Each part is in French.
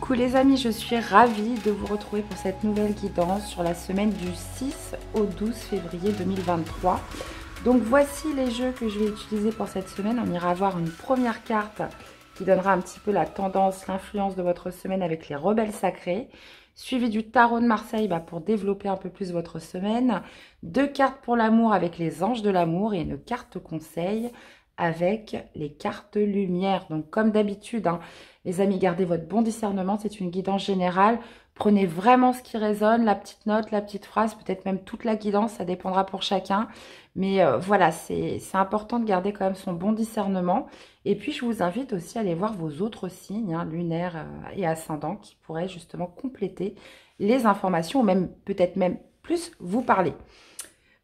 Coucou les amis, je suis ravie de vous retrouver pour cette nouvelle guidance sur la semaine du 6 au 12 février 2023. Donc voici les jeux que je vais utiliser pour cette semaine. On ira voir une première carte qui donnera un petit peu la tendance, l'influence de votre semaine avec les rebelles sacrés. Suivi du tarot de Marseille pour développer un peu plus votre semaine. Deux cartes pour l'amour avec les anges de l'amour et une carte conseil avec les cartes lumière. Donc comme d'habitude, les amis, gardez votre bon discernement, c'est une guidance générale. Prenez vraiment ce qui résonne, la petite note, la petite phrase, peut-être même toute la guidance, ça dépendra pour chacun. Mais voilà, c'est important de garder quand même son bon discernement. Et puis, je vous invite aussi à aller voir vos autres signes, lunaires et ascendants, qui pourraient justement compléter les informations, ou même peut-être même plus vous parler.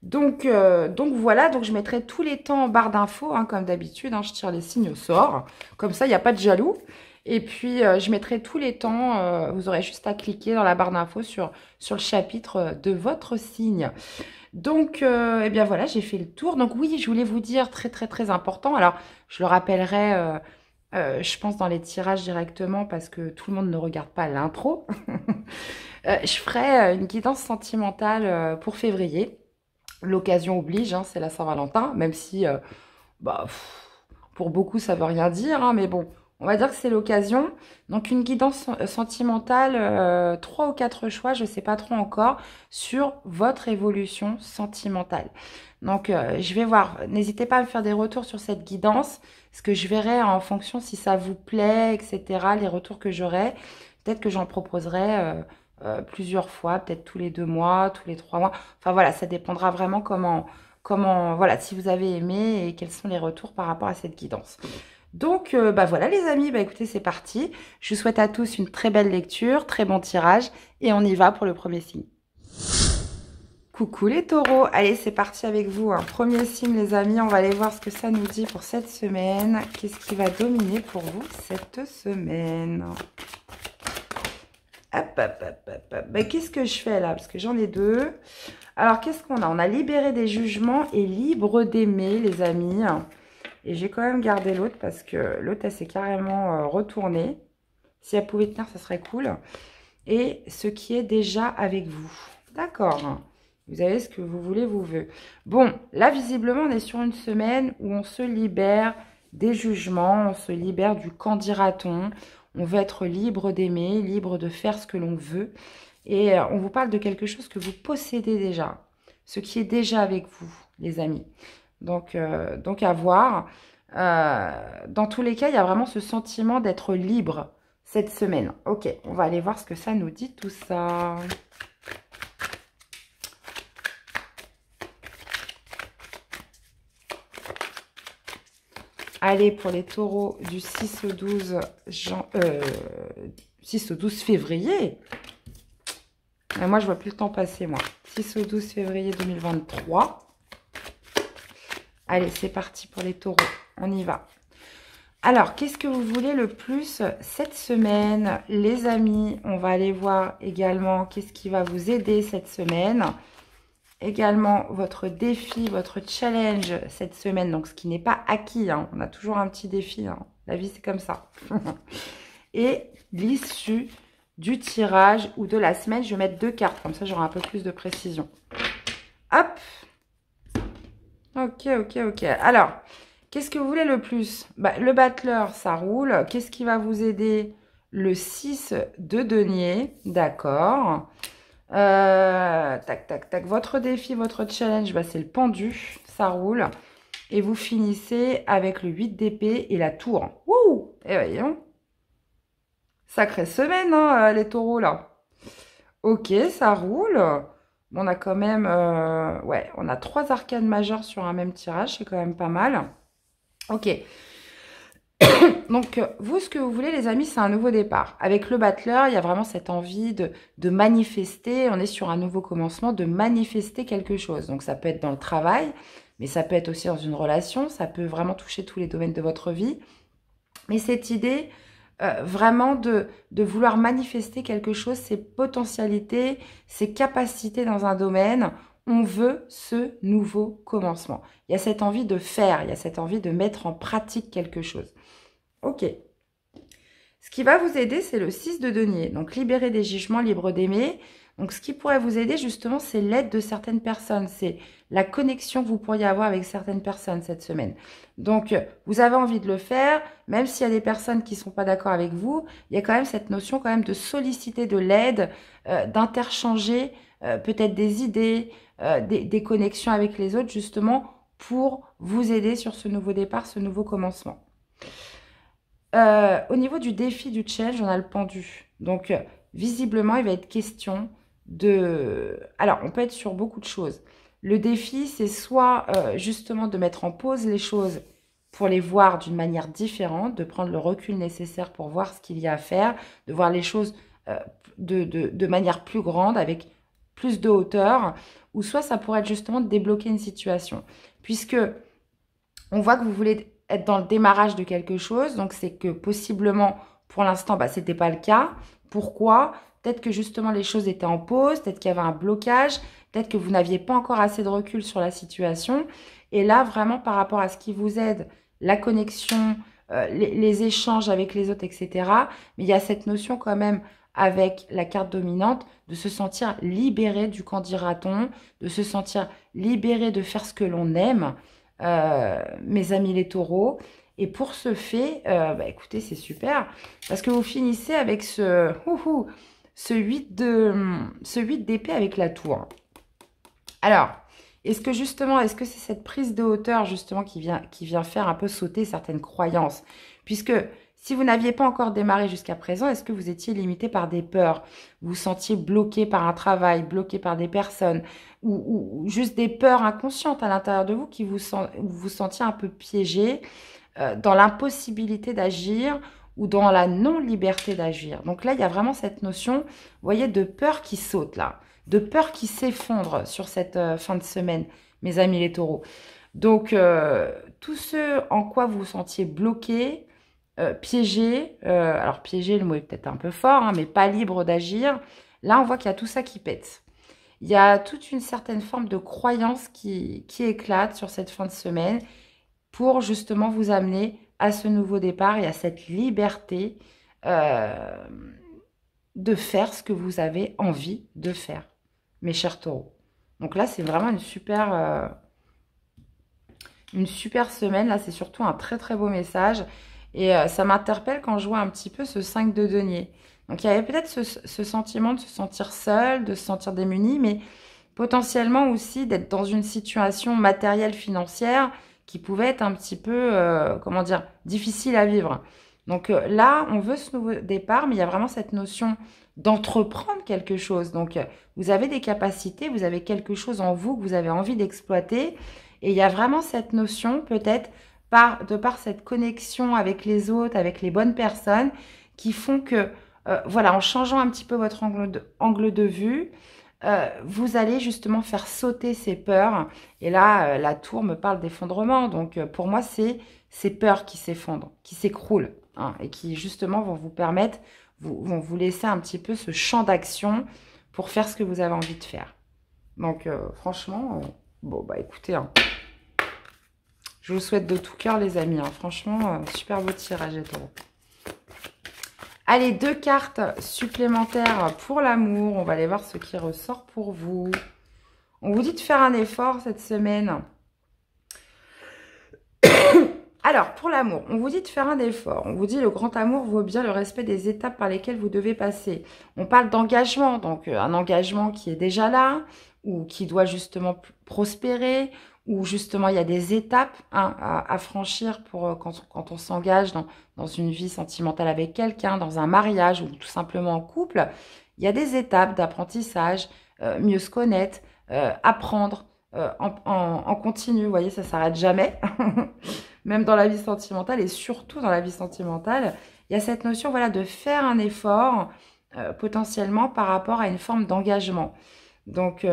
Donc voilà, donc je mettrai tous les temps en barre d'infos, comme d'habitude, je tire les signes au sort, comme ça il n'y a pas de jaloux. Et puis je mettrai tous les temps, vous aurez juste à cliquer dans la barre d'infos sur le chapitre de votre signe. Donc eh bien voilà, j'ai fait le tour. Donc oui, je voulais vous dire très important, alors je le rappellerai je pense dans les tirages directement parce que tout le monde ne regarde pas l'intro. Je ferai une guidance sentimentale pour février. L'occasion oblige, c'est la Saint-Valentin, même si pour beaucoup ça veut rien dire, mais bon, on va dire que c'est l'occasion. Donc une guidance sentimentale, 3 ou 4 choix, je ne sais pas trop encore, sur votre évolution sentimentale. Donc je vais voir, n'hésitez pas à me faire des retours sur cette guidance, parce que je verrai en fonction si ça vous plaît, etc., les retours que j'aurai, peut-être que j'en proposerai plusieurs fois, peut-être tous les 2 mois, tous les 3 mois. Enfin voilà, ça dépendra vraiment comment voilà, si vous avez aimé et quels sont les retours par rapport à cette guidance. Donc voilà les amis, écoutez, c'est parti. Je vous souhaite à tous une très belle lecture, très bon tirage et on y va pour le premier signe. Coucou les taureaux, allez c'est parti avec vous. Premier signe les amis, on va aller voir ce que ça nous dit pour cette semaine. Qu'est-ce qui va dominer pour vous cette semaine? Hop. Qu'est-ce que je fais là? Parce que j'en ai deux. Alors, qu'est-ce qu'on a? On a libéré des jugements et libre d'aimer, les amis. Et j'ai quand même gardé l'autre parce que l'autre, elle s'est carrément retournée. Si elle pouvait tenir, ça serait cool. Et ce qui est déjà avec vous. D'accord. Vous avez ce que vous voulez, vous voulez. Bon, là, visiblement, on est sur une semaine où on se libère des jugements, on se libère du qu'en dira-t-on. On veut être libre d'aimer, libre de faire ce que l'on veut. Et on vous parle de quelque chose que vous possédez déjà. Ce qui est déjà avec vous, les amis. Donc à voir. Dans tous les cas, il y a vraiment ce sentiment d'être libre cette semaine. Ok, on va aller voir ce que ça nous dit tout ça. Allez, pour les taureaux du 6 au 12, 6 au 12 février. Mais moi, je vois plus le temps passer, moi. 6 au 12 février 2023. Allez, c'est parti pour les taureaux. On y va. Alors, qu'est-ce que vous voulez le plus cette semaine, les amis? On va aller voir également qu'est-ce qui va vous aider cette semaine. Également votre défi, votre challenge cette semaine, donc ce qui n'est pas acquis, on a toujours un petit défi, la vie c'est comme ça. Et l'issue du tirage ou de la semaine, je vais mettre 2 cartes, comme ça j'aurai un peu plus de précision. Hop. Ok. Alors, qu'est-ce que vous voulez le plus? Le bateleur, ça roule. Qu'est-ce qui va vous aider? Le 6 de denier, d'accord. Tac. Votre défi, votre challenge, c'est le pendu. Ça roule. Et vous finissez avec le 8 d'épée et la tour. Wouh! Eh voyons. Sacrée semaine, les taureaux, là. Ok, ça roule. On a quand même... ouais, on a 3 arcanes majeures sur un même tirage. C'est quand même pas mal. Ok. Donc, vous, ce que vous voulez, les amis, c'est un nouveau départ. Avec le bateleur, il y a vraiment cette envie de manifester. On est sur un nouveau commencement, de manifester quelque chose. Donc, ça peut être dans le travail, mais ça peut être aussi dans une relation. Ça peut vraiment toucher tous les domaines de votre vie. Mais cette idée, vraiment, de vouloir manifester quelque chose, ses potentialités, ses capacités dans un domaine... On veut ce nouveau commencement. Il y a cette envie de faire, il y a cette envie de mettre en pratique quelque chose. Ok. Ce qui va vous aider, c'est le 6 de denier. Donc, libéré des jugements, libre d'aimer. Donc, ce qui pourrait vous aider, justement, c'est l'aide de certaines personnes. C'est la connexion que vous pourriez avoir avec certaines personnes cette semaine. Donc, vous avez envie de le faire. Même s'il y a des personnes qui ne sont pas d'accord avec vous, il y a quand même cette notion quand même de solliciter de l'aide, d'interchanger peut-être des idées, des connexions avec les autres, justement, pour vous aider sur ce nouveau départ, ce nouveau commencement. Au niveau du défi du challenge, on a le pendu. Donc, visiblement, il va être question de... Alors, on peut être sur beaucoup de choses. Le défi, c'est soit justement de mettre en pause les choses pour les voir d'une manière différente, de prendre le recul nécessaire pour voir ce qu'il y a à faire, de voir les choses de manière plus grande, avec plus de hauteur, ou soit ça pourrait être justement de débloquer une situation. Puisque on voit que vous voulez être dans le démarrage de quelque chose, donc c'est que possiblement, pour l'instant, bah, ce n'était pas le cas. Pourquoi? Peut-être que justement les choses étaient en pause, peut-être qu'il y avait un blocage, peut-être que vous n'aviez pas encore assez de recul sur la situation. Et là, vraiment, par rapport à ce qui vous aide, la connexion, les échanges avec les autres, etc. Mais il y a cette notion quand même avec la carte dominante de se sentir libéré du qu'en dira-t-on, de se sentir libéré de faire ce que l'on aime, mes amis les taureaux. Et pour ce fait, bah écoutez, c'est super, parce que vous finissez avec ce 8 d'épée avec la tour. Alors, est-ce que justement, est-ce que c'est cette prise de hauteur justement qui vient faire un peu sauter certaines croyances? Puisque si vous n'aviez pas encore démarré jusqu'à présent, est-ce que vous étiez limité par des peurs? Vous vous sentiez bloqué par un travail, bloqué par des personnes, ou juste des peurs inconscientes à l'intérieur de vous qui vous sentiez un peu piégé dans l'impossibilité d'agir ou dans la non-liberté d'agir. Donc là, il y a vraiment cette notion, vous voyez, de peur qui saute là, de peur qui s'effondre sur cette fin de semaine, mes amis les taureaux. Donc, tout ce en quoi vous vous sentiez bloqué, piégé, alors piégé, le mot est peut-être un peu fort, hein, mais pas libre d'agir, là, on voit qu'il y a tout ça qui pète. Il y a toute une certaine forme de croyance qui éclate sur cette fin de semaine, pour justement vous amener à ce nouveau départ et à cette liberté de faire ce que vous avez envie de faire, mes chers taureaux. Donc là, c'est vraiment une super semaine. Là, c'est surtout un très, très beau message. Et ça m'interpelle quand je vois un petit peu ce 5 de denier. Donc, il y avait peut-être ce sentiment de se sentir seul, de se sentir démuni, mais potentiellement aussi d'être dans une situation matérielle, financière, qui pouvait être un petit peu, comment dire, difficile à vivre. Donc là, on veut ce nouveau départ, mais il y a vraiment cette notion d'entreprendre quelque chose. Donc, vous avez des capacités, vous avez quelque chose en vous que vous avez envie d'exploiter. Et il y a vraiment cette notion, peut-être, de par cette connexion avec les autres, avec les bonnes personnes, qui font que, voilà, en changeant un petit peu votre angle de vue, vous allez justement faire sauter ces peurs. Et là, la tour me parle d'effondrement. Donc, pour moi, c'est ces peurs qui s'effondrent, qui s'écroulent, hein, et qui, justement, vont vous permettre, vont vous laisser un petit peu ce champ d'action pour faire ce que vous avez envie de faire. Donc, franchement, bon, bah écoutez, hein, je vous souhaite de tout cœur, les amis. Hein, franchement, super beau tirage et tout. Allez, 2 cartes supplémentaires pour l'amour. On va aller voir ce qui ressort pour vous. On vous dit de faire un effort cette semaine. Alors, pour l'amour, on vous dit de faire un effort. On vous dit le grand amour vaut bien le respect des étapes par lesquelles vous devez passer. On parle d'engagement, donc un engagement qui est déjà là ou qui doit justement prospérer, où justement il y a des étapes, hein, à franchir pour quand on s'engage dans une vie sentimentale avec quelqu'un, dans un mariage ou tout simplement en couple. Il y a des étapes d'apprentissage, mieux se connaître, apprendre en continu. Vous voyez, ça ne s'arrête jamais, même dans la vie sentimentale et surtout dans la vie sentimentale. Il y a cette notion, voilà, de faire un effort potentiellement par rapport à une forme d'engagement. Donc...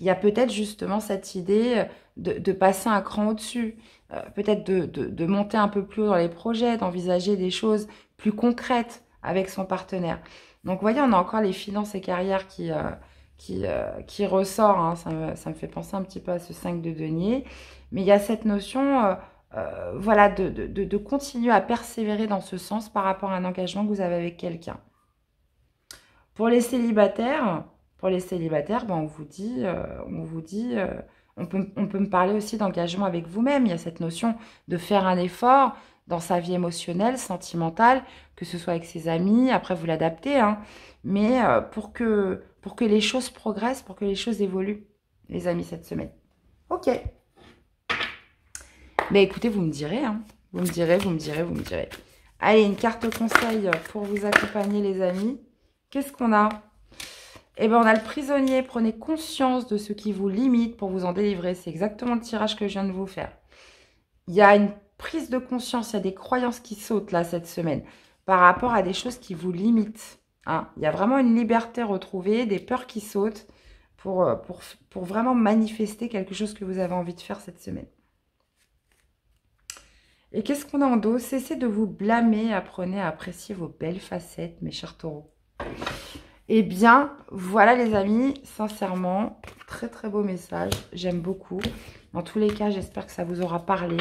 il y a peut-être justement cette idée de passer un cran au-dessus, peut-être de monter un peu plus haut dans les projets, d'envisager des choses plus concrètes avec son partenaire. Donc, vous voyez, on a encore les finances et carrières qui ressortent. Hein. Ça me fait penser un petit peu à ce 5 de denier. Mais il y a cette notion voilà, de continuer à persévérer dans ce sens par rapport à un engagement que vous avez avec quelqu'un. Pour les célibataires, ben on peut me parler aussi d'engagement avec vous-même. Il y a cette notion de faire un effort dans sa vie émotionnelle, sentimentale, que ce soit avec ses amis, après vous l'adaptez, hein, mais pour que les choses progressent, pour que les choses évoluent, les amis, cette semaine. Ok. Mais écoutez, vous me direz, hein, vous me direz. Allez, une carte conseil pour vous accompagner, les amis. Qu'est-ce qu'on a? Eh bien, on a le prisonnier. Prenez conscience de ce qui vous limite pour vous en délivrer. C'est exactement le tirage que je viens de vous faire. Il y a une prise de conscience, il y a des croyances qui sautent là cette semaine par rapport à des choses qui vous limitent. Hein. Il y a vraiment une liberté retrouvée, des peurs qui sautent pour vraiment manifester quelque chose que vous avez envie de faire cette semaine. Et qu'est-ce qu'on a en dos? Cessez de vous blâmer, apprenez à apprécier vos belles facettes, mes chers taureaux. Eh bien, voilà les amis, sincèrement, très très beau message, j'aime beaucoup. Dans tous les cas, j'espère que ça vous aura parlé,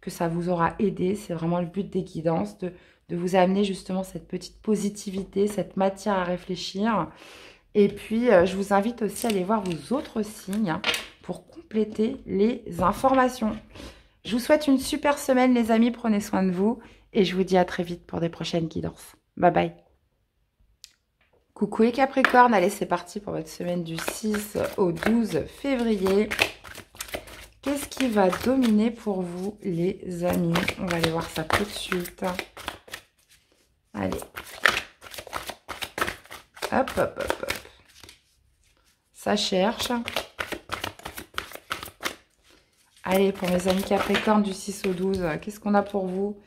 que ça vous aura aidé. C'est vraiment le but des guidances, de vous amener justement cette petite positivité, cette matière à réfléchir. Et puis, je vous invite aussi à aller voir vos autres signes hein, pour compléter les informations. Je vous souhaite une super semaine, les amis. Prenez soin de vous. Et je vous dis à très vite pour des prochaines guidances. Bye bye. Coucou les Capricornes. Allez, c'est parti pour votre semaine du 6 au 12 février. Qu'est-ce qui va dominer pour vous, les amis? On va aller voir ça tout de suite. Allez. Hop, hop, hop, hop. Ça cherche. Allez, pour mes amis Capricorne du 6 au 12, qu'est-ce qu'on a pour vous?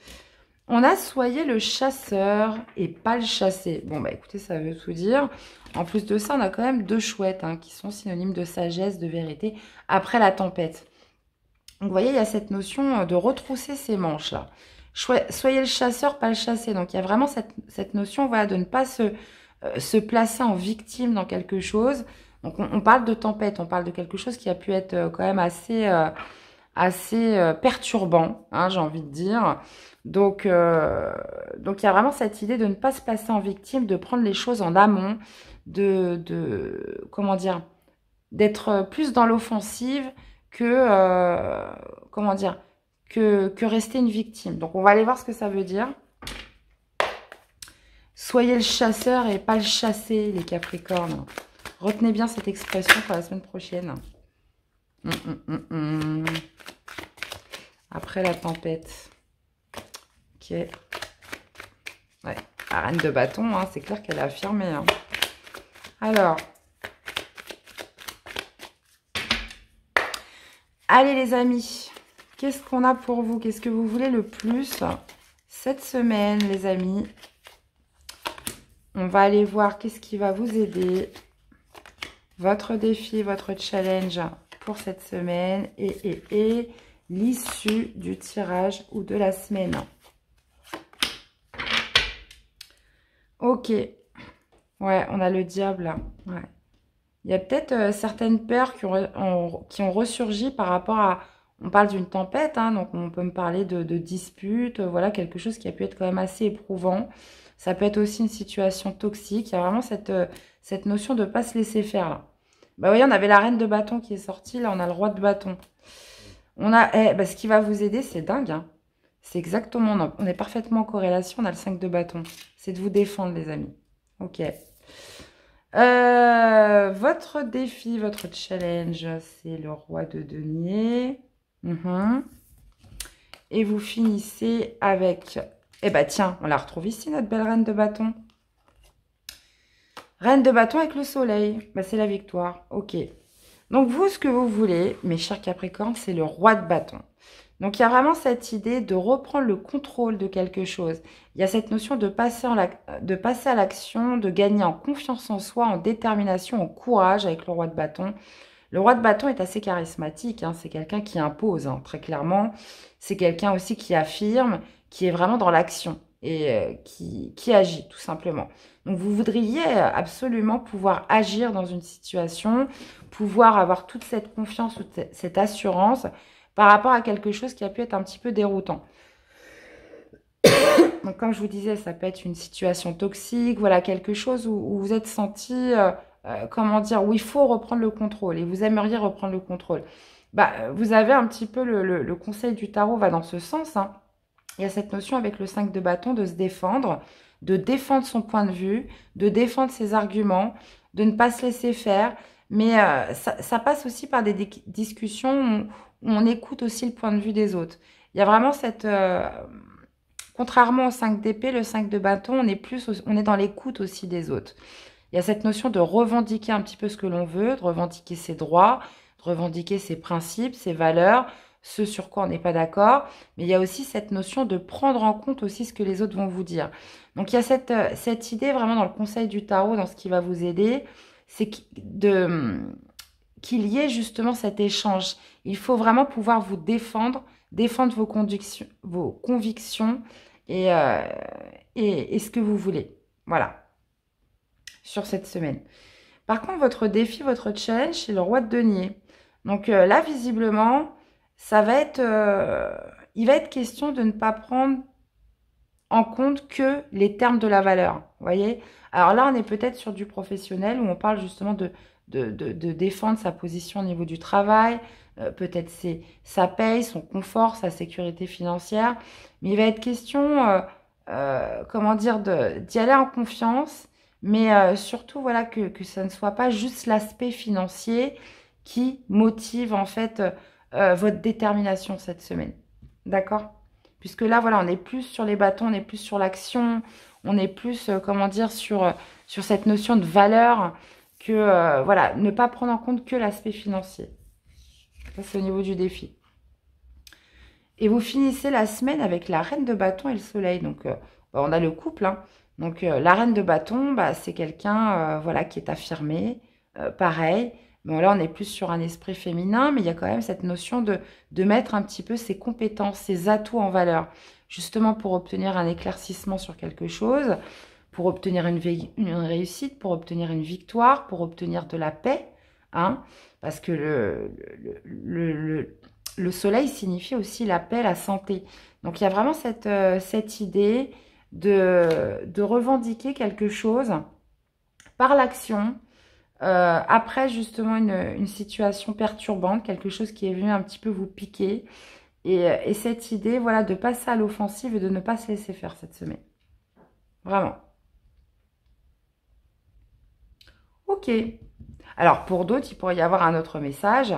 On a soyez le chasseur et pas le chassé. Bon, bah écoutez, ça veut tout dire. En plus de ça, on a quand même deux chouettes hein, qui sont synonymes de sagesse, de vérité, après la tempête. Donc, vous voyez, il y a cette notion de retrousser ses manches, là. Soyez le chasseur, pas le chassé. Donc, il y a vraiment cette notion voilà, de ne pas se placer en victime dans quelque chose. Donc, on parle de tempête, on parle de quelque chose qui a pu être quand même assez... assez perturbant, hein, j'ai envie de dire. Donc, il y a vraiment cette idée de ne pas se placer en victime, de prendre les choses en amont, comment dire, d'être plus dans l'offensive que rester une victime. Donc, on va aller voir ce que ça veut dire. Soyez le chasseur et pas le chassé, les Capricornes. Retenez bien cette expression pour la semaine prochaine. Après la tempête. Ok. Ouais. La reine de bâton, hein, c'est clair qu'elle a affirmé. Hein. Alors. Allez les amis. Qu'est-ce qu'on a pour vous? Qu'est-ce que vous voulez le plus cette semaine, les amis? On va aller voir qu'est-ce qui va vous aider. Votre défi, votre challenge pour cette semaine et l'issue du tirage ou de la semaine. Ok. Ouais, on a le diable là. Ouais. Il y a peut-être certaines peurs qui ont ressurgi par rapport à... On parle d'une tempête, hein, donc on peut me parler de disputes, voilà, quelque chose qui a pu être quand même assez éprouvant. Ça peut être aussi une situation toxique. Il y a vraiment cette notion de ne pas se laisser faire là. Bah oui, on avait la reine de bâton qui est sortie. Là, on a le roi de bâton. On a, ce qui va vous aider, c'est dingue. Hein. C'est exactement... On est parfaitement en corrélation. On a le 5 de bâton. C'est de vous défendre, les amis. Ok. Votre défi, votre challenge, c'est le roi de denier. Et vous finissez avec... tiens, on la retrouve ici, notre belle reine de bâton. Reine de bâton avec le soleil, c'est la victoire, ok. Donc vous, ce que vous voulez, mes chers Capricornes, c'est le roi de bâton. Donc il y a vraiment cette idée de reprendre le contrôle de quelque chose. Il y a cette notion de passer à l'action, de gagner en confiance en soi, en détermination, en courage avec le roi de bâton. Le roi de bâton est assez charismatique, hein, c'est quelqu'un qui impose, hein, très clairement. C'est quelqu'un aussi qui affirme, qui est vraiment dans l'action. Et qui agit tout simplement. Donc vous voudriez absolument pouvoir agir dans une situation, pouvoir avoir toute cette confiance, toute cette assurance par rapport à quelque chose qui a pu être un petit peu déroutant. Donc, comme je vous disais, ça peut être une situation toxique, voilà, quelque chose où vous êtes senti, comment dire, où il faut reprendre le contrôle et vous aimeriez reprendre le contrôle. Bah, vous avez un petit peu le conseil du tarot va dans ce sens, hein. Il y a cette notion avec le 5 de bâton de se défendre, de défendre son point de vue, de défendre ses arguments, de ne pas se laisser faire. Mais ça passe aussi par des discussions où on écoute aussi le point de vue des autres. Il y a vraiment cette... contrairement au 5 d'épée, le 5 de bâton, on est dans l'écoute aussi des autres. Il y a cette notion de revendiquer un petit peu ce que l'on veut, de revendiquer ses droits, de revendiquer ses principes, ses valeurs, ce sur quoi on n'est pas d'accord, mais il y a aussi cette notion de prendre en compte aussi ce que les autres vont vous dire. Donc, il y a cette idée vraiment dans le conseil du tarot, dans ce qui va vous aider, c'est qu'il y ait justement cet échange. Il faut vraiment pouvoir vous défendre, défendre vos convictions et ce que vous voulez. Voilà, sur cette semaine. Par contre, votre défi, votre challenge, c'est le roi de denier. Donc là, visiblement... ça va être, il va être question de ne pas prendre en compte que les termes de la valeur, voyez. Alors là, on est peut-être sur du professionnel où on parle justement de défendre sa position au niveau du travail, peut-être sa paye, son confort, sa sécurité financière. Mais il va être question, comment dire, d'y aller en confiance, mais surtout voilà que ça ne soit pas juste l'aspect financier qui motive en fait... votre détermination cette semaine, d'accord? Puisque là, voilà, on est plus sur les bâtons, on est plus sur l'action, on est plus, comment dire, sur cette notion de valeur que, voilà, ne pas prendre en compte que l'aspect financier. Ça, c'est au niveau du défi. Et vous finissez la semaine avec la reine de bâton et le soleil. Donc, on a le couple, hein. Donc, la reine de bâton, bah, c'est quelqu'un, voilà, qui est affirmé, pareil. Bon, là, on est plus sur un esprit féminin, mais il y a quand même cette notion de mettre un petit peu ses compétences, ses atouts en valeur, justement pour obtenir un éclaircissement sur quelque chose, pour obtenir une réussite, pour obtenir une victoire, pour obtenir de la paix, hein, parce que le soleil signifie aussi la paix, la santé. Donc, il y a vraiment cette idée de revendiquer quelque chose par l'action, après justement une situation perturbante, quelque chose qui est venu un petit peu vous piquer, et cette idée, voilà, de passer à l'offensive et de ne pas se laisser faire cette semaine, vraiment. Ok, alors pour d'autres, il pourrait y avoir un autre message,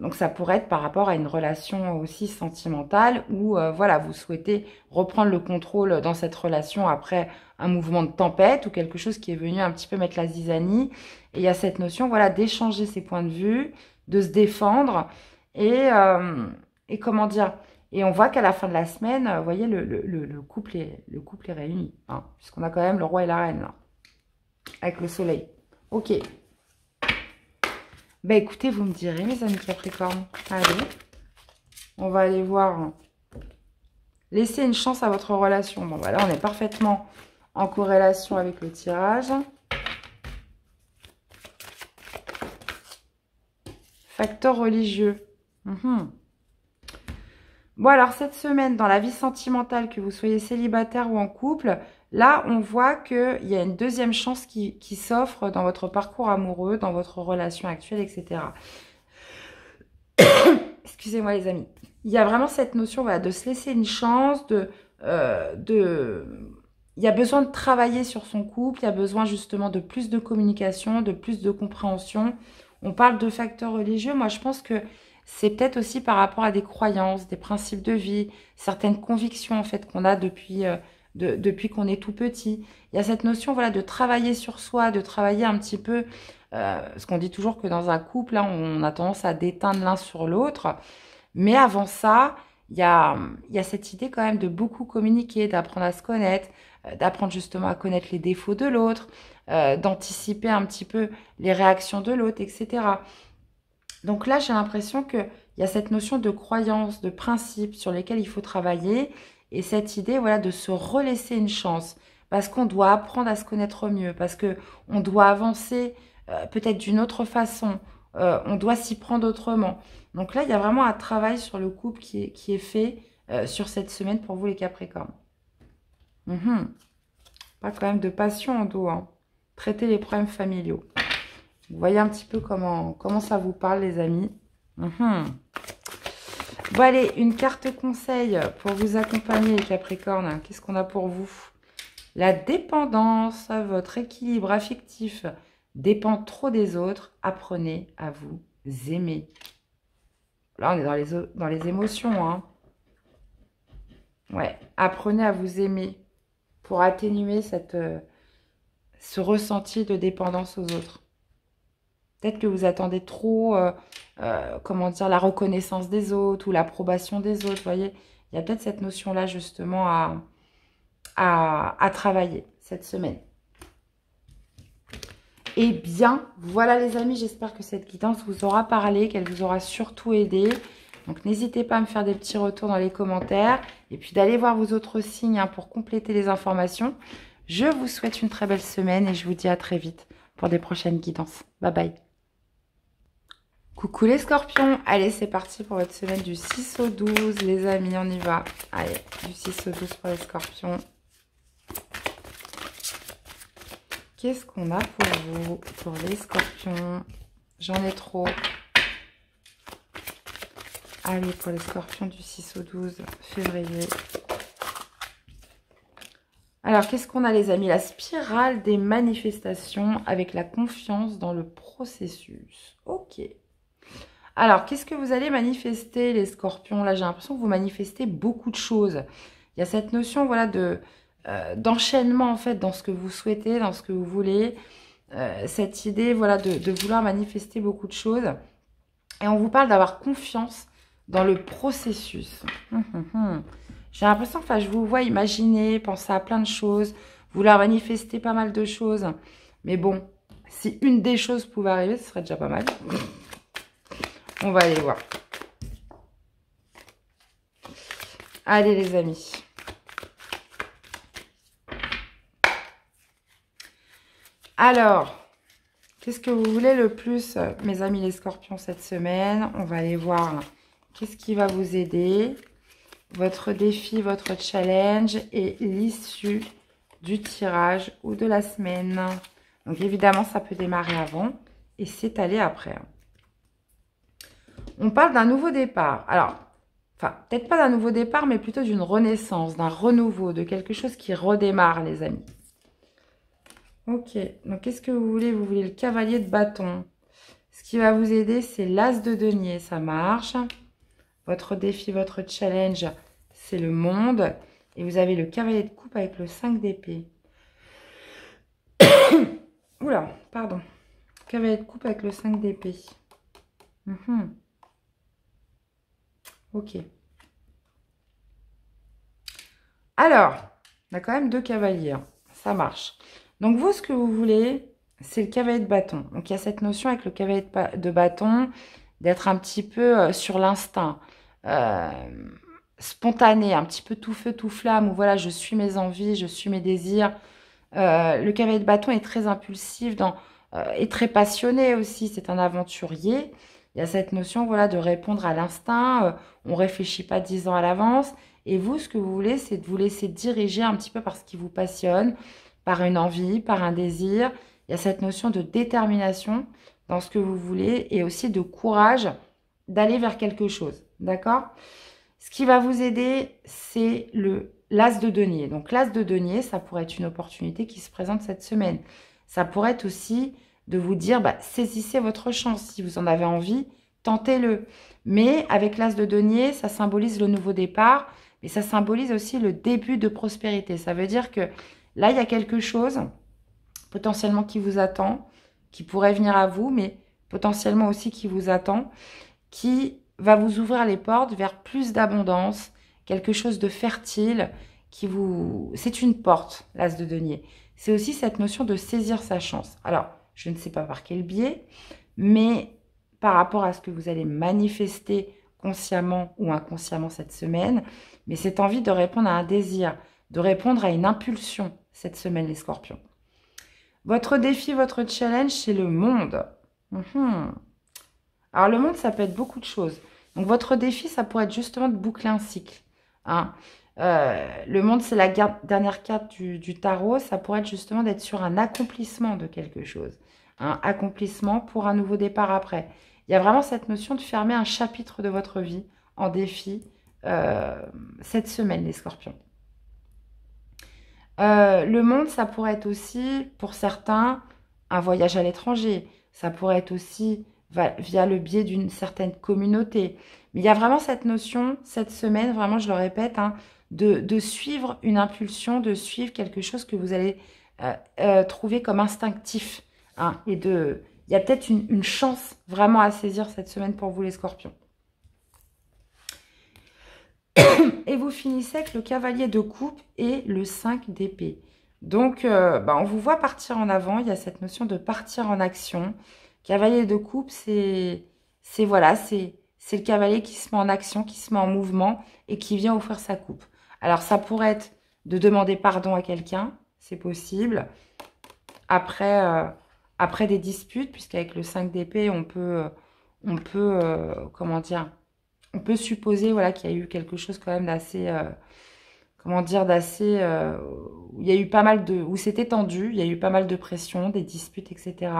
donc ça pourrait être par rapport à une relation aussi sentimentale où voilà, vous souhaitez reprendre le contrôle dans cette relation après un mouvement de tempête ou quelque chose qui est venu un petit peu mettre la zizanie. Et il y a cette notion, voilà, d'échanger ses points de vue, de se défendre et comment dire. Et on voit qu'à la fin de la semaine, vous voyez, le couple est réuni, hein, puisqu'on a quand même le roi et la reine là, avec le soleil. Ok. Bah écoutez, vous me direz, mes amis Capricorne. Allez, on va aller voir. Laissez une chance à votre relation. Bon, voilà, on est parfaitement en corrélation avec le tirage. Facteur religieux. Bon, alors cette semaine, dans la vie sentimentale, que vous soyez célibataire ou en couple, là, on voit qu'il y a une deuxième chance qui s'offre dans votre parcours amoureux, dans votre relation actuelle, etc. Excusez-moi, les amis. Il y a vraiment cette notion, voilà, de se laisser une chance, il y a besoin de travailler sur son couple, il y a besoin justement de plus de communication, de plus de compréhension. On parle de facteurs religieux. Moi, je pense que c'est peut-être aussi par rapport à des croyances, des principes de vie, certaines convictions, en fait, qu'on a depuis qu'on est tout petit. Il y a cette notion, voilà, de travailler sur soi, de travailler un petit peu, parce qu'on dit toujours que dans un couple, hein, on a tendance à déteindre l'un sur l'autre. Mais avant ça, il y a cette idée quand même de beaucoup communiquer, d'apprendre à se connaître, d'apprendre justement à connaître les défauts de l'autre, d'anticiper un petit peu les réactions de l'autre, etc. Donc là, j'ai l'impression qu'il y a cette notion de croyance, de principe sur lesquels il faut travailler. Et cette idée, voilà, de se relaisser une chance, parce qu'on doit apprendre à se connaître mieux, parce qu'on doit avancer peut-être d'une autre façon, on doit s'y prendre autrement. Donc là, il y a vraiment un travail sur le couple qui est fait sur cette semaine pour vous les Capricornes. Pas quand même de passion en dos, hein. Traiter les problèmes familiaux. Vous voyez un petit peu comment ça vous parle, les amis. Bon, allez, une carte conseil pour vous accompagner, les Capricornes. Qu'est-ce qu'on a pour vous? La dépendance, votre équilibre affectif dépend trop des autres. Apprenez à vous aimer. Là, on est dans les émotions. Hein. Ouais, apprenez à vous aimer pour atténuer ce ressenti de dépendance aux autres. Peut-être que vous attendez trop, comment dire, la reconnaissance des autres ou l'approbation des autres, voyez. Il y a peut-être cette notion-là, justement, à travailler cette semaine. Eh bien, voilà les amis, j'espère que cette guidance vous aura parlé, qu'elle vous aura surtout aidé. Donc, n'hésitez pas à me faire des petits retours dans les commentaires et puis d'aller voir vos autres signes hein, pour compléter les informations. Je vous souhaite une très belle semaine et je vous dis à très vite pour des prochaines guidances. Bye bye. Coucou les scorpions. Allez, c'est parti pour votre semaine du 6 au 12. Les amis, on y va. Allez, du 6 au 12 pour les scorpions. Qu'est-ce qu'on a pour vous, pour les scorpions? J'en ai trop. Allez, pour les scorpions du 6 au 12 février. Alors, qu'est-ce qu'on a, les amis? La spirale des manifestations avec la confiance dans le processus. Ok. Alors, qu'est-ce que vous allez manifester, les scorpions? Là, j'ai l'impression que vous manifestez beaucoup de choses. Il y a cette notion, voilà, d'enchaînement en fait dans ce que vous souhaitez, dans ce que vous voulez, cette idée voilà de vouloir manifester beaucoup de choses et on vous parle d'avoir confiance dans le processus. J'ai l'impression, enfin je vous vois imaginer, penser à plein de choses, vouloir manifester pas mal de choses, mais bon, si une des choses pouvait arriver, ce serait déjà pas mal. On va aller voir. Allez les amis. Alors, qu'est-ce que vous voulez le plus, mes amis les scorpions, cette semaine? On va aller voir qu'est-ce qui va vous aider. Votre défi, votre challenge et l'issue du tirage ou de la semaine. Donc, évidemment, ça peut démarrer avant et s'étaler après. On parle d'un nouveau départ. Alors, enfin, peut-être pas d'un nouveau départ, mais plutôt d'une renaissance, d'un renouveau, de quelque chose qui redémarre, les amis. Ok, donc qu'est-ce que vous voulez? Vous voulez le cavalier de bâton. Ce qui va vous aider, c'est l'as de denier, ça marche. Votre défi, votre challenge, c'est le monde. Et vous avez le cavalier de coupe avec le 5 d'épée. Oula, pardon. Cavalier de coupe avec le 5 d'épée. Ok. Alors, on a quand même deux cavaliers, ça marche. Donc, vous, ce que vous voulez, c'est le cavalier de bâton. Donc, il y a cette notion avec le cavalier de bâton d'être un petit peu sur l'instinct, spontané, un petit peu tout feu, tout flamme, où voilà, je suis mes envies, je suis mes désirs. Le cavalier de bâton est très impulsif et très passionné aussi. C'est un aventurier. Il y a cette notion voilà, de répondre à l'instinct. On ne réfléchit pas 10 ans à l'avance. Et vous, ce que vous voulez, c'est de vous laisser diriger un petit peu par ce qui vous passionne, par une envie, par un désir. Il y a cette notion de détermination dans ce que vous voulez et aussi de courage d'aller vers quelque chose. D'accord? Ce qui va vous aider, c'est l'as de denier. Donc, l'as de denier, ça pourrait être une opportunité qui se présente cette semaine. Ça pourrait être aussi de vous dire, bah, saisissez votre chance. Si vous en avez envie, tentez-le. Mais avec l'as de denier, ça symbolise le nouveau départ, mais ça symbolise aussi le début de prospérité. Ça veut dire que là, il y a quelque chose potentiellement qui vous attend, qui pourrait venir à vous, mais potentiellement aussi qui vous attend, qui va vous ouvrir les portes vers plus d'abondance, quelque chose de fertile, c'est une porte, l'as de denier. C'est aussi cette notion de saisir sa chance. Alors, je ne sais pas par quel biais, mais par rapport à ce que vous allez manifester consciemment ou inconsciemment cette semaine, mais cette envie de répondre à un désir, de répondre à une impulsion cette semaine, les scorpions. Votre défi, votre challenge, c'est le monde. Alors, le monde, ça peut être beaucoup de choses. Donc, votre défi, ça pourrait être justement de boucler un cycle. Hein. Le monde, c'est la dernière carte du tarot. Ça pourrait être justement d'être sur un accomplissement de quelque chose. Un accomplissement pour un nouveau départ après. Il y a vraiment cette notion de fermer un chapitre de votre vie en défi cette semaine, les scorpions. Le monde, ça pourrait être aussi, pour certains, un voyage à l'étranger. Ça pourrait être aussi via le biais d'une certaine communauté. Mais il y a vraiment cette notion, cette semaine, vraiment, je le répète, hein, de suivre une impulsion, de suivre quelque chose que vous allez trouver comme instinctif. Hein, et il y a peut-être une chance vraiment à saisir cette semaine pour vous, les scorpions. Et vous finissez avec le cavalier de coupe et le 5 d'épée. Donc, on vous voit partir en avant. Il y a cette notion de partir en action. Cavalier de coupe, c'est le cavalier qui se met en action, qui se met en mouvement et qui vient offrir sa coupe. Alors, ça pourrait être de demander pardon à quelqu'un. C'est possible. Après des disputes, puisqu'avec le 5 d'épée, on peut supposer, voilà, qu'il y a eu quelque chose quand même d'assez, il y a eu pas mal de, où c'était tendu, il y a eu pas mal de pression, des disputes, etc.,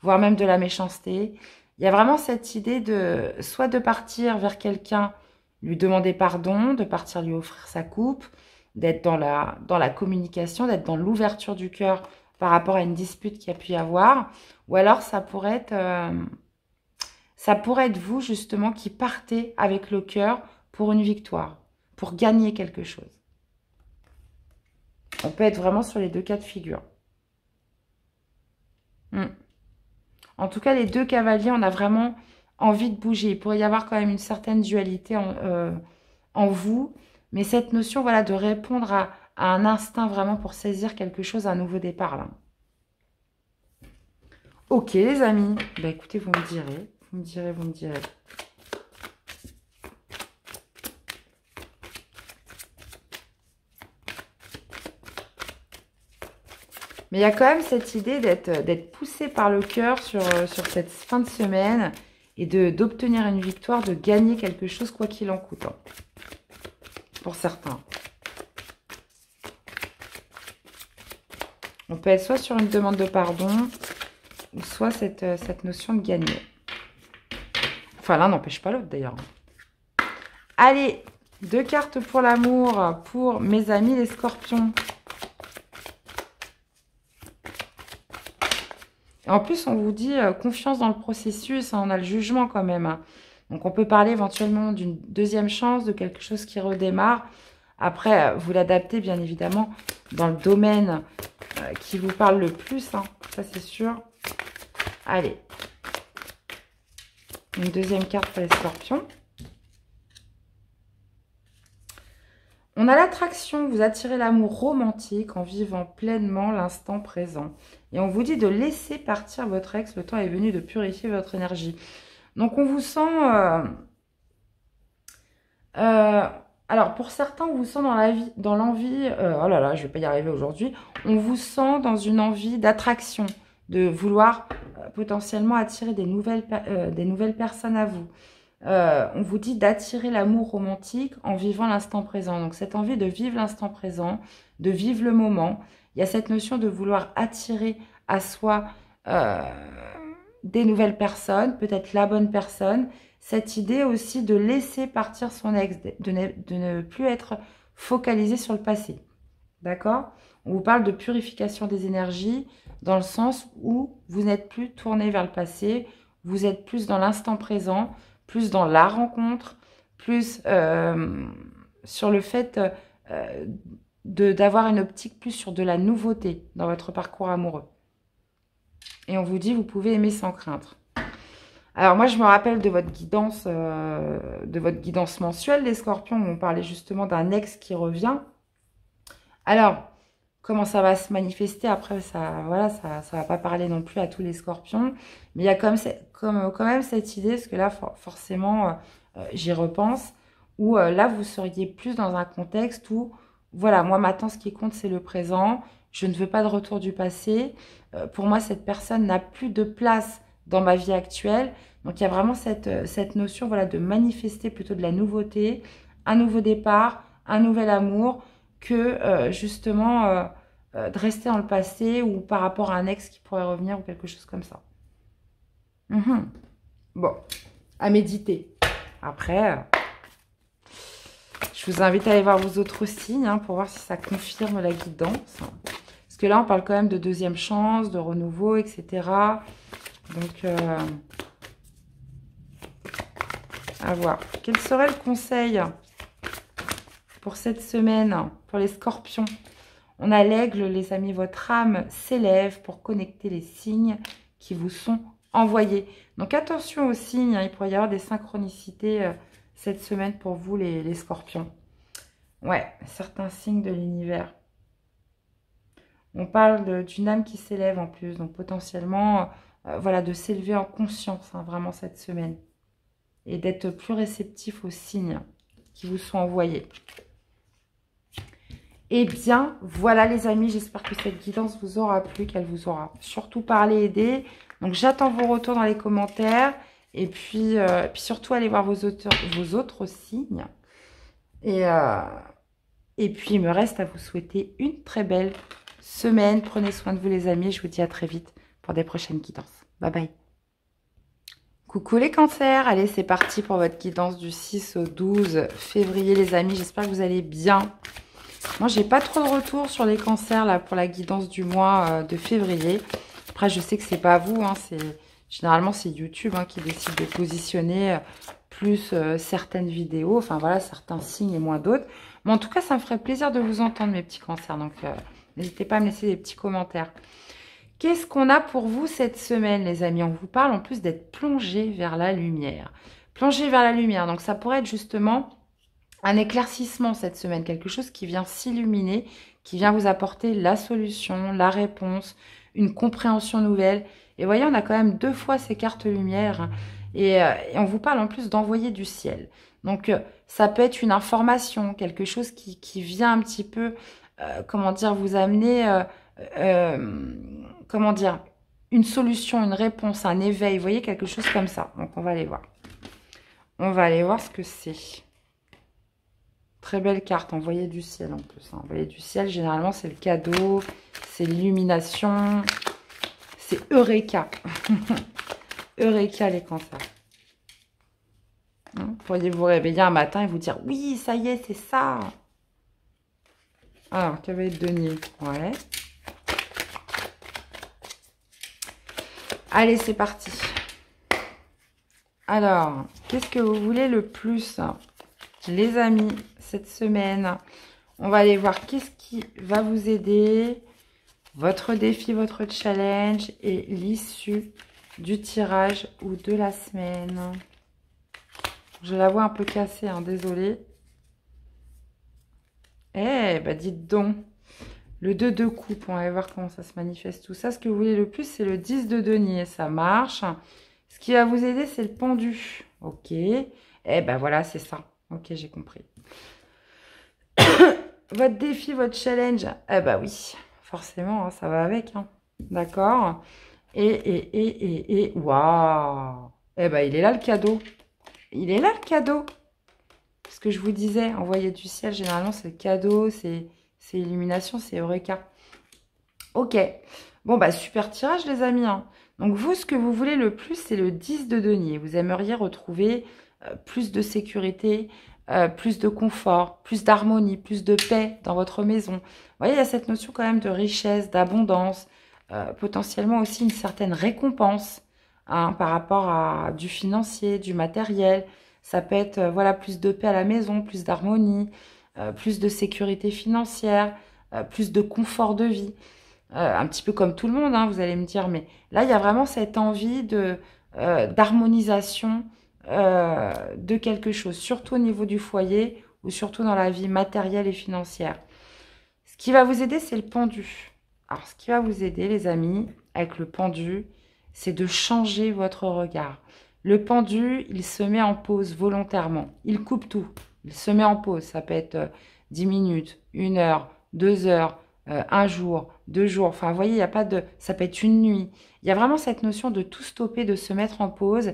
voire même de la méchanceté. Il y a vraiment cette idée de, soit de partir vers quelqu'un, lui demander pardon, de partir lui offrir sa coupe, d'être dans la communication, d'être dans l'ouverture du cœur par rapport à une dispute qu'il y a pu y avoir, ou alors ça pourrait être... Ça pourrait être vous, justement, qui partez avec le cœur pour une victoire, pour gagner quelque chose. On peut être vraiment sur les deux cas de figure. En tout cas, les deux cavaliers, on a vraiment envie de bouger. Il pourrait y avoir quand même une certaine dualité en vous, mais cette notion, voilà, de répondre à un instinct vraiment pour saisir quelque chose, un nouveau départ, là. Ok, les amis. Bah, écoutez, vous me direz. Vous me direz. Mais il y a quand même cette idée d'être poussé par le cœur sur cette fin de semaine et d'obtenir une victoire, de gagner quelque chose, quoi qu'il en coûte, hein, pour certains. On peut être soit sur une demande de pardon ou soit cette notion de gagner. Enfin, l'un n'empêche pas l'autre, d'ailleurs. Allez, deux cartes pour l'amour, pour mes amis les scorpions. Et en plus, on vous dit confiance dans le processus, hein, on a le jugement quand même. Hein. Donc, on peut parler éventuellement d'une deuxième chance, de quelque chose qui redémarre. Après, vous l'adaptez, bien évidemment, dans le domaine qui vous parle le plus. Hein. Ça, c'est sûr. Allez. Une deuxième carte pour les scorpions. On a l'attraction, vous attirez l'amour romantique en vivant pleinement l'instant présent. Et on vous dit de laisser partir votre ex, le temps est venu de purifier votre énergie. Donc on vous sent... alors pour certains, on vous sent dans l'envie... oh là là, je ne vais pas y arriver aujourd'hui. On vous sent dans une envie d'attraction, de vouloir potentiellement attirer des nouvelles personnes à vous. On vous dit d'attirer l'amour romantique en vivant l'instant présent. Donc, cette envie de vivre l'instant présent, de vivre le moment. Il y a cette notion de vouloir attirer à soi des nouvelles personnes, peut-être la bonne personne. Cette idée aussi de laisser partir son ex, de ne plus être focalisé sur le passé. D'accord ? On vous parle de purification des énergies, dans le sens où vous n'êtes plus tourné vers le passé, vous êtes plus dans l'instant présent, plus dans la rencontre, plus sur le fait d'avoir une optique plus sur de la nouveauté dans votre parcours amoureux. Et on vous dit, vous pouvez aimer sans craindre. Alors moi, je me rappelle de votre guidance mensuelle, les scorpions, où on parlait justement d'un ex qui revient. Alors... Comment ça va se manifester après, ça, voilà, ça va pas parler non plus à tous les scorpions. Mais il y a quand même cette idée, parce que là, forcément, j'y repense, où là, vous seriez plus dans un contexte où, voilà, moi, maintenant, ce qui compte, c'est le présent. Je ne veux pas de retour du passé. Pour moi, cette personne n'a plus de place dans ma vie actuelle. Donc, il y a vraiment cette notion, voilà, de manifester plutôt de la nouveauté, un nouveau départ, un nouvel amour, que justement de rester dans le passé ou par rapport à un ex qui pourrait revenir ou quelque chose comme ça. Bon, à méditer. Après, je vous invite à aller voir vos autres signes pour voir si ça confirme la guidance. Parce que là, on parle quand même de deuxième chance, de renouveau, etc. Donc, à voir. Quel serait le conseil pour cette semaine, pour les scorpions? On a l'aigle, les amis, votre âme s'élève pour connecter les signes qui vous sont envoyés. Donc attention aux signes, il pourrait y avoir des synchronicités cette semaine pour vous les scorpions. Ouais, certains signes de l'univers. On parle d'une âme qui s'élève en plus, donc potentiellement, voilà, de s'élever en conscience vraiment cette semaine. Et d'être plus réceptif aux signes qui vous sont envoyés. Eh bien, voilà les amis, j'espère que cette guidance vous aura plu, qu'elle vous aura surtout parlé, aidé. Donc, j'attends vos retours dans les commentaires. Et puis, surtout, allez voir vos autres signes. Et puis, il me reste à vous souhaiter une très belle semaine. Prenez soin de vous les amis. Je vous dis à très vite pour des prochaines guidances. Bye bye. Coucou les cancers, allez c'est parti pour votre guidance du 6 au 12 février les amis, j'espère que vous allez bien. Moi j'ai pas trop de retours sur les cancers là pour la guidance du mois de février. Après je sais que c'est pas vous, généralement c'est YouTube qui décide de positionner plus certaines vidéos, enfin voilà certains signes et moins d'autres. Mais en tout cas ça me ferait plaisir de vous entendre mes petits cancers, donc n'hésitez pas à me laisser des petits commentaires. Qu'est-ce qu'on a pour vous cette semaine, les amis? On vous parle en plus d'être plongé vers la lumière. Plongé vers la lumière, donc ça pourrait être justement un éclaircissement cette semaine, quelque chose qui vient s'illuminer, qui vient vous apporter la solution, la réponse, une compréhension nouvelle. Et voyez, on a quand même deux fois ces cartes lumière et on vous parle en plus d'envoyer du ciel. Donc, ça peut être une information, quelque chose qui vient un petit peu, comment dire, vous amener... comment dire, une solution, une réponse, un éveil, vous voyez, quelque chose comme ça. Donc, on va aller voir. On va aller voir ce que c'est. Très belle carte, envoyer du ciel en plus. Envoyer du ciel, généralement, c'est le cadeau, c'est l'illumination, c'est Eureka. Eureka, les cancers. Vous pourriez vous réveiller un matin et vous dire, oui, ça y est, c'est ça. Alors, cavalier de denier, ouais. Allez, c'est parti. Alors, qu'est-ce que vous voulez le plus, les amis, cette semaine? On va aller voir qu'est-ce qui va vous aider, votre défi, votre challenge et l'issue du tirage ou de la semaine. Je la vois un peu cassée, désolée. Eh, bah dites donc. Le 2 de coupe, on va voir comment ça se manifeste tout ça. Ce que vous voulez le plus, c'est le 10 de denier. Ça marche. Ce qui va vous aider, c'est le pendu. Ok. Eh ben voilà, c'est ça. Ok, j'ai compris. Votre défi, votre challenge. Eh ben oui, forcément, ça va avec. D'accord. Et, waouh. Eh ben, il est là le cadeau. Il est là le cadeau. Ce que je vous disais, envoyer du ciel, généralement, c'est le cadeau, c'est... c'est illumination, c'est Eureka. Ok. Bon, bah super tirage, les amis. Donc, vous, ce que vous voulez le plus, c'est le 10 de denier. Vous aimeriez retrouver plus de sécurité, plus de confort, plus d'harmonie, plus de paix dans votre maison. Vous voyez, il y a cette notion quand même de richesse, d'abondance, potentiellement aussi une certaine récompense par rapport à du financier, du matériel. Ça peut être voilà, plus de paix à la maison, plus d'harmonie. Plus de sécurité financière, plus de confort de vie. Un petit peu comme tout le monde, vous allez me dire, mais là, il y a vraiment cette envie de d'harmonisation de quelque chose, surtout au niveau du foyer ou surtout dans la vie matérielle et financière. Ce qui va vous aider, c'est le pendu. Alors, ce qui va vous aider, les amis, avec le pendu, c'est de changer votre regard. Le pendu, il se met en pause volontairement. Il coupe tout. Il se met en pause, ça peut être 10 minutes, 1 heure, 2 heures, un jour, 2 jours, enfin vous voyez, il n'y a pas de... ça peut être une nuit. Il y a vraiment cette notion de tout stopper, de se mettre en pause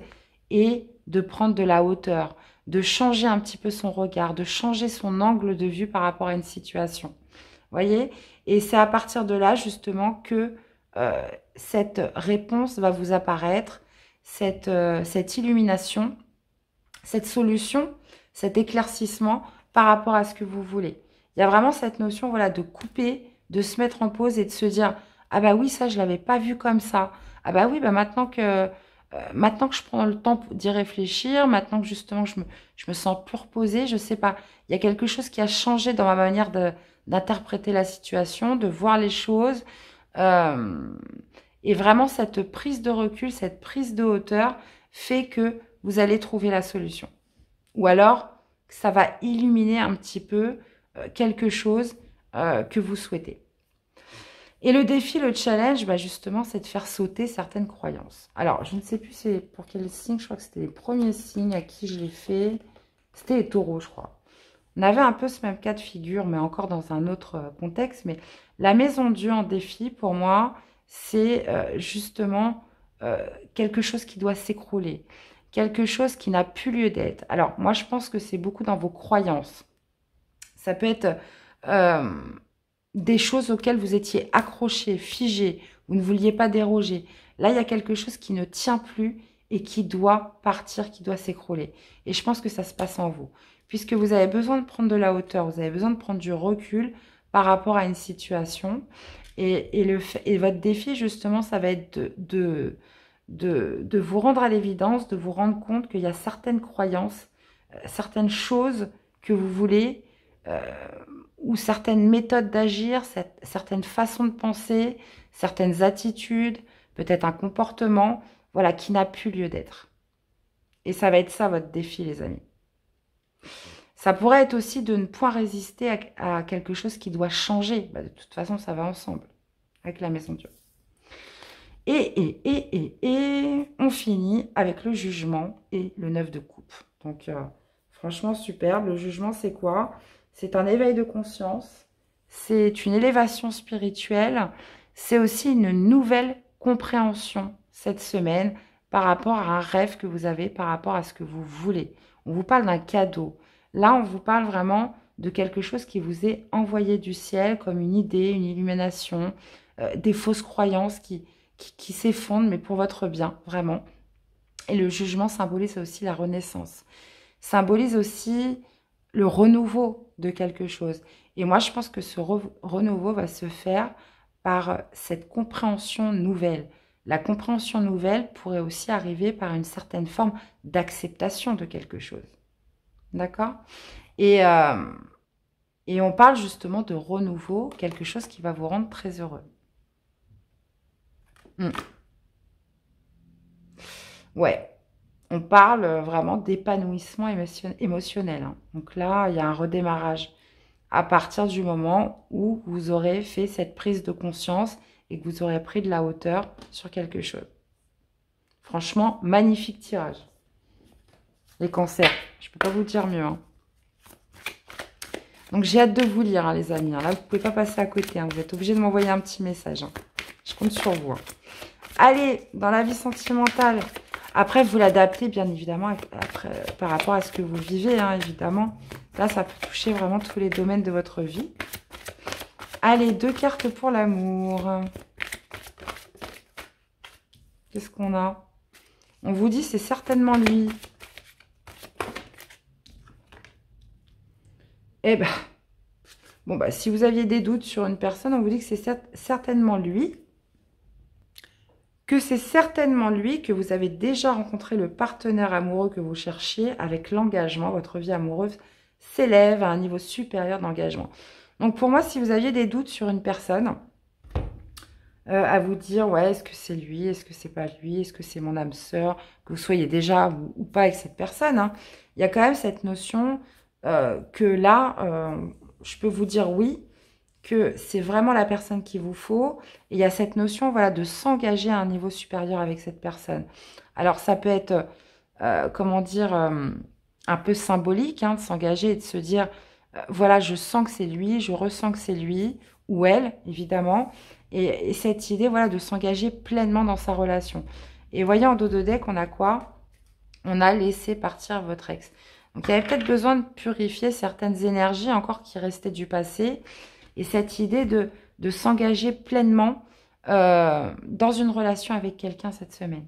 et de prendre de la hauteur, de changer un petit peu son regard, de changer son angle de vue par rapport à une situation. Vous voyez? Et c'est à partir de là justement que cette réponse va vous apparaître, cette illumination, cette solution, cet éclaircissement par rapport à ce que vous voulez. Il y a vraiment cette notion, voilà, de couper, de se mettre en pause et de se dire « Ah bah oui, ça, je ne l'avais pas vu comme ça. Ah bah oui, bah maintenant que je prends le temps d'y réfléchir, maintenant que justement je me sens plus reposée, je ne sais pas. Il y a quelque chose qui a changé dans ma manière d'interpréter la situation, de voir les choses. Et vraiment, cette prise de recul, cette prise de hauteur fait que vous allez trouver la solution. Ou alors, ça va illuminer un petit peu quelque chose que vous souhaitez. Et le défi, le challenge, bah justement, c'est de faire sauter certaines croyances. Alors, je ne sais plus c'est pour quel signe, je crois que c'était les premiers signes à qui je l'ai fait. C'était les taureaux, je crois. On avait un peu ce même cas de figure, mais encore dans un autre contexte. Mais la maison Dieu en défi, pour moi, c'est justement quelque chose qui doit s'écrouler. Quelque chose qui n'a plus lieu d'être. Alors, moi, je pense que c'est beaucoup dans vos croyances. Ça peut être des choses auxquelles vous étiez accrochés, figés, vous ne vouliez pas déroger. Là, il y a quelque chose qui ne tient plus et qui doit partir, qui doit s'écrouler. Et je pense que ça se passe en vous. Puisque vous avez besoin de prendre de la hauteur, vous avez besoin de prendre du recul par rapport à une situation. Et votre défi, justement, ça va être de vous rendre à l'évidence, de vous rendre compte qu'il y a certaines croyances, certaines choses que vous voulez, ou certaines méthodes d'agir, certaines façons de penser, certaines attitudes, peut-être un comportement, voilà, qui n'a plus lieu d'être. Et ça va être ça votre défi, les amis. Ça pourrait être aussi de ne point résister à quelque chose qui doit changer. Bah, de toute façon, ça va ensemble avec la maison de Dieu. Et on finit avec le jugement et le 9 de coupe. Donc, franchement, superbe. Le jugement, c'est quoi? C'est un éveil de conscience, c'est une élévation spirituelle, c'est aussi une nouvelle compréhension cette semaine par rapport à un rêve que vous avez, par rapport à ce que vous voulez. On vous parle d'un cadeau. Là, on vous parle vraiment de quelque chose qui vous est envoyé du ciel comme une idée, une illumination, des fausses croyances qui s'effondrent, mais pour votre bien, vraiment. Et le jugement symbolise aussi la renaissance, symbolise aussi le renouveau de quelque chose. Et moi, je pense que ce renouveau va se faire par cette compréhension nouvelle. La compréhension nouvelle pourrait aussi arriver par une certaine forme d'acceptation de quelque chose. D'accord? Et on parle justement de renouveau, quelque chose qui va vous rendre très heureux. Ouais. On parle vraiment d'épanouissement émotionnel. Hein. Donc là, il y a un redémarrage à partir du moment où vous aurez fait cette prise de conscience et que vous aurez pris de la hauteur sur quelque chose. Franchement, magnifique tirage. Les cancers, je ne peux pas vous dire mieux. Hein. Donc j'ai hâte de vous lire, hein, les amis. Hein. Là, vous ne pouvez pas passer à côté. Hein. Vous êtes obligés de m'envoyer un petit message. Hein. Je compte sur vous. Hein. Allez, dans la vie sentimentale... Après, vous l'adaptez, bien évidemment, par rapport à ce que vous vivez, hein, évidemment. Là, ça peut toucher vraiment tous les domaines de votre vie. Allez, 2 cartes pour l'amour. Qu'est-ce qu'on a? On vous dit, c'est certainement lui. Eh ben, bon, bah, si vous aviez des doutes sur une personne, on vous dit que c'est certainement lui. Que c'est certainement lui, que vous avez déjà rencontré le partenaire amoureux que vous cherchiez. Avec l'engagement, votre vie amoureuse s'élève à un niveau supérieur d'engagement. Donc pour moi, si vous aviez des doutes sur une personne, à vous dire, ouais, est-ce que c'est lui, est-ce que c'est pas lui, est-ce que c'est mon âme sœur, que vous soyez déjà ou pas avec cette personne, hein, il y a quand même cette notion que là, je peux vous dire oui, que c'est vraiment la personne qu'il vous faut. Et il y a cette notion, voilà, de s'engager à un niveau supérieur avec cette personne. Alors, ça peut être, comment dire, un peu symbolique, hein, de s'engager et de se dire, voilà, je sens que c'est lui, je ressens que c'est lui, ou elle, évidemment. Et cette idée, voilà, de s'engager pleinement dans sa relation. Et voyez, en dos de deck, on a quoi? On a laissé partir votre ex. Donc, il y avait peut-être besoin de purifier certaines énergies encore qui restaient du passé. Et cette idée de s'engager pleinement dans une relation avec quelqu'un cette semaine.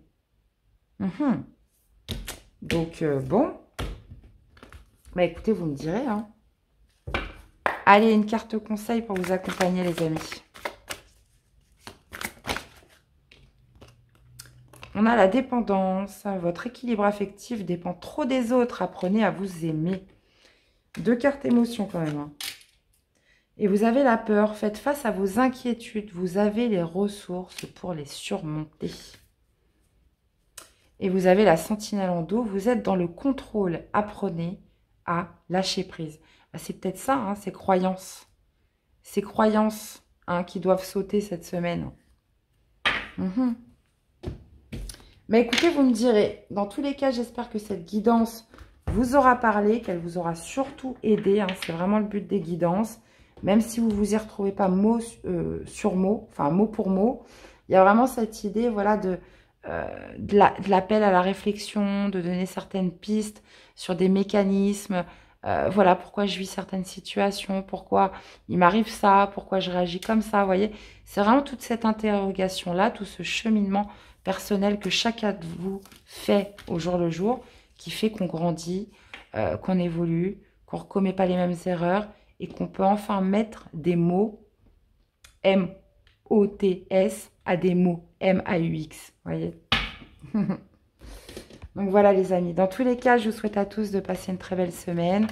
Donc, bon. Bah, écoutez, vous me direz, hein. Allez, une carte conseil pour vous accompagner, les amis. On a la dépendance. Votre équilibre affectif dépend trop des autres. Apprenez à vous aimer. Deux cartes émotions quand même. Et vous avez la peur. Faites face à vos inquiétudes. Vous avez les ressources pour les surmonter. Et vous avez la sentinelle en dos. Vous êtes dans le contrôle. Apprenez à lâcher prise. C'est peut-être ça, hein, ces croyances. Ces croyances, hein, qui doivent sauter cette semaine. Mais écoutez, vous me direz, dans tous les cas, j'espère que cette guidance vous aura parlé, qu'elle vous aura surtout aidé. Hein, c'est vraiment le but des guidances. Même si vous ne vous y retrouvez pas mot sur mot, enfin mot pour mot, il y a vraiment cette idée, voilà, de l'appel à la réflexion, de donner certaines pistes sur des mécanismes. Voilà, pourquoi je vis certaines situations, pourquoi il m'arrive ça, pourquoi je réagis comme ça, vous voyez. C'est vraiment toute cette interrogation-là, tout ce cheminement personnel que chacun de vous fait au jour le jour, qui fait qu'on grandit, qu'on évolue, qu'on ne commet pas les mêmes erreurs et qu'on peut enfin mettre des mots M-O-T-S à des mots M-A-U-X, voyez. Donc voilà les amis, dans tous les cas, je vous souhaite à tous de passer une très belle semaine.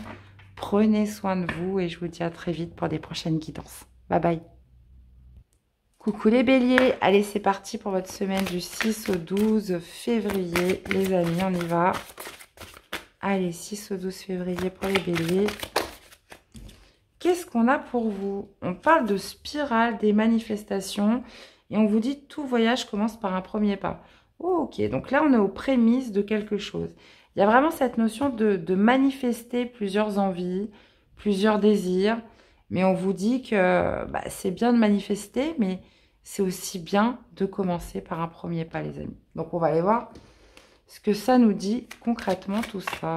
Prenez soin de vous et je vous dis à très vite pour des prochaines guidances. Bye bye. Coucou les béliers, allez c'est parti pour votre semaine du 6 au 12 février, les amis, on y va. Allez, 6 au 12 février pour les béliers. Qu'est-ce qu'on a pour vous? On parle de spirale des manifestations et on vous dit tout voyage commence par un premier pas. Oh, ok, donc là on est aux prémices de quelque chose. Il y a vraiment cette notion de manifester plusieurs envies, plusieurs désirs. Mais on vous dit que bah, c'est bien de manifester, mais c'est aussi bien de commencer par un premier pas, les amis. Donc, on va aller voir ce que ça nous dit concrètement, tout ça.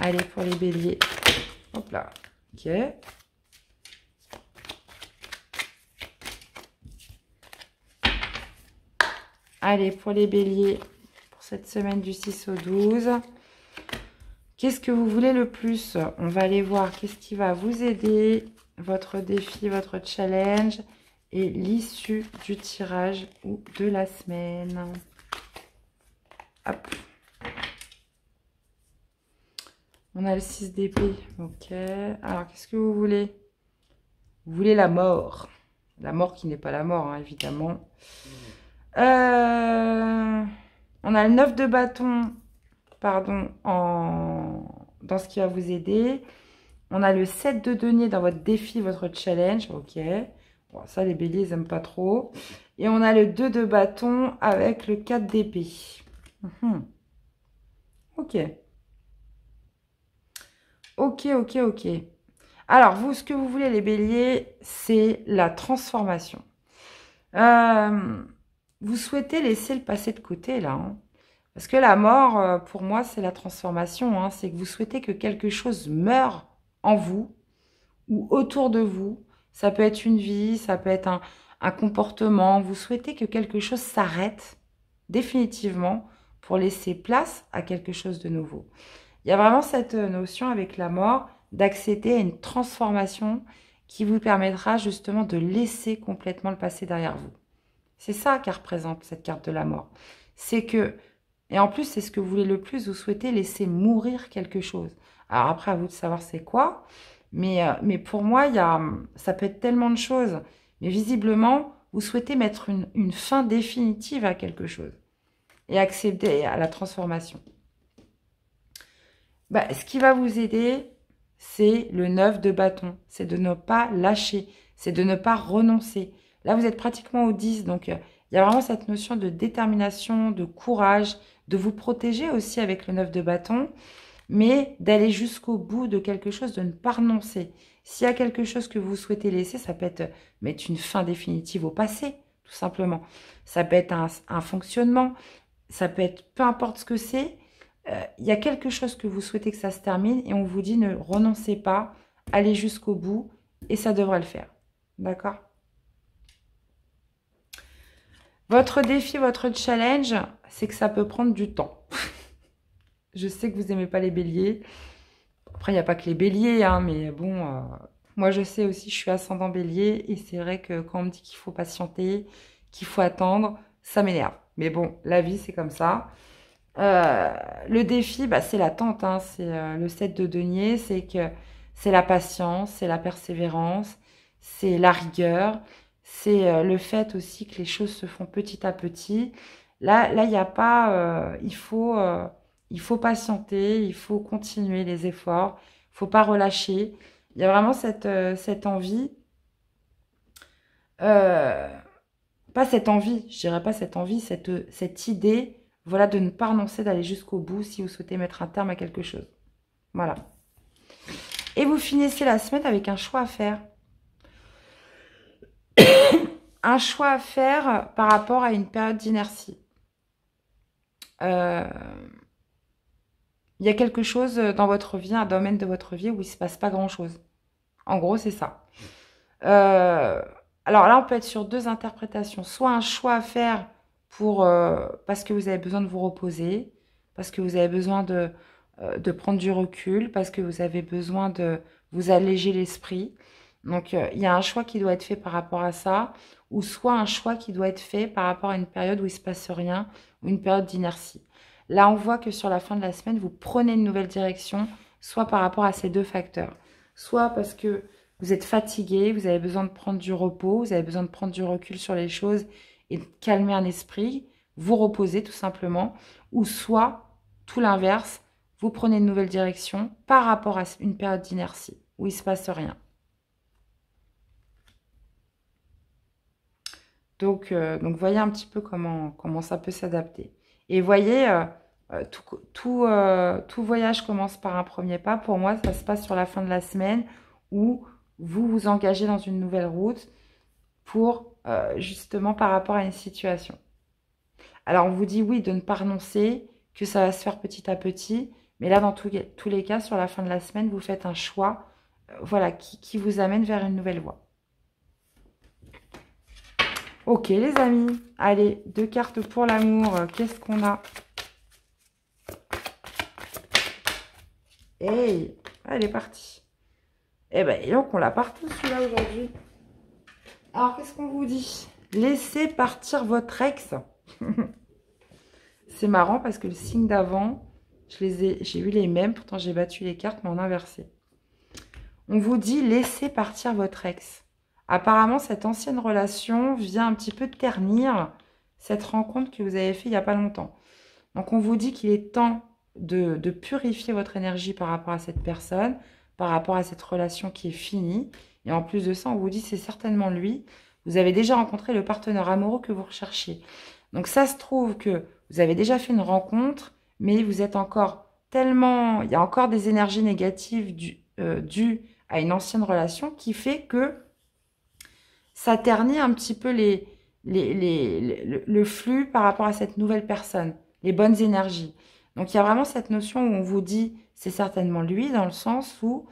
Allez, pour les béliers. Hop là, ok. Allez, pour les béliers. Cette semaine du 6 au 12. Qu'est-ce que vous voulez le plus? On va aller voir qu'est-ce qui va vous aider, votre défi, votre challenge et l'issue du tirage ou de la semaine. Hop. On a le 6 d'épée. Ok. Alors, qu'est-ce que vous voulez? Vous voulez la mort. La mort qui n'est pas la mort, hein, évidemment. On a le 9 de bâton, pardon, dans ce qui va vous aider. On a le 7 de denier dans votre défi, votre challenge. Ok. Bon, ça, les béliers, ils n'aiment pas trop. Et on a le 2 de bâton avec le 4 d'épée. Ok. Ok. Alors, vous, ce que vous voulez, les béliers, c'est la transformation. Vous souhaitez laisser le passé de côté, là. Hein. Parce que la mort, pour moi, c'est la transformation. Hein. C'est que vous souhaitez que quelque chose meure en vous ou autour de vous. Ça peut être une vie, ça peut être un comportement. Vous souhaitez que quelque chose s'arrête définitivement pour laisser place à quelque chose de nouveau. Il y a vraiment cette notion avec la mort d'accéder à une transformation qui vous permettra justement de laisser complètement le passé derrière vous. C'est ça qui représente cette carte de la mort. C'est que, et en plus, c'est ce que vous voulez le plus, vous souhaitez laisser mourir quelque chose. Alors après, à vous de savoir c'est quoi, mais pour moi, ça peut être tellement de choses. Mais visiblement, vous souhaitez mettre une fin définitive à quelque chose et accéder à la transformation. Bah, ce qui va vous aider, c'est le 9 de bâton. C'est de ne pas lâcher, c'est de ne pas renoncer. Là, vous êtes pratiquement au 10, donc il y a vraiment cette notion de détermination, de courage, de vous protéger aussi avec le 9 de bâton, mais d'aller jusqu'au bout de quelque chose, de ne pas renoncer. S'il y a quelque chose que vous souhaitez laisser, ça peut être mettre une fin définitive au passé, tout simplement. Ça peut être un fonctionnement, ça peut être peu importe ce que c'est. Il y a quelque chose que vous souhaitez que ça se termine et on vous dit ne renoncez pas, allez jusqu'au bout et ça devrait le faire. D'accord? Votre défi, votre challenge, c'est que ça peut prendre du temps. Je sais que vous n'aimez pas les béliers. Après, il n'y a pas que les béliers, hein, mais bon, moi je sais aussi, je suis ascendant bélier et c'est vrai que quand on me dit qu'il faut patienter, qu'il faut attendre, ça m'énerve. Mais bon, la vie c'est comme ça. Le défi, bah, c'est l'attente, hein, c'est le 7 de denier, c'est que c'est la patience, c'est la persévérance, c'est la rigueur, c'est le fait aussi que les choses se font petit à petit. Là, il n'y a pas, il faut patienter, il faut continuer les efforts, il ne faut pas relâcher. Il y a vraiment cette envie, pas cette envie, je dirais pas cette envie, cette idée. Voilà, de ne pas renoncer, d'aller jusqu'au bout si vous souhaitez mettre un terme à quelque chose. Voilà. Et vous finissez la semaine avec un choix à faire. Un choix à faire par rapport à une période d'inertie. Il y a quelque chose dans votre vie, un domaine de votre vie où il ne se passe pas grand-chose. En gros, c'est ça. Alors là, on peut être sur deux interprétations. Soit un choix à faire parce que vous avez besoin de vous reposer, parce que vous avez besoin de prendre du recul, parce que vous avez besoin de vous alléger l'esprit. Donc, il y a un choix qui doit être fait par rapport à ça, ou soit un choix qui doit être fait par rapport à une période où il ne se passe rien, ou une période d'inertie. Là, on voit que sur la fin de la semaine, vous prenez une nouvelle direction, soit par rapport à ces deux facteurs, soit parce que vous êtes fatigué, vous avez besoin de prendre du repos, vous avez besoin de prendre du recul sur les choses, et calmer un esprit, vous reposer tout simplement, ou soit, tout l'inverse, vous prenez une nouvelle direction par rapport à une période d'inertie, où il ne se passe rien. Donc voyez un petit peu comment ça peut s'adapter. Et voyez, tout voyage commence par un premier pas. Pour moi, ça se passe sur la fin de la semaine, où vous vous engagez dans une nouvelle route pour... justement par rapport à une situation. Alors on vous dit oui de ne pas renoncer, que ça va se faire petit à petit, mais là dans tous les cas sur la fin de la semaine vous faites un choix voilà, qui vous amène vers une nouvelle voie. Ok les amis, allez, 2 cartes pour l'amour, qu'est-ce qu'on a? Hey, elle est partie. Eh ben et donc on l'a partout celui-là aujourd'hui. Alors, qu'est-ce qu'on vous dit? Laissez partir votre ex. C'est marrant parce que le signe d'avant, j'ai eu les mêmes. Pourtant, j'ai battu les cartes, mais en inversé. On vous dit, laissez partir votre ex. Apparemment, cette ancienne relation vient un petit peu ternir cette rencontre que vous avez faite il n'y a pas longtemps. Donc, on vous dit qu'il est temps de purifier votre énergie par rapport à cette personne, par rapport à cette relation qui est finie. Et en plus de ça, on vous dit c'est certainement lui. Vous avez déjà rencontré le partenaire amoureux que vous recherchiez. Donc ça se trouve que vous avez déjà fait une rencontre, mais vous êtes encore tellement... Il y a encore des énergies négatives dues à une ancienne relation qui fait que ça ternit un petit peu le flux par rapport à cette nouvelle personne, les bonnes énergies. Donc il y a vraiment cette notion où on vous dit c'est certainement lui dans le sens où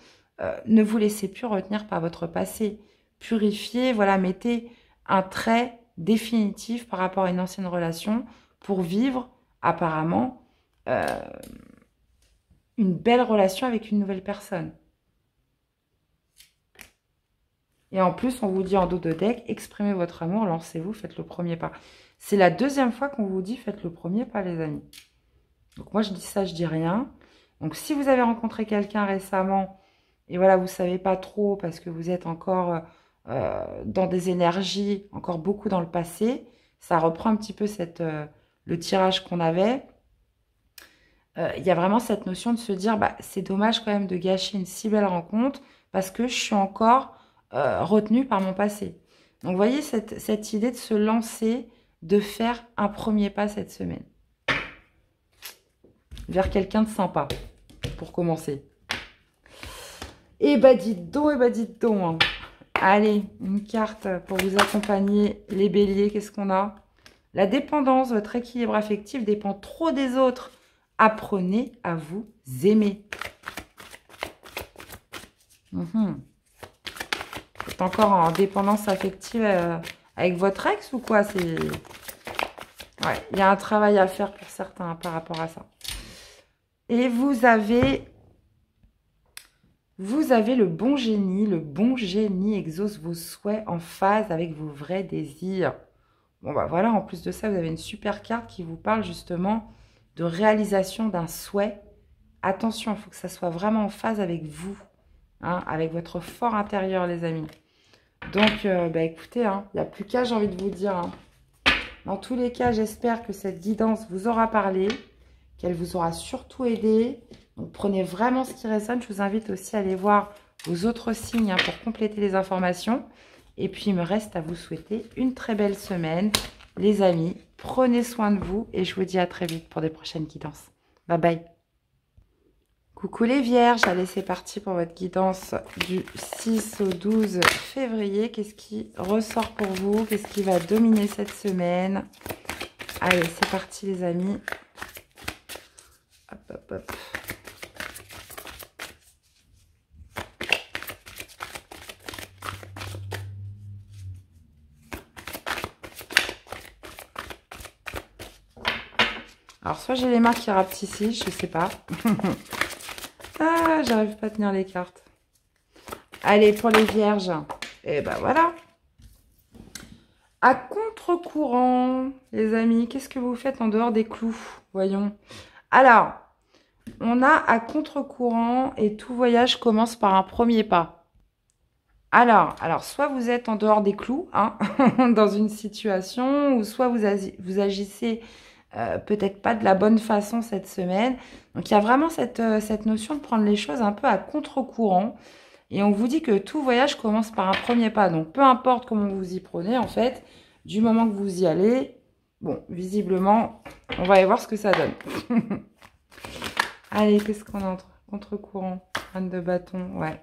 ne vous laissez plus retenir par votre passé. Purifiez, voilà, mettez un trait définitif par rapport à une ancienne relation pour vivre apparemment une belle relation avec une nouvelle personne. Et en plus, on vous dit en dos de deck, exprimez votre amour, lancez-vous, faites le premier pas. C'est la deuxième fois qu'on vous dit faites le premier pas, les amis. Donc moi, je dis ça, je dis rien. Donc si vous avez rencontré quelqu'un récemment, et voilà, vous ne savez pas trop parce que vous êtes encore dans des énergies, encore beaucoup dans le passé. Ça reprend un petit peu le tirage qu'on avait. Il y a vraiment cette notion de se dire, bah, c'est dommage quand même de gâcher une si belle rencontre parce que je suis encore retenue par mon passé. Donc, vous voyez cette idée de se lancer, de faire un premier pas cette semaine. vers quelqu'un de sympa, pour commencer. Et bah dites donc, hein. Allez, une carte pour vous accompagner, les béliers, qu'est-ce qu'on a? La dépendance, votre équilibre affectif dépend trop des autres. Apprenez à vous aimer. Vous êtes encore en dépendance affective avec votre ex ou quoi? Ouais, il y a un travail à faire pour certains par rapport à ça. Et vous avez le bon génie. Le bon génie exauce vos souhaits en phase avec vos vrais désirs. Bon, bah voilà, en plus de ça, vous avez une super carte qui vous parle justement de réalisation d'un souhait. Attention, il faut que ça soit vraiment en phase avec vous, hein, avec votre fort intérieur, les amis. Donc, bah écoutez, hein, il n'y a plus qu'à, j'ai envie de vous dire. Hein. Dans tous les cas, j'espère que cette guidance vous aura parlé, qu'elle vous aura surtout aidé. Donc, prenez vraiment ce qui résonne. Je vous invite aussi à aller voir vos autres signes hein, pour compléter les informations. Et puis, il me reste à vous souhaiter une très belle semaine. Les amis, prenez soin de vous et je vous dis à très vite pour des prochaines guidances. Bye bye. Coucou les vierges. Allez, c'est parti pour votre guidance du 6 au 12 février. Qu'est-ce qui ressort pour vous? Qu'est-ce qui va dominer cette semaine? Allez, c'est parti les amis. Hop, hop, hop. Alors, soit j'ai les mains qui rapent ici, je sais pas. Ah, j'arrive pas à tenir les cartes. Allez, pour les vierges. Et ben voilà. À contre-courant, les amis, qu'est-ce que vous faites en dehors des clous? Voyons. Alors, on a à contre-courant et tout voyage commence par un premier pas. Alors soit vous êtes en dehors des clous, hein, dans une situation, ou soit vous agissez... peut-être pas de la bonne façon cette semaine. Donc, il y a vraiment cette notion de prendre les choses un peu à contre-courant. Et on vous dit que tout voyage commence par un premier pas. Donc, peu importe comment vous y prenez, en fait, du moment que vous y allez, bon, visiblement, on va aller voir ce que ça donne. Allez, qu'est-ce qu'on entre? Contre-courant, reine de bâton, ouais.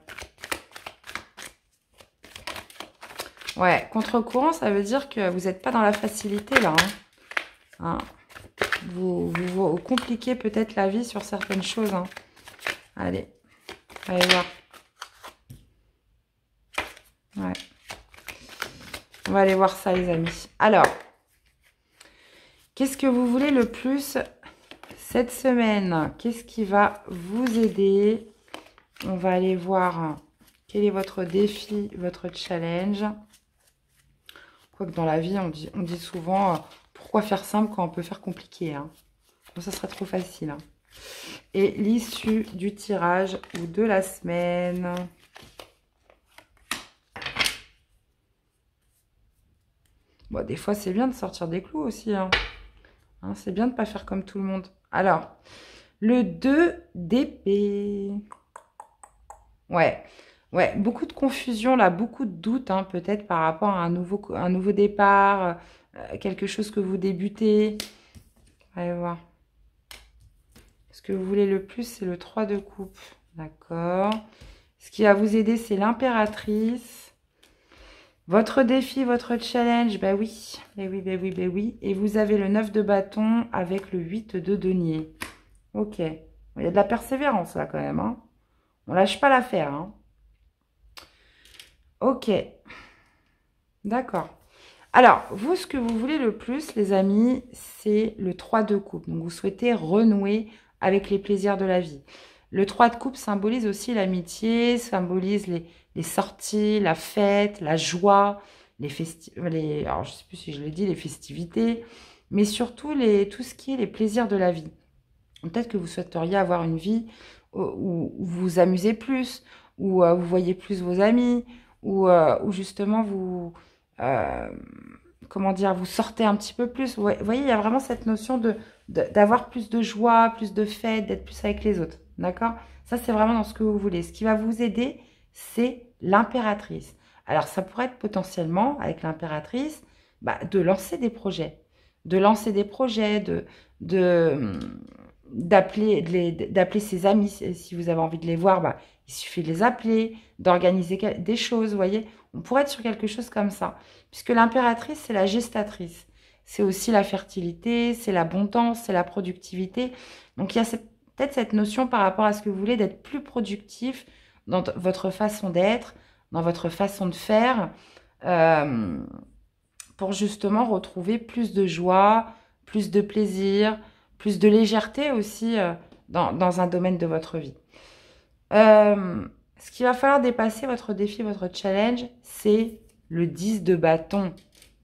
Ouais, contre-courant, ça veut dire que vous n'êtes pas dans la facilité, là. Hein. Vous compliquez peut-être la vie sur certaines choses. Hein. Allez, allez voir. Ouais. On va aller voir ça, les amis. Alors, qu'est-ce que vous voulez le plus cette semaine? Qu'est-ce qui va vous aider? On va aller voir quel est votre défi, votre challenge. Quoique dans la vie, on dit souvent... pourquoi faire simple quand on peut faire compliqué hein? Bon, ça serait trop facile. Hein? Et l'issue du tirage ou de la semaine. Bon, des fois, c'est bien de sortir des clous aussi. Hein? Hein, c'est bien de ne pas faire comme tout le monde. Alors, le 2 d'épée. Ouais. Ouais, beaucoup de confusion là, beaucoup de doutes hein, peut-être par rapport à un nouveau départ... quelque chose que vous débutez. Allez voir. Ce que vous voulez le plus, c'est le 3 de coupe. D'accord. Ce qui va vous aider, c'est l'impératrice. Votre défi, votre challenge, ben oui. Ben oui, ben oui, ben oui. Et vous avez le 9 de bâton avec le 8 de denier. Ok. Il y a de la persévérance là quand même. Hein. On lâche pas l'affaire. Hein. Ok. D'accord. Alors, vous, ce que vous voulez le plus, les amis, c'est le 3 de coupe. Donc, vous souhaitez renouer avec les plaisirs de la vie. Le 3 de coupe symbolise aussi l'amitié, symbolise les sorties, la fête, la joie, alors, je ne sais plus si je l'ai dit, les festivités, mais surtout tout ce qui est les plaisirs de la vie. Peut-être que vous souhaiteriez avoir une vie où vous vous amusez plus, où vous voyez plus vos amis, où justement vous... comment dire, vous sortez un petit peu plus. Vous voyez, il y a vraiment cette notion d'avoir plus de joie, plus de fête, d'être plus avec les autres. D'accord? Ça, c'est vraiment dans ce que vous voulez. Ce qui va vous aider, c'est l'impératrice. Alors, ça pourrait être potentiellement, avec l'impératrice, bah, de lancer des projets. De lancer des projets, d'appeler ses amis. Si vous avez envie de les voir, bah, il suffit de les appeler, d'organiser des choses, vous voyez. On pourrait être sur quelque chose comme ça. Puisque l'impératrice, c'est la gestatrice. C'est aussi la fertilité, c'est l'abondance, c'est la productivité. Donc, il y a peut-être cette notion par rapport à ce que vous voulez d'être plus productif dans votre façon d'être, dans votre façon de faire, pour justement retrouver plus de joie, plus de plaisir, plus de légèreté aussi dans un domaine de votre vie. Ce qu'il va falloir dépasser, votre défi, votre challenge, c'est le 10 de bâton.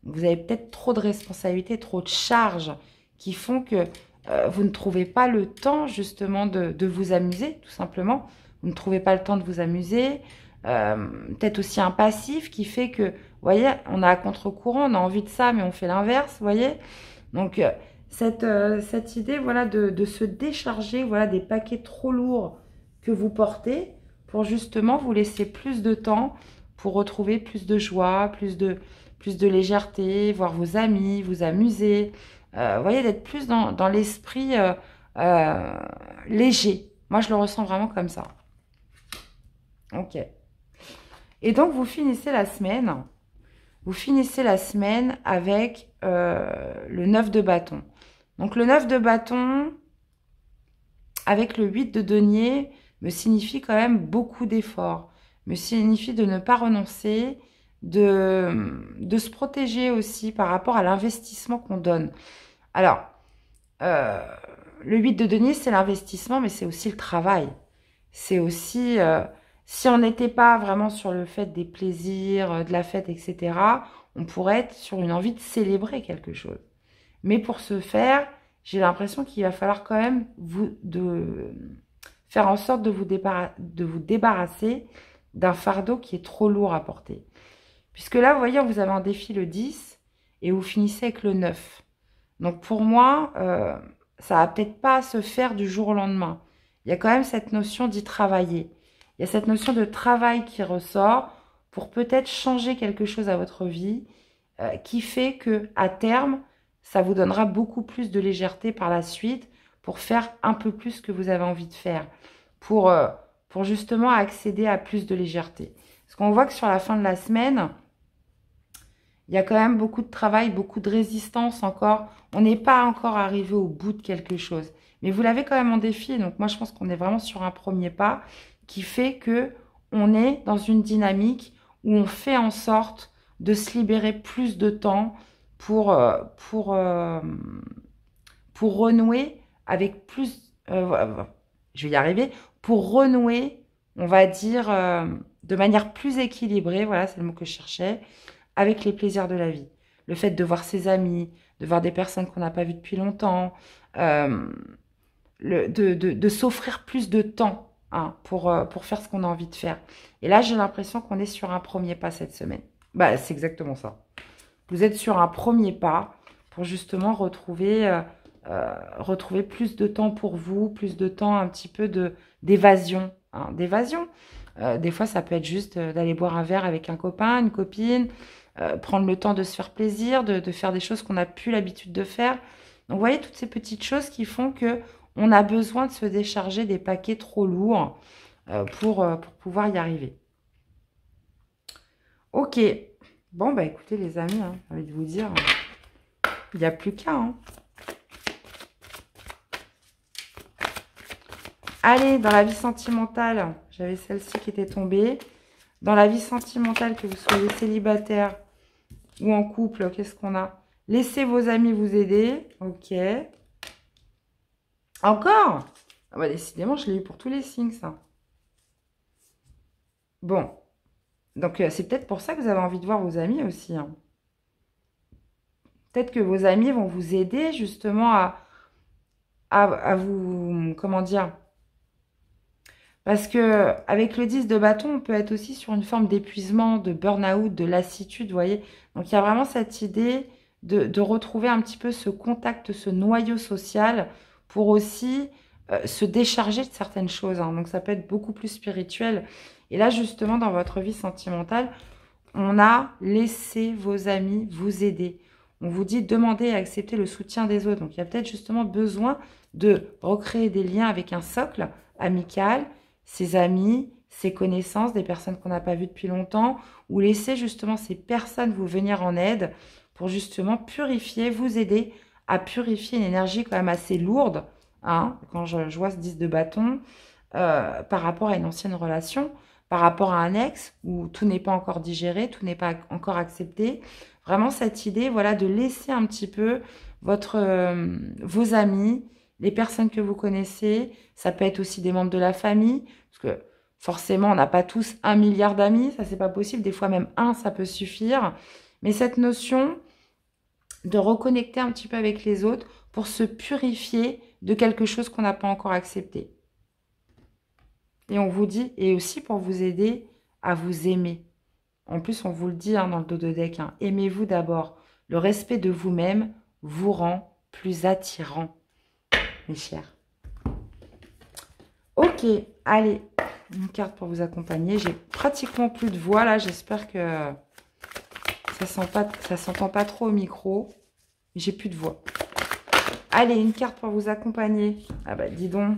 Vous avez peut-être trop de responsabilités, trop de charges qui font que vous ne trouvez pas le temps justement de vous amuser, tout simplement. Vous ne trouvez pas le temps de vous amuser. Peut-être aussi un passif qui fait que, vous voyez, on a à contre-courant, on a envie de ça, mais on fait l'inverse, vous voyez. Donc, cette idée, voilà, de se décharger, voilà, des paquets trop lourds que vous portez pour justement vous laisser plus de temps pour retrouver plus de joie, plus de légèreté, voir vos amis, vous amuser. Vous voyez, d'être plus dans l'esprit léger. Moi, je le ressens vraiment comme ça. Ok. Et donc, vous finissez la semaine. Vous finissez la semaine avec le 9 de bâton. Donc, le 9 de bâton avec le 8 de denier me signifie quand même beaucoup d'efforts. Me signifie de ne pas renoncer, de se protéger aussi par rapport à l'investissement qu'on donne. Alors, le 8 de denier, c'est l'investissement, mais c'est aussi le travail. C'est aussi... si on n'était pas vraiment sur le fait des plaisirs, de la fête, etc., on pourrait être sur une envie de célébrer quelque chose. Mais pour ce faire, j'ai l'impression qu'il va falloir quand même faire en sorte de vous débarrasser d'un fardeau qui est trop lourd à porter. Puisque là, vous voyez, vous avez un défi le 10 et vous finissez avec le 9. Donc pour moi, ça va peut-être pas se faire du jour au lendemain. Il y a quand même cette notion d'y travailler. Il y a cette notion de travail qui ressort pour peut-être changer quelque chose à votre vie qui fait que à terme, ça vous donnera beaucoup plus de légèreté par la suite pour faire un peu plus ce que vous avez envie de faire, pour justement accéder à plus de légèreté. Parce qu'on voit que sur la fin de la semaine, il y a quand même beaucoup de travail, beaucoup de résistance encore. On n'est pas encore arrivé au bout de quelque chose. Mais vous l'avez quand même en défi. Donc moi, je pense qu'on est vraiment sur un premier pas qui fait que on est dans une dynamique où on fait en sorte de se libérer plus de temps pour renouer avec plus... je vais y arriver. Pour renouer, on va dire, de manière plus équilibrée, voilà, c'est le mot que je cherchais, avec les plaisirs de la vie. Le fait de voir ses amis, de voir des personnes qu'on n'a pas vues depuis longtemps, de s'offrir plus de temps, hein, pour faire ce qu'on a envie de faire. Et là, j'ai l'impression qu'on est sur un premier pas cette semaine. Bah, c'est exactement ça. Vous êtes sur un premier pas pour justement retrouver plus de temps pour vous, plus de temps un petit peu d'évasion. Hein, d'évasion. Des fois, ça peut être juste d'aller boire un verre avec un copain, une copine, prendre le temps de se faire plaisir, de faire des choses qu'on n'a plus l'habitude de faire. Donc, vous voyez, toutes ces petites choses qui font que on a besoin de se décharger des paquets trop lourds pour pouvoir y arriver. Ok. Bon, bah écoutez les amis, hein, j'ai envie de vous dire, il n'y a plus qu'à. Hein. Allez, dans la vie sentimentale, j'avais celle-ci qui était tombée. Dans la vie sentimentale, que vous soyez célibataire ou en couple, qu'est-ce qu'on a? Laissez vos amis vous aider. Ok. Encore? Ah bah décidément, je l'ai eu pour tous les signes, ça. Bon. Donc, c'est peut-être pour ça que vous avez envie de voir vos amis aussi. Hein. Peut-être que vos amis vont vous aider, justement, à vous... Comment dire? Parce que avec le 10 de bâton, on peut être aussi sur une forme d'épuisement, de burn-out, de lassitude, vous voyez. Donc, il y a vraiment cette idée de retrouver un petit peu ce contact, ce noyau social, pour aussi se décharger de certaines choses. Hein. Donc, ça peut être beaucoup plus spirituel. Et là, justement, dans votre vie sentimentale, on a laissé vos amis vous aider. On vous dit demander et accepter le soutien des autres. Donc, il y a peut-être justement besoin de recréer des liens avec un socle amical, ses amis, ses connaissances, des personnes qu'on n'a pas vues depuis longtemps, ou laisser justement ces personnes vous venir en aide pour justement purifier, vous aider à purifier une énergie quand même assez lourde, hein, quand je vois ce 10 de bâton, par rapport à une ancienne relation, par rapport à un ex, où tout n'est pas encore digéré, tout n'est pas encore accepté. Vraiment cette idée, voilà, de laisser un petit peu votre, vos amis, les personnes que vous connaissez, ça peut être aussi des membres de la famille, parce que forcément, on n'a pas tous 1 milliard d'amis, ça c'est pas possible, des fois même 1, ça peut suffire. Mais cette notion de reconnecter un petit peu avec les autres pour se purifier de quelque chose qu'on n'a pas encore accepté. Et on vous dit, et aussi pour vous aider à vous aimer. En plus, on vous le dit hein, dans le dododec, hein, aimez-vous d'abord. Le respect de vous-même vous rend plus attirant, mes chers. Ok, allez, une carte pour vous accompagner. J'ai pratiquement plus de voix là, j'espère que ça s'entend pas trop au micro. J'ai plus de voix. Allez, une carte pour vous accompagner. Ah bah dis donc.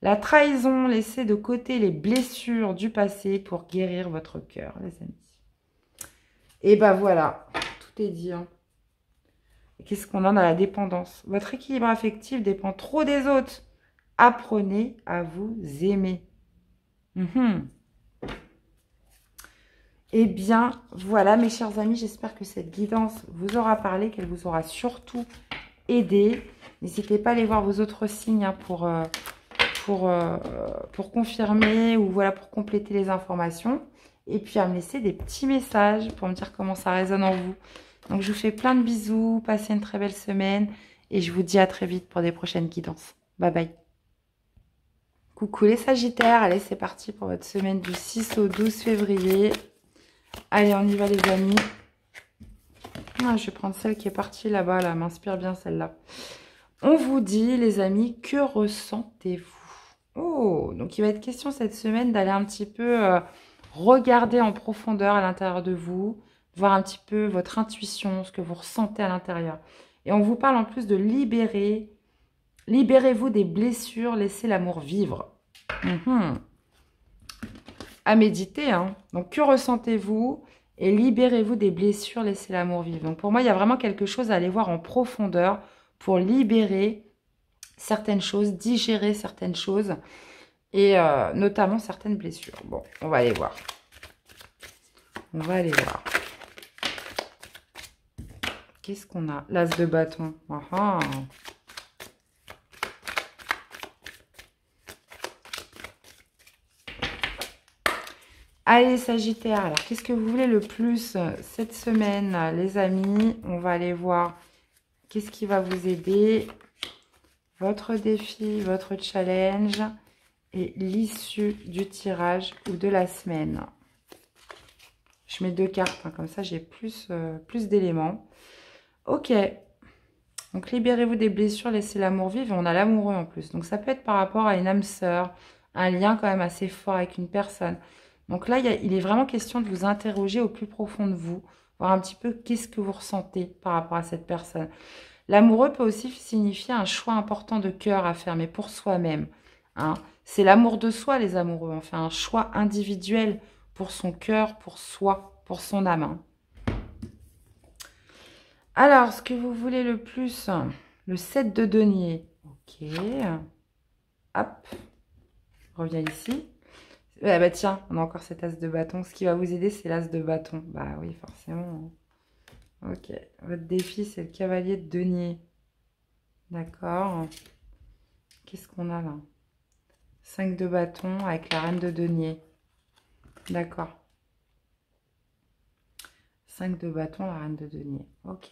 La trahison, laissez de côté les blessures du passé pour guérir votre cœur, les amis. Et ben voilà, tout est dit. Hein. Qu'est-ce qu'on a dans la dépendance? Votre équilibre affectif dépend trop des autres. Apprenez à vous aimer. Eh bien, voilà mes chers amis, j'espère que cette guidance vous aura parlé, qu'elle vous aura surtout aidé. N'hésitez pas à aller voir vos autres signes hein, pour confirmer ou voilà pour compléter les informations et puis à me laisser des petits messages pour me dire comment ça résonne en vous. Donc je vous fais plein de bisous, passez une très belle semaine et je vous dis à très vite pour des prochaines guidances. Bye bye. Coucou les Sagittaires, allez c'est parti pour votre semaine du 6 au 12 février. Allez on y va les amis. Ah, je vais prendre celle qui est partie là-bas, là, m'inspire bien celle-là. On vous dit les amis, que ressentez-vous? Oh, donc il va être question cette semaine d'aller un petit peu regarder en profondeur à l'intérieur de vous, voir un petit peu votre intuition, ce que vous ressentez à l'intérieur. Et on vous parle en plus de libérer, libérez-vous des blessures, laissez l'amour vivre. À méditer, hein. Donc que ressentez-vous et libérez-vous des blessures, laissez l'amour vivre. Donc pour moi, il y a vraiment quelque chose à aller voir en profondeur pour libérer certaines choses, digérer certaines choses et notamment certaines blessures. Bon, on va aller voir. On va aller voir. Qu'est-ce qu'on a? L'as de bâton. Ah-ha. Allez, Sagittaire. Alors, qu'est-ce que vous voulez le plus cette semaine, les amis? On va aller voir qu'est-ce qui va vous aider. Votre défi, votre challenge et l'issue du tirage ou de la semaine. Je mets 2 cartes, hein, comme ça j'ai plus d'éléments. Ok, donc libérez-vous des blessures, laissez l'amour vivre. Et on a l'amoureux en plus, donc ça peut être par rapport à une âme sœur, un lien quand même assez fort avec une personne. Donc là, il est vraiment question de vous interroger au plus profond de vous, voir un petit peu qu'est-ce que vous ressentez par rapport à cette personne. L'amoureux peut aussi signifier un choix important de cœur à faire, mais pour soi-même. Hein. C'est l'amour de soi, les amoureux. On fait un choix individuel pour son cœur, pour soi, pour son âme. Hein. Alors, ce que vous voulez le plus, le 7 de denier. Ok. Hop. Reviens ici. Ah bah tiens, on a encore cet as de bâton. Ce qui va vous aider, c'est l'as de bâton. Bah oui, forcément. Ok, votre défi, c'est le cavalier de denier. D'accord. Qu'est-ce qu'on a là? 5 de bâton avec la reine de denier. D'accord. 5 de bâton, la reine de denier. Ok.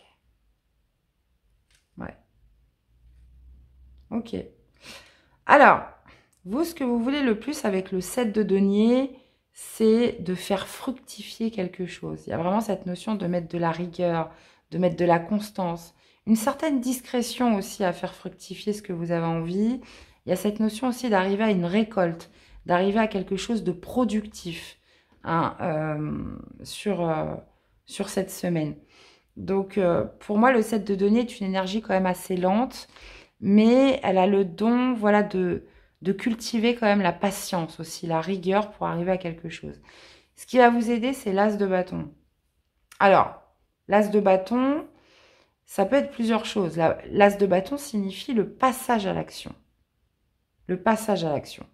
Ouais. Ok. Alors, vous, ce que vous voulez le plus avec le 7 de denier, c'est de faire fructifier quelque chose. Il y a vraiment cette notion de mettre de la rigueur, de mettre de la constance, une certaine discrétion aussi à faire fructifier ce que vous avez envie. Il y a cette notion aussi d'arriver à une récolte, d'arriver à quelque chose de productif hein, sur cette semaine. Donc, pour moi, le 7 de denier est une énergie quand même assez lente, mais elle a le don, voilà, de cultiver quand même la patience aussi, la rigueur pour arriver à quelque chose. Ce qui va vous aider, c'est l'as de bâton. Alors, l'as de bâton, ça peut être plusieurs choses. L'as de bâton signifie le passage à l'action. Le passage à l'action.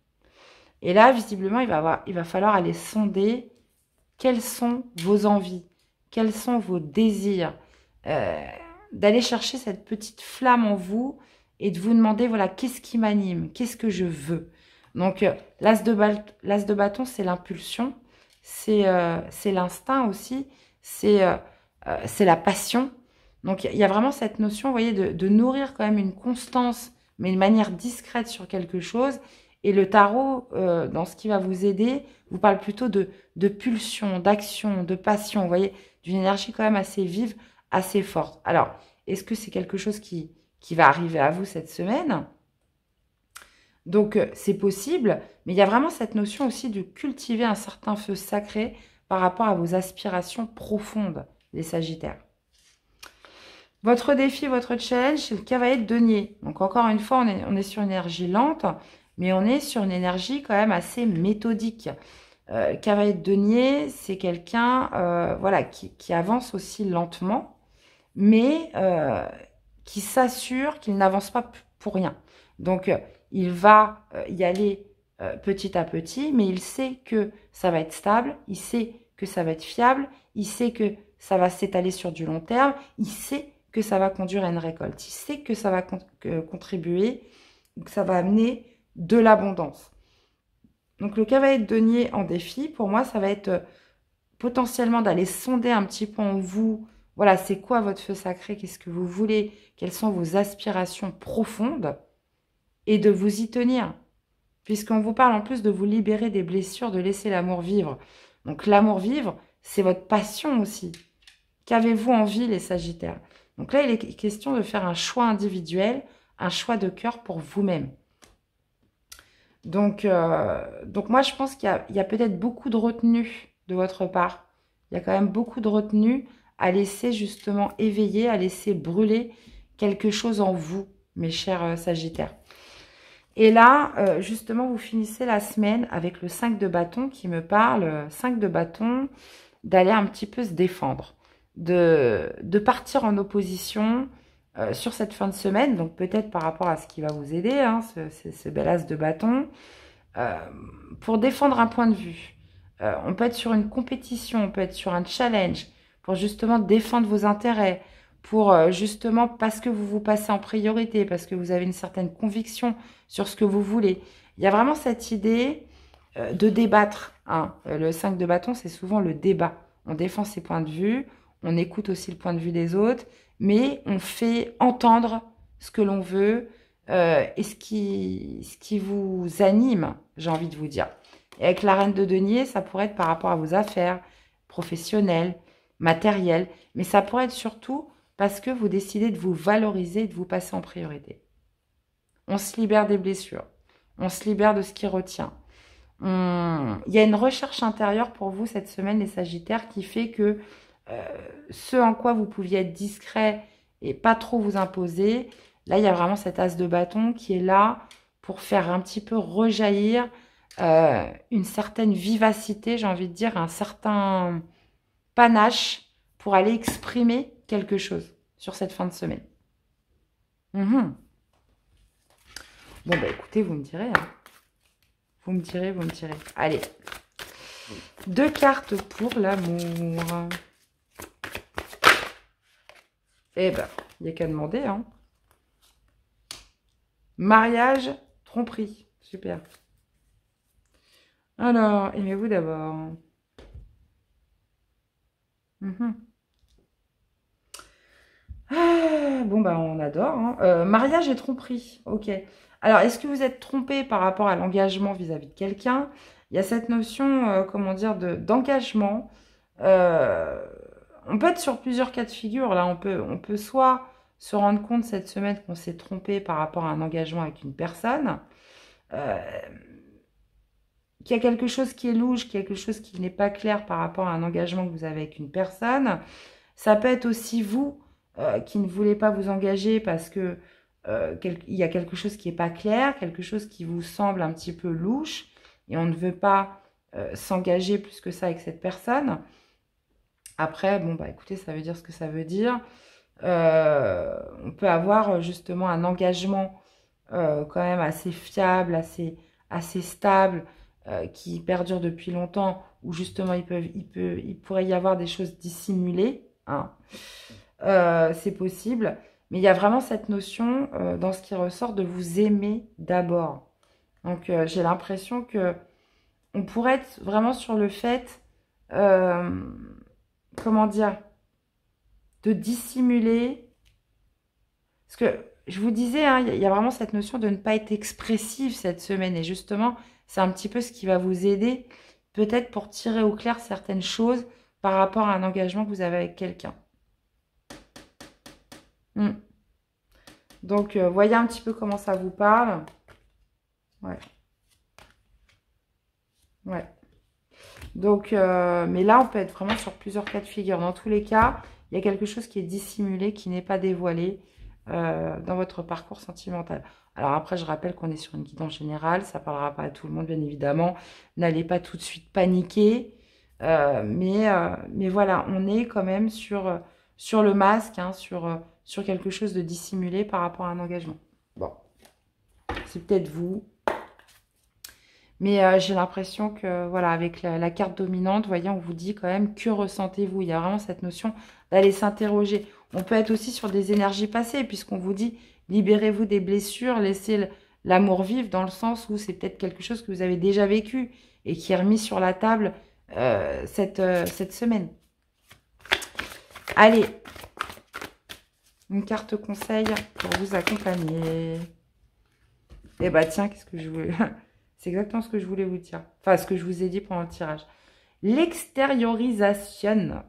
Et là, visiblement, il va falloir aller sonder quelles sont vos envies. Quels sont vos désirs, d'aller chercher cette petite flamme en vous et de vous demander, voilà, qu'est-ce qui m'anime, qu'est-ce que je veux. Donc, l'as de bâton, c'est l'impulsion, c'est l'instinct aussi, c'est la passion. Donc, il y a vraiment cette notion, vous voyez, de nourrir quand même une constance, mais une manière discrète sur quelque chose. Et le tarot, dans ce qui va vous aider, vous parle plutôt de pulsion, d'action, de passion, vous voyez, d'une énergie quand même assez vive, assez forte. Alors, est-ce que c'est quelque chose qui va arriver à vous cette semaine? Donc, c'est possible, mais il y a vraiment cette notion aussi de cultiver un certain feu sacré par rapport à vos aspirations profondes, les Sagittaires. Votre défi, votre challenge, c'est le cavalier de denier. Donc, encore une fois, on est sur une énergie lente, mais on est sur une énergie quand même assez méthodique. Cavalier de denier, c'est quelqu'un voilà, qui avance aussi lentement, mais qui s'assure qu'il n'avance pas pour rien. Donc, il va y aller petit à petit, mais il sait que ça va être stable, il sait que ça va être fiable, il sait que ça va s'étaler sur du long terme, il sait que ça va conduire à une récolte, il sait que ça va contribuer, que ça va amener de l'abondance. Donc, le cavalier de denier en défi, pour moi, ça va être potentiellement d'aller sonder un petit peu en vous. Voilà, c'est quoi votre feu sacré? Qu'est-ce que vous voulez? Quelles sont vos aspirations profondes? Et de vous y tenir. Puisqu'on vous parle en plus de vous libérer des blessures, de laisser l'amour vivre. Donc, l'amour vivre, c'est votre passion aussi. Qu'avez-vous envie, les Sagittaires? Donc là, il est question de faire un choix individuel, un choix de cœur pour vous-même. Donc moi, je pense qu'il y a peut-être beaucoup de retenue de votre part. Il y a quand même beaucoup de retenue à laisser justement éveiller, à laisser brûler quelque chose en vous, mes chers Sagittaires. Et là, justement, vous finissez la semaine avec le 5 de bâton qui me parle, 5 de bâton, d'aller un petit peu se défendre, de partir en opposition sur cette fin de semaine, donc peut-être par rapport à ce qui va vous aider, hein, ce bel as de bâton, pour défendre un point de vue. On peut être sur une compétition, on peut être sur un challenge, pour justement défendre vos intérêts, pour justement, parce que vous vous passez en priorité, parce que vous avez une certaine conviction sur ce que vous voulez. Il y a vraiment cette idée de débattre, hein. Le 5 de bâton, c'est souvent le débat. On défend ses points de vue, on écoute aussi le point de vue des autres, mais on fait entendre ce que l'on veut et ce qui vous anime, j'ai envie de vous dire. Et avec la reine de denier, ça pourrait être par rapport à vos affaires professionnelles, matérielles, mais ça pourrait être surtout parce que vous décidez de vous valoriser et de vous passer en priorité. On se libère des blessures, on se libère de ce qui retient. Il y a une recherche intérieure pour vous cette semaine, les Sagittaires, qui fait que ce en quoi vous pouviez être discret et pas trop vous imposer, là il y a vraiment cet as de bâton qui est là pour faire un petit peu rejaillir une certaine vivacité, j'ai envie de dire, un certain panache pour aller exprimer quelque chose sur cette fin de semaine. Bon bah écoutez, vous me direz, hein. Vous me direz. Allez, 2 cartes pour l'amour. Eh ben, il n'y a qu'à demander, hein. Mariage, tromperie. Super. Alors, aimez-vous d'abord. Ah, bon, ben, on adore, hein. Mariage et tromperie. OK. Alors, est-ce que vous êtes trompé par rapport à l'engagement vis-à-vis de quelqu'un? Il y a cette notion, comment dire, d'engagement. On peut être sur plusieurs cas de figure. Là, on peut soit se rendre compte cette semaine qu'on s'est trompé par rapport à un engagement avec une personne, qu'il y a quelque chose qui est louche, quelque chose qui n'est pas clair par rapport à un engagement que vous avez avec une personne. Ça peut être aussi vous qui ne voulez pas vous engager parce que il y a quelque chose qui n'est pas clair, quelque chose qui vous semble un petit peu louche et on ne veut pas s'engager plus que ça avec cette personne. Après, bon, bah écoutez, ça veut dire ce que ça veut dire. On peut avoir justement un engagement quand même assez fiable, assez stable, qui perdure depuis longtemps, où justement il pourrait y avoir des choses dissimulées, hein. C'est possible, mais il y a vraiment cette notion dans ce qui ressort de vous aimer d'abord. Donc j'ai l'impression que on pourrait être vraiment sur le fait, comment dire, de dissimuler, parce que je vous disais, hein, y a vraiment cette notion de ne pas être expressive cette semaine, et justement c'est un petit peu ce qui va vous aider peut-être pour tirer au clair certaines choses par rapport à un engagement que vous avez avec quelqu'un. Donc voyez un petit peu comment ça vous parle. Ouais. Donc mais là on peut être vraiment sur plusieurs cas de figure. Dans tous les cas, il y a quelque chose qui est dissimulé, qui n'est pas dévoilé dans votre parcours sentimental. Alors après, je rappelle qu'on est sur une guidance générale, ça ne parlera pas à tout le monde bien évidemment, n'allez pas tout de suite paniquer, mais voilà, on est quand même sur le masque, hein, sur quelque chose de dissimulé par rapport à un engagement. Bon, c'est peut-être vous, mais j'ai l'impression que voilà, avec la carte dominante, voyez, on vous dit quand même que ressentez-vous. Il y a vraiment cette notion d'aller s'interroger. On peut être aussi sur des énergies passées, puisqu'on vous dit libérez-vous des blessures, laissez l'amour vivre, dans le sens où c'est peut-être quelque chose que vous avez déjà vécu et qui est remis sur la table cette semaine. Allez, une carte conseil pour vous accompagner. Eh bah tiens, qu'est-ce que je voulais... C'est exactement ce que je voulais vous dire. Enfin, ce que je vous ai dit pendant le tirage. L'extériorisation.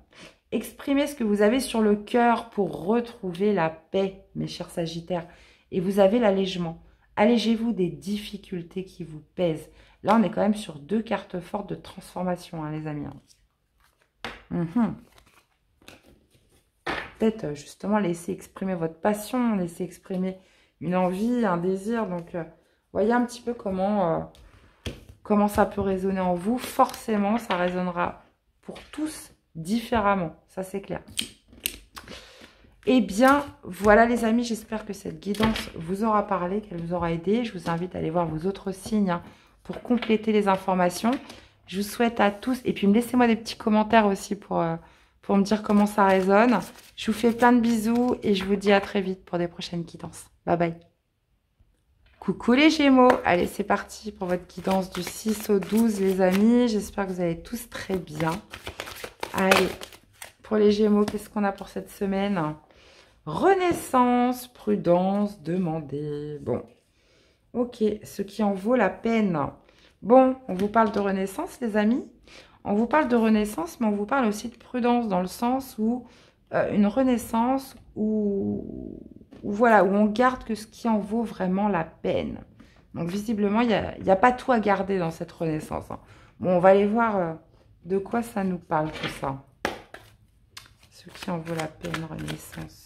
Exprimez ce que vous avez sur le cœur pour retrouver la paix, mes chers Sagittaires. Et vous avez l'allègement. Allégez-vous des difficultés qui vous pèsent. Là, on est quand même sur deux cartes fortes de transformation, hein, les amis. Peut-être, justement, laisser exprimer votre passion, laisser exprimer une envie, un désir. Donc, voyez un petit peu comment ça peut résonner en vous. Forcément, ça résonnera pour tous différemment, ça c'est clair. Eh bien, voilà les amis, j'espère que cette guidance vous aura parlé, qu'elle vous aura aidé. Je vous invite à aller voir vos autres signes, hein, pour compléter les informations. Je vous souhaite à tous, et puis laissez-moi des petits commentaires aussi pour me dire comment ça résonne. Je vous fais plein de bisous et je vous dis à très vite pour des prochaines guidances. Bye bye. Coucou les Gémeaux, allez c'est parti pour votre guidance du 6 au 12 les amis. J'espère que vous allez tous très bien. Allez, pour les Gémeaux, qu'est-ce qu'on a pour cette semaine? Renaissance, prudence, demandez. Bon, ok, ce qui en vaut la peine. Bon, on vous parle de renaissance, les amis. On vous parle de renaissance, mais on vous parle aussi de prudence, dans le sens où une renaissance où voilà, où on garde que ce qui en vaut vraiment la peine. Donc, visiblement, il n'y a pas tout à garder dans cette renaissance, hein. Bon, on va aller voir... de quoi ça nous parle tout ça? Ce qui en vaut la peine, renaissance.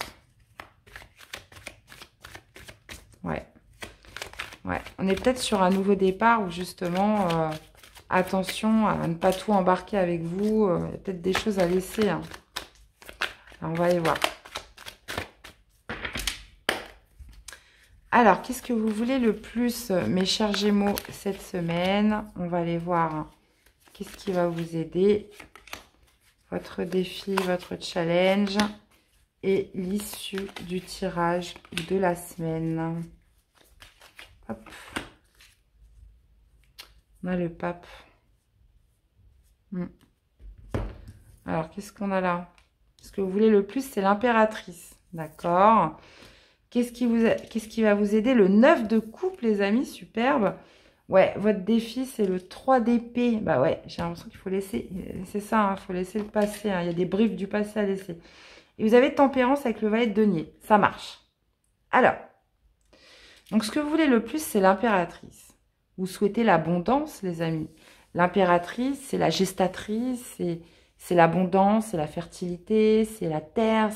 Ouais. On est peut-être sur un nouveau départ où justement, attention à ne pas tout embarquer avec vous. Il y a peut-être des choses à laisser, hein. Alors, on va aller voir. Alors, qu'est-ce que vous voulez le plus, mes chers Gémeaux, cette semaine? On va aller voir... Qu'est-ce qui va vous aider? Votre défi, votre challenge et l'issue du tirage de la semaine. Hop. On a le pape. Alors, qu'est-ce qu'on a là? Ce que vous voulez le plus, c'est l'impératrice. D'accord. Qu'est-ce qui va vous aider? Le 9 de coupe, les amis, superbe. Ouais, votre défi, c'est le 3 d'épée. Bah ouais, j'ai l'impression qu'il faut laisser... C'est ça, hein, faut laisser le passé, hein. Il y a des briefs du passé à laisser. Et vous avez tempérance avec le valet de denier. Ça marche. Alors, donc ce que vous voulez le plus, c'est l'impératrice. Vous souhaitez l'abondance, les amis. L'impératrice, c'est la gestatrice, C'est l'abondance, c'est la fertilité, c'est la terre,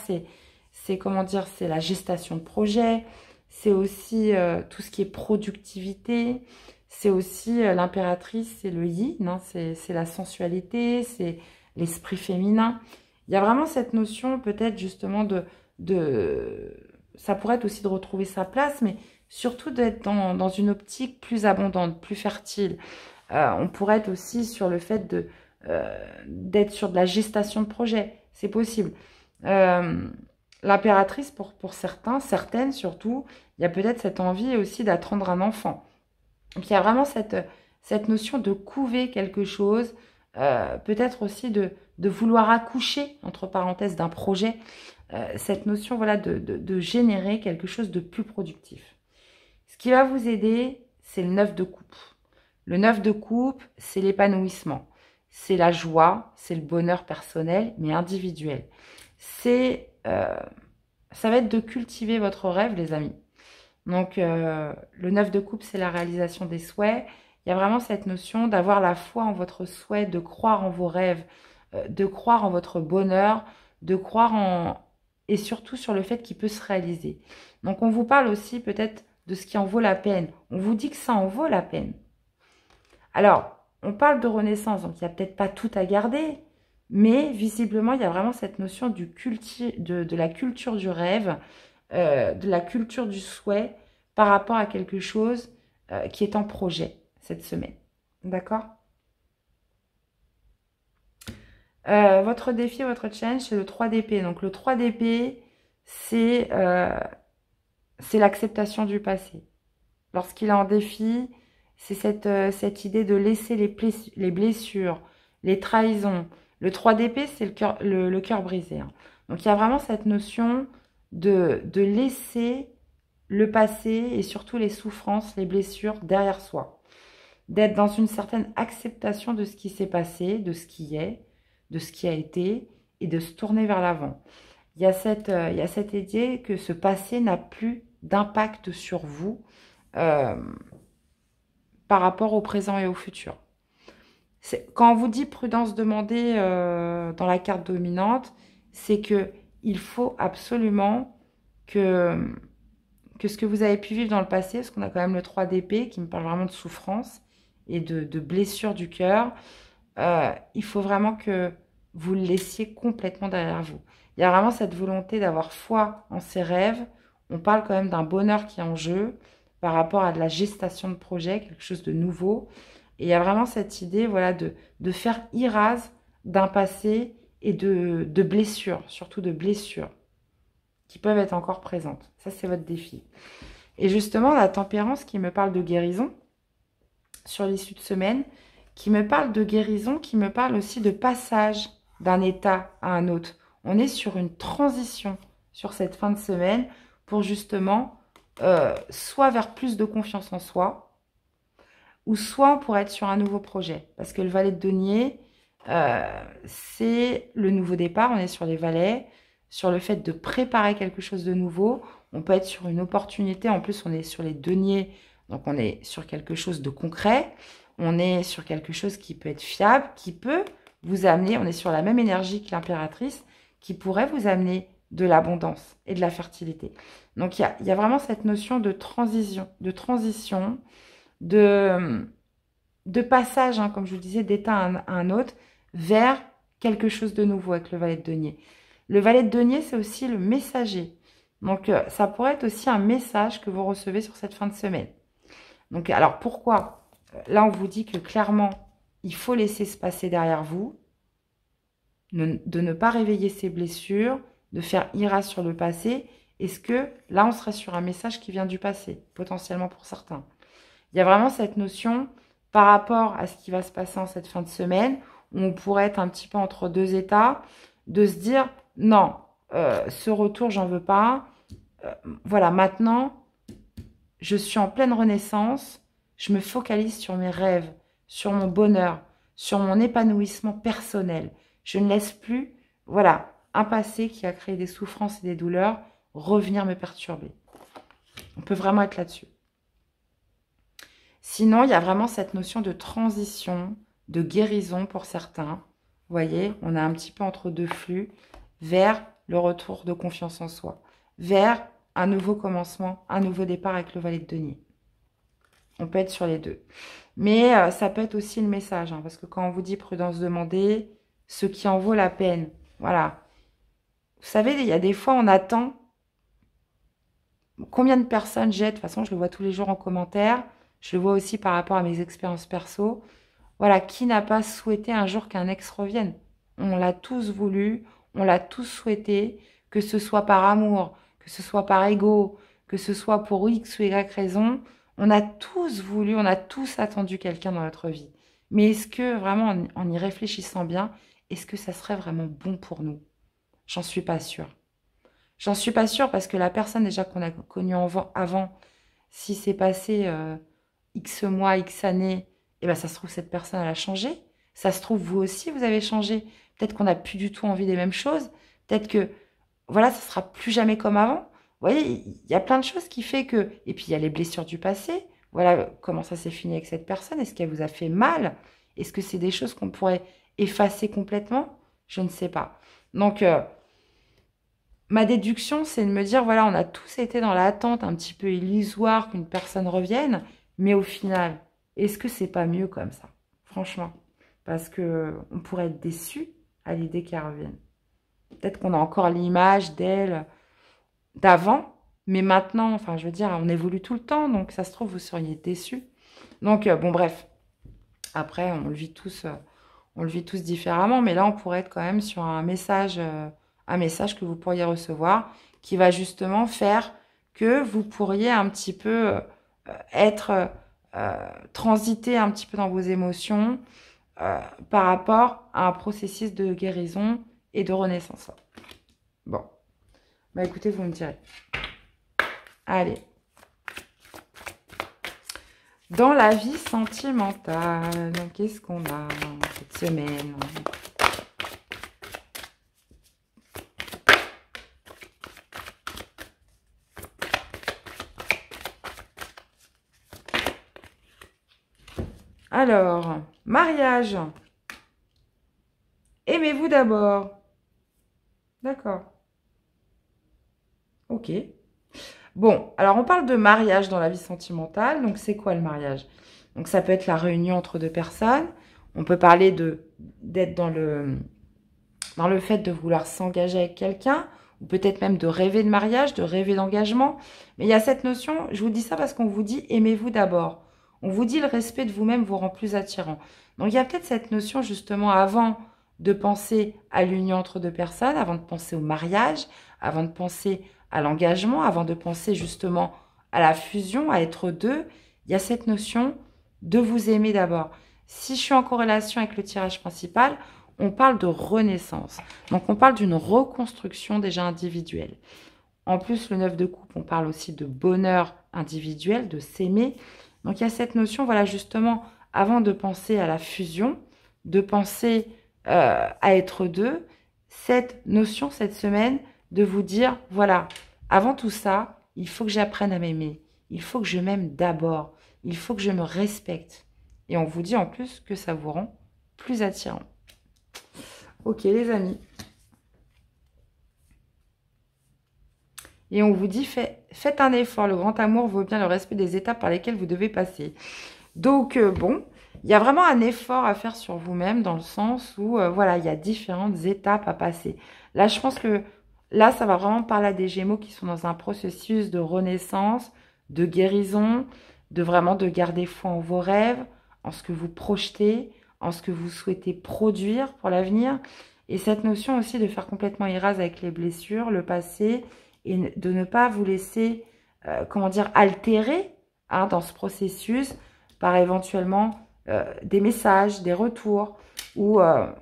c'est comment dire, c'est la gestation de projet, c'est aussi tout ce qui est productivité, c'est aussi l'impératrice, c'est le yin, hein, c'est la sensualité, c'est l'esprit féminin. Il y a vraiment cette notion peut-être justement de... Ça pourrait être aussi de retrouver sa place, mais surtout d'être dans une optique plus abondante, plus fertile. On pourrait être aussi sur le fait de... d'être sur de la gestation de projet, c'est possible. L'impératrice, pour certains, certaines surtout, il y a peut-être cette envie aussi d'attendre un enfant. Donc il y a vraiment cette notion de couver quelque chose, peut-être aussi de vouloir accoucher, entre parenthèses, d'un projet, cette notion voilà, de générer quelque chose de plus productif. Ce qui va vous aider, c'est le 9 de coupe. Le 9 de coupe, c'est l'épanouissement. C'est la joie, c'est le bonheur personnel, mais individuel. Ça va être de cultiver votre rêve, les amis. Donc, le 9 de coupe, c'est la réalisation des souhaits. Il y a vraiment cette notion d'avoir la foi en votre souhait, de croire en vos rêves, de croire en votre bonheur, de croire en... et surtout sur le fait qu'il peut se réaliser. Donc, on vous parle aussi peut-être de ce qui en vaut la peine. On vous dit que ça en vaut la peine. Alors... on parle de renaissance, donc il n'y a peut-être pas tout à garder, mais visiblement, il y a vraiment cette notion de la culture du rêve, de la culture du souhait par rapport à quelque chose qui est en projet cette semaine. D'accord? Votre défi, votre challenge, c'est le 3 d'épée. Donc le 3 d'épée, c'est l'acceptation du passé. Lorsqu'il est en défi... c'est cette idée de laisser les blessures, les trahisons. Le 3 d'épée, c'est le cœur brisé. Hein. Donc, il y a vraiment cette notion de laisser le passé et surtout les souffrances, les blessures derrière soi. D'être dans une certaine acceptation de ce qui s'est passé, de ce qui est, de ce qui a été et de se tourner vers l'avant. Il y a cette idée que ce passé n'a plus d'impact sur vous. Par rapport au présent et au futur. Quand on vous dit prudence demandée dans la carte dominante, c'est qu'il faut absolument que ce que vous avez pu vivre dans le passé, parce qu'on a quand même le 3 d'épée qui me parle vraiment de souffrance et de blessure du cœur, il faut vraiment que vous le laissiez complètement derrière vous. Il y a vraiment cette volonté d'avoir foi en ses rêves. On parle quand même d'un bonheur qui est en jeu, par rapport à de la gestation de projet, quelque chose de nouveau. Et il y a vraiment cette idée voilà, de faire irrase d'un passé et de blessures, surtout de blessures, qui peuvent être encore présentes. Ça, c'est votre défi. Et justement, la tempérance qui me parle de guérison, sur l'issue de semaine, qui me parle de guérison, qui me parle aussi de passage d'un état à un autre. On est sur une transition sur cette fin de semaine pour justement... soit vers plus de confiance en soi, ou soit on pourrait être sur un nouveau projet. Parce que le valet de denier, c'est le nouveau départ. On est sur les valets, sur le fait de préparer quelque chose de nouveau. On peut être sur une opportunité. En plus, on est sur les deniers, donc on est sur quelque chose de concret. On est sur quelque chose qui peut être fiable, qui peut vous amener, on est sur la même énergie que l'impératrice, qui pourrait vous amener de l'abondance et de la fertilité. Donc, il y a vraiment cette notion de transition, de passage, hein, comme je vous le disais, d'état à un autre, vers quelque chose de nouveau avec le valet de denier. Le valet de denier, c'est aussi le messager. Donc, ça pourrait être aussi un message que vous recevez sur cette fin de semaine. Donc, alors, pourquoi? Là, on vous dit que clairement, il faut laisser se passer derrière vous, de ne pas réveiller ses blessures, de faire ira sur le passé. Est-ce que là, on serait sur un message qui vient du passé, potentiellement pour certains? Il y a vraiment cette notion par rapport à ce qui va se passer en cette fin de semaine, où on pourrait être un petit peu entre deux états, de se dire, non, ce retour, j'en veux pas. Voilà, maintenant, je suis en pleine renaissance, je me focalise sur mes rêves, sur mon bonheur, sur mon épanouissement personnel. Je ne laisse plus, voilà, un passé qui a créé des souffrances et des douleurs, revenir me perturber. On peut vraiment être là-dessus. Sinon, il y a vraiment cette notion de transition, de guérison pour certains. Vous voyez, on a un petit peu entre deux flux vers le retour de confiance en soi, vers un nouveau commencement, un nouveau départ avec le valet de denier. On peut être sur les deux. Mais ça peut être aussi le message, hein, parce que quand on vous dit prudence demandée, ce qui en vaut la peine, voilà. Vous savez, il y a des fois, on attend. Combien de personnes j'ai, de toute façon, je le vois tous les jours en commentaire, je le vois aussi par rapport à mes expériences perso. Voilà, qui n'a pas souhaité un jour qu'un ex revienne? On l'a tous voulu, on l'a tous souhaité, que ce soit par amour, que ce soit par ego, que ce soit pour X ou Y raison. On a tous voulu, on a tous attendu quelqu'un dans notre vie. Mais est-ce que vraiment, en y réfléchissant bien, est-ce que ça serait vraiment bon pour nous? J'en suis pas sûre. J'en suis pas sûre parce que la personne déjà qu'on a connue avant, si c'est passé X mois, X années, eh bien, ça se trouve, cette personne, elle a changé. Ça se trouve, vous aussi, vous avez changé. Peut-être qu'on n'a plus du tout envie des mêmes choses. Peut-être que, voilà, ça ne sera plus jamais comme avant. Vous voyez, il y a plein de choses qui fait que... Et puis, il y a les blessures du passé. Voilà comment ça s'est fini avec cette personne. Est-ce qu'elle vous a fait mal? Est-ce que c'est des choses qu'on pourrait effacer complètement? Je ne sais pas. Donc, ma déduction, c'est de me dire, voilà, on a tous été dans l'attente un petit peu illusoire qu'une personne revienne. Mais au final... Est-ce que c'est pas mieux comme ça? Franchement. Parce qu'on pourrait être déçu à l'idée qu'elle revienne. Peut-être qu'on a encore l'image d'elle d'avant, mais maintenant, enfin, je veux dire, on évolue tout le temps, donc ça se trouve, vous seriez déçu. Donc, bon, bref. Après, on le vit tous différemment, mais là, on pourrait être quand même sur un message que vous pourriez recevoir qui va justement faire que vous pourriez un petit peu être... transiter un petit peu dans vos émotions par rapport à un processus de guérison et de renaissance. Bon, bah écoutez, vous me direz. Allez. Dans la vie sentimentale, qu'est-ce qu'on a cette semaine? Alors, mariage. Aimez-vous d'abord. D'accord. Ok. Bon, alors on parle de mariage dans la vie sentimentale. Donc, c'est quoi le mariage? Donc, ça peut être la réunion entre deux personnes. On peut parler d'être dans le fait de vouloir s'engager avec quelqu'un. Ou peut-être même de rêver de mariage, de rêver d'engagement. Mais il y a cette notion, je vous dis ça parce qu'on vous dit « aimez-vous d'abord ». On vous dit le respect de vous-même vous rend plus attirant. Donc, il y a peut-être cette notion, justement, avant de penser à l'union entre deux personnes, avant de penser au mariage, avant de penser à l'engagement, avant de penser, justement, à la fusion, à être deux, il y a cette notion de vous aimer d'abord. Si je suis en corrélation avec le tirage principal, on parle de renaissance. Donc, on parle d'une reconstruction déjà individuelle. En plus, le 9 de coupe, on parle aussi de bonheur individuel, de s'aimer. Donc, il y a cette notion, voilà, justement, avant de penser à la fusion, de penser à être deux, cette notion, cette semaine, de vous dire, voilà, avant tout ça, il faut que j'apprenne à m'aimer. Il faut que je m'aime d'abord. Il faut que je me respecte. Et on vous dit, en plus, que ça vous rend plus attirant. Ok, les amis. Et on vous dit, faites un effort. Le grand amour vaut bien le respect des étapes par lesquelles vous devez passer. Donc, bon, il y a vraiment un effort à faire sur vous-même dans le sens où, voilà, il y a différentes étapes à passer. Là, je pense que là, ça va vraiment parler à des Gémeaux qui sont dans un processus de renaissance, de guérison, de vraiment de garder foi en vos rêves, en ce que vous projetez, en ce que vous souhaitez produire pour l'avenir. Et cette notion aussi de faire complètement érase avec les blessures, le passé... et de ne pas vous laisser, comment dire, altérer hein, dans ce processus par éventuellement des messages, des retours, où là,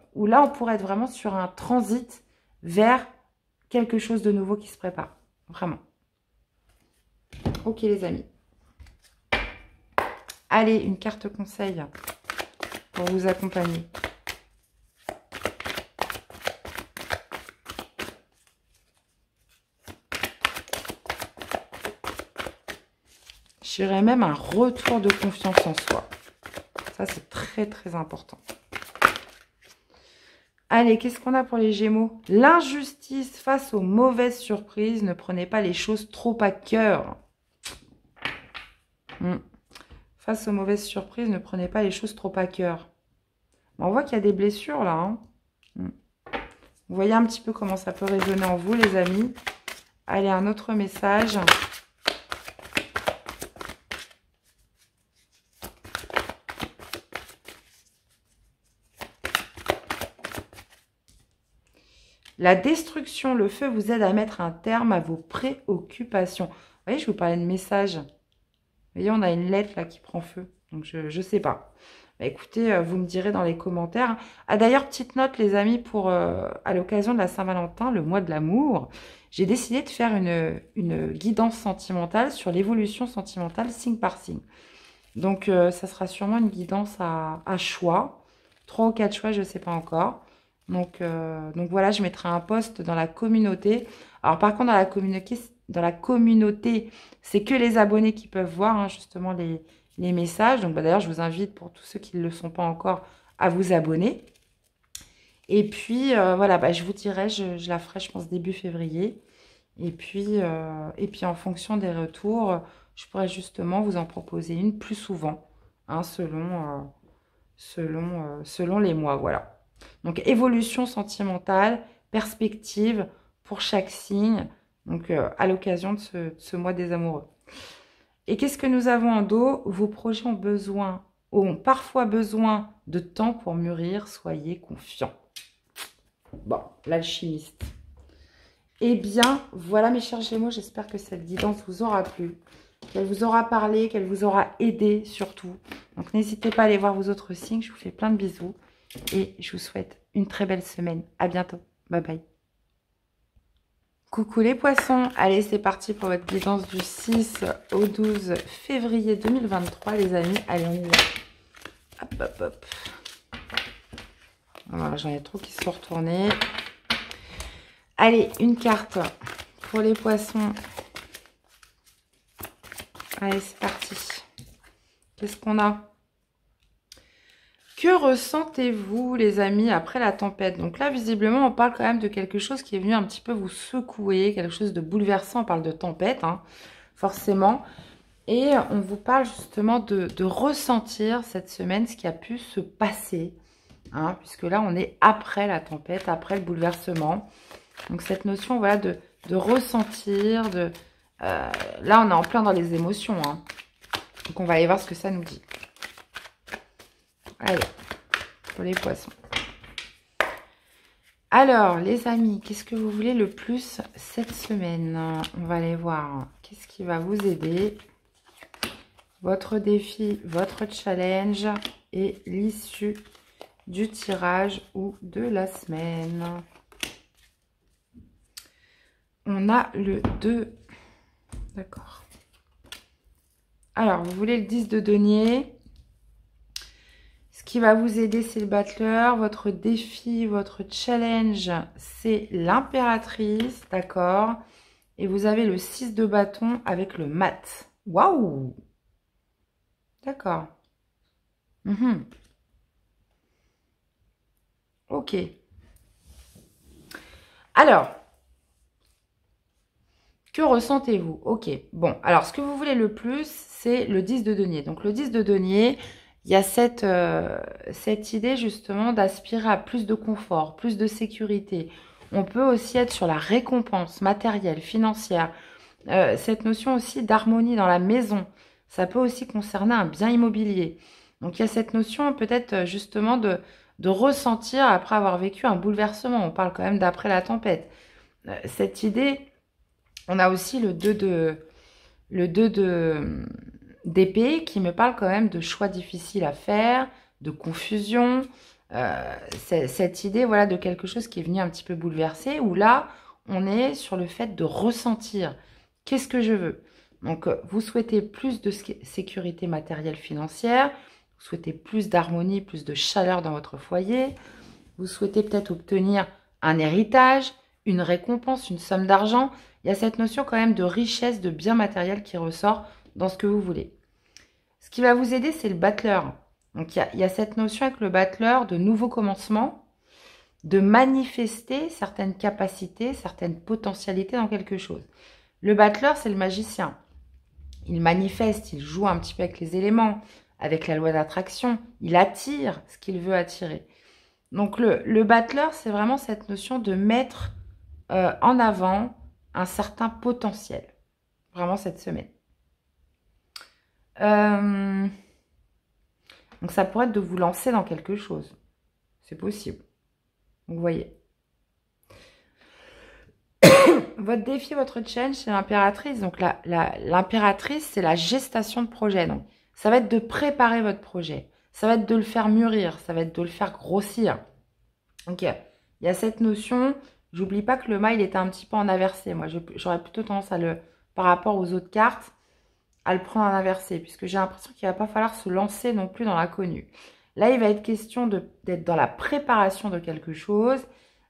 on pourrait être vraiment sur un transit vers quelque chose de nouveau qui se prépare. Vraiment. Ok, les amis. Allez, une carte conseil pour vous accompagner. Je dirais même un retour de confiance en soi. Ça, c'est très, très important. Allez, qu'est-ce qu'on a pour les Gémeaux? L'injustice face aux mauvaises surprises. Ne prenez pas les choses trop à cœur. Face aux mauvaises surprises, ne prenez pas les choses trop à cœur. On voit qu'il y a des blessures là. Vous voyez un petit peu comment ça peut résonner en vous, les amis. Allez, un autre message. La destruction, le feu vous aide à mettre un terme à vos préoccupations. Vous voyez, je vous parlais de message. Vous voyez, on a une lettre là qui prend feu. Donc, je ne sais pas. Bah, écoutez, vous me direz dans les commentaires. Ah, d'ailleurs, petite note, les amis, pour à l'occasion de la Saint-Valentin, le mois de l'amour, j'ai décidé de faire une guidance sentimentale sur l'évolution sentimentale signe par signe. Donc, ça sera sûrement une guidance à choix. 3 ou 4 choix, je ne sais pas encore. Donc voilà, je mettrai un post dans la communauté. Alors par contre, dans la communauté, c'est que les abonnés qui peuvent voir justement les messages. Donc bah, d'ailleurs, je vous invite pour tous ceux qui ne le sont pas encore à vous abonner. Et puis voilà, bah, je vous dirai, je la ferai je pense début février. Et puis en fonction des retours, je pourrais justement vous en proposer une plus souvent selon les mois. Voilà. Donc, évolution sentimentale, perspective pour chaque signe, donc à l'occasion de ce mois des amoureux. Et qu'est-ce que nous avons en dos? Vos projets ont parfois besoin de temps pour mûrir, soyez confiants. Bon, l'alchimiste. Eh bien, voilà mes chers Gémeaux, j'espère que cette guidance vous aura plu, qu'elle vous aura parlé, qu'elle vous aura aidé surtout. Donc, n'hésitez pas à aller voir vos autres signes, je vous fais plein de bisous. Et je vous souhaite une très belle semaine. À bientôt. Bye bye. Coucou les poissons. Allez, c'est parti pour votre guidance du 6 au 12 février 2023, les amis. Allez, on y va. Hop, hop, hop. Voilà, j'en ai trop qui se sont retournés. Allez, une carte pour les poissons. Allez, c'est parti. Qu'est-ce qu'on a? Que ressentez-vous, les amis, après la tempête? Donc là, visiblement, on parle quand même de quelque chose qui est venu un petit peu vous secouer, quelque chose de bouleversant. On parle de tempête, forcément. Et on vous parle justement de ressentir cette semaine ce qui a pu se passer, puisque là, on est après la tempête, après le bouleversement. Donc cette notion, voilà, de ressentir, là, on est en plein dans les émotions. Donc on va aller voir ce que ça nous dit. Allez, pour les poissons. Alors, les amis, qu'est-ce que vous voulez le plus cette semaine? On va aller voir qu'est-ce qui va vous aider. Votre défi, votre challenge et l'issue du tirage ou de la semaine. On a le 2. D'accord. Alors, vous voulez le 10 de denier? Ce qui va vous aider, c'est le Bateleur. Votre défi, votre challenge, c'est l'Impératrice, d'accord? Et vous avez le 6 de bâton avec le Mat. Waouh! D'accord. Ok. Alors, que ressentez-vous? Ok, bon. Alors, ce que vous voulez le plus, c'est le 10 de denier. Donc, le 10 de denier... Il y a cette idée justement d'aspirer à plus de confort, plus de sécurité. On peut aussi être sur la récompense matérielle, financière. Cette notion aussi d'harmonie dans la maison, ça peut aussi concerner un bien immobilier. Donc il y a cette notion peut-être justement de ressentir après avoir vécu un bouleversement. On parle quand même d'après la tempête. Cette idée, on a aussi le 2 d'épée qui me parle quand même de choix difficiles à faire, de confusion, cette idée voilà, de quelque chose qui est venu un petit peu bouleverser, où là, on est sur le fait de ressentir. Qu'est-ce que je veux? Donc, vous souhaitez plus de sécurité matérielle financière, vous souhaitez plus d'harmonie, plus de chaleur dans votre foyer, vous souhaitez peut-être obtenir un héritage, une récompense, une somme d'argent. Il y a cette notion quand même de richesse, de bien matériel qui ressort dans ce que vous voulez. Ce qui va vous aider, c'est le Bateleur. Donc, il y a cette notion avec le Bateleur de nouveau commencement. de manifester certaines capacités, certaines potentialités dans quelque chose. Le bateleur, c'est le magicien. Il manifeste, il joue un petit peu avec les éléments, avec la loi d'attraction. Il attire ce qu'il veut attirer. Donc, le bateleur, c'est vraiment cette notion de mettre en avant un certain potentiel. Vraiment cette semaine. Donc, ça pourrait être de vous lancer dans quelque chose. C'est possible. Donc, vous voyez. Votre défi, votre challenge, c'est l'impératrice. Donc, l'impératrice, c'est la gestation de projet. Donc, ça va être de préparer votre projet. Ça va être de le faire mûrir. Ça va être de le faire grossir. Donc, il y a cette notion. J'oublie pas que le mât, il était un petit peu en inversé. Moi, j'aurais plutôt tendance à le, par rapport aux autres cartes, à le prendre en inversé. Puisque j'ai l'impression qu'il ne va pas falloir se lancer non plus dans l'inconnu. Là, il va être question d'être dans la préparation de quelque chose,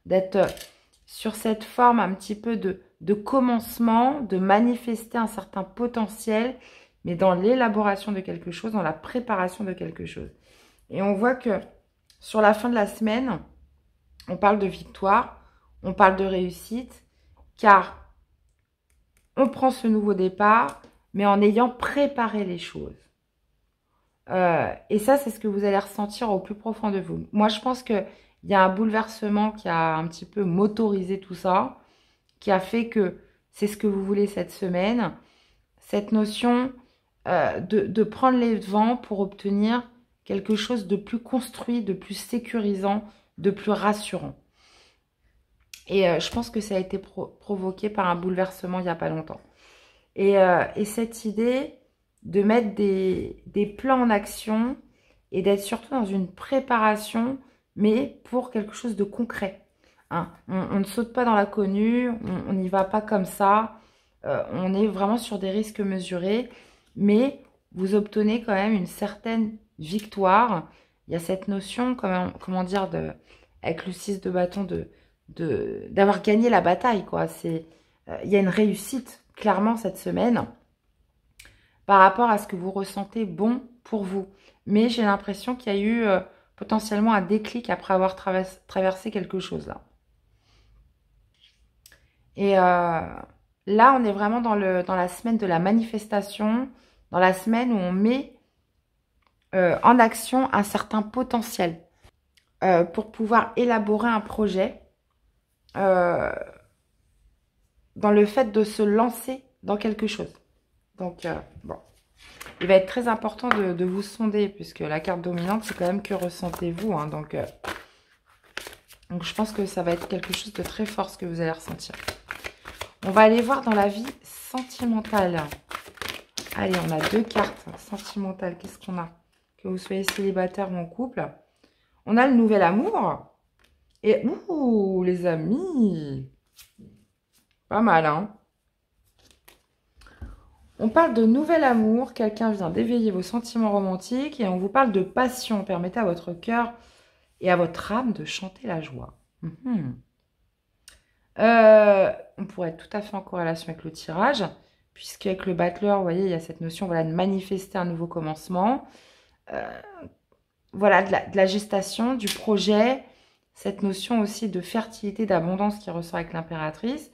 d'être sur cette forme un petit peu de commencement, de manifester un certain potentiel, mais dans l'élaboration de quelque chose, dans la préparation de quelque chose. Et on voit que sur la fin de la semaine, on parle de victoire, on parle de réussite, car on prend ce nouveau départ, mais en ayant préparé les choses. Et ça, c'est ce que vous allez ressentir au plus profond de vous. Moi, je pense qu'il y a un bouleversement qui a un petit peu motorisé tout ça, qui a fait que c'est ce que vous voulez cette semaine, cette notion de prendre les devants pour obtenir quelque chose de plus construit, de plus sécurisant, de plus rassurant. Et je pense que ça a été provoqué par un bouleversement il n'y a pas longtemps. Et cette idée de mettre des plans en action et d'être surtout dans une préparation, mais pour quelque chose de concret. Hein. On ne saute pas dans l'inconnu, on n'y va pas comme ça, on est vraiment sur des risques mesurés, mais vous obtenez quand même une certaine victoire. Il y a cette notion, comment dire, avec le 6 de bâton, d'avoir gagné la bataille, quoi. Il y a une réussite, clairement, cette semaine, par rapport à ce que vous ressentez bon pour vous. Mais j'ai l'impression qu'il y a eu potentiellement un déclic après avoir traversé quelque chose là. Et là, on est vraiment dans la semaine de la manifestation, dans la semaine où on met en action un certain potentiel pour pouvoir élaborer un projet dans le fait de se lancer dans quelque chose. Donc, bon, il va être très important de vous sonder, puisque la carte dominante, c'est quand même que ressentez-vous. Hein, donc, je pense que ça va être quelque chose de très fort, ce que vous allez ressentir. On va aller voir dans la vie sentimentale. Allez, on a deux cartes sentimentales. Qu'est-ce qu'on a? Que vous soyez célibataire ou en couple. On a le nouvel amour. Et, ouh, les amis, pas mal, hein? On parle de nouvel amour, quelqu'un vient d'éveiller vos sentiments romantiques et on vous parle de passion. Permettez à votre cœur et à votre âme de chanter la joie. On pourrait être tout à fait en corrélation avec le tirage, puisqu'avec le bateleur, vous voyez, il y a cette notion de manifester un nouveau commencement. De la gestation, du projet, cette notion aussi de fertilité, d'abondance qui ressort avec l'impératrice.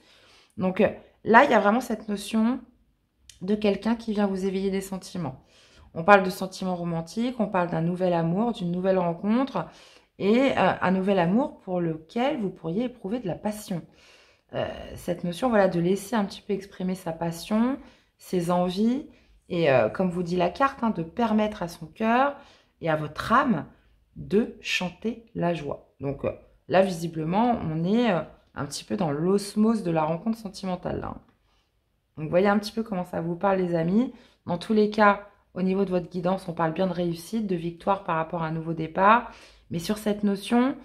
Donc là, il y a vraiment cette notion de quelqu'un qui vient vous éveiller des sentiments. On parle de sentiments romantiques, on parle d'un nouvel amour, d'une nouvelle rencontre et un nouvel amour pour lequel vous pourriez éprouver de la passion. Cette notion de laisser un petit peu exprimer sa passion, ses envies et comme vous dit la carte, de permettre à son cœur et à votre âme de chanter la joie. Donc là, visiblement, on est un petit peu dans l'osmose de la rencontre sentimentale là. Donc, voyez un petit peu comment ça vous parle, les amis. Dans tous les cas, au niveau de votre guidance, on parle bien de réussite, de victoire par rapport à un nouveau départ. Mais sur cette notion,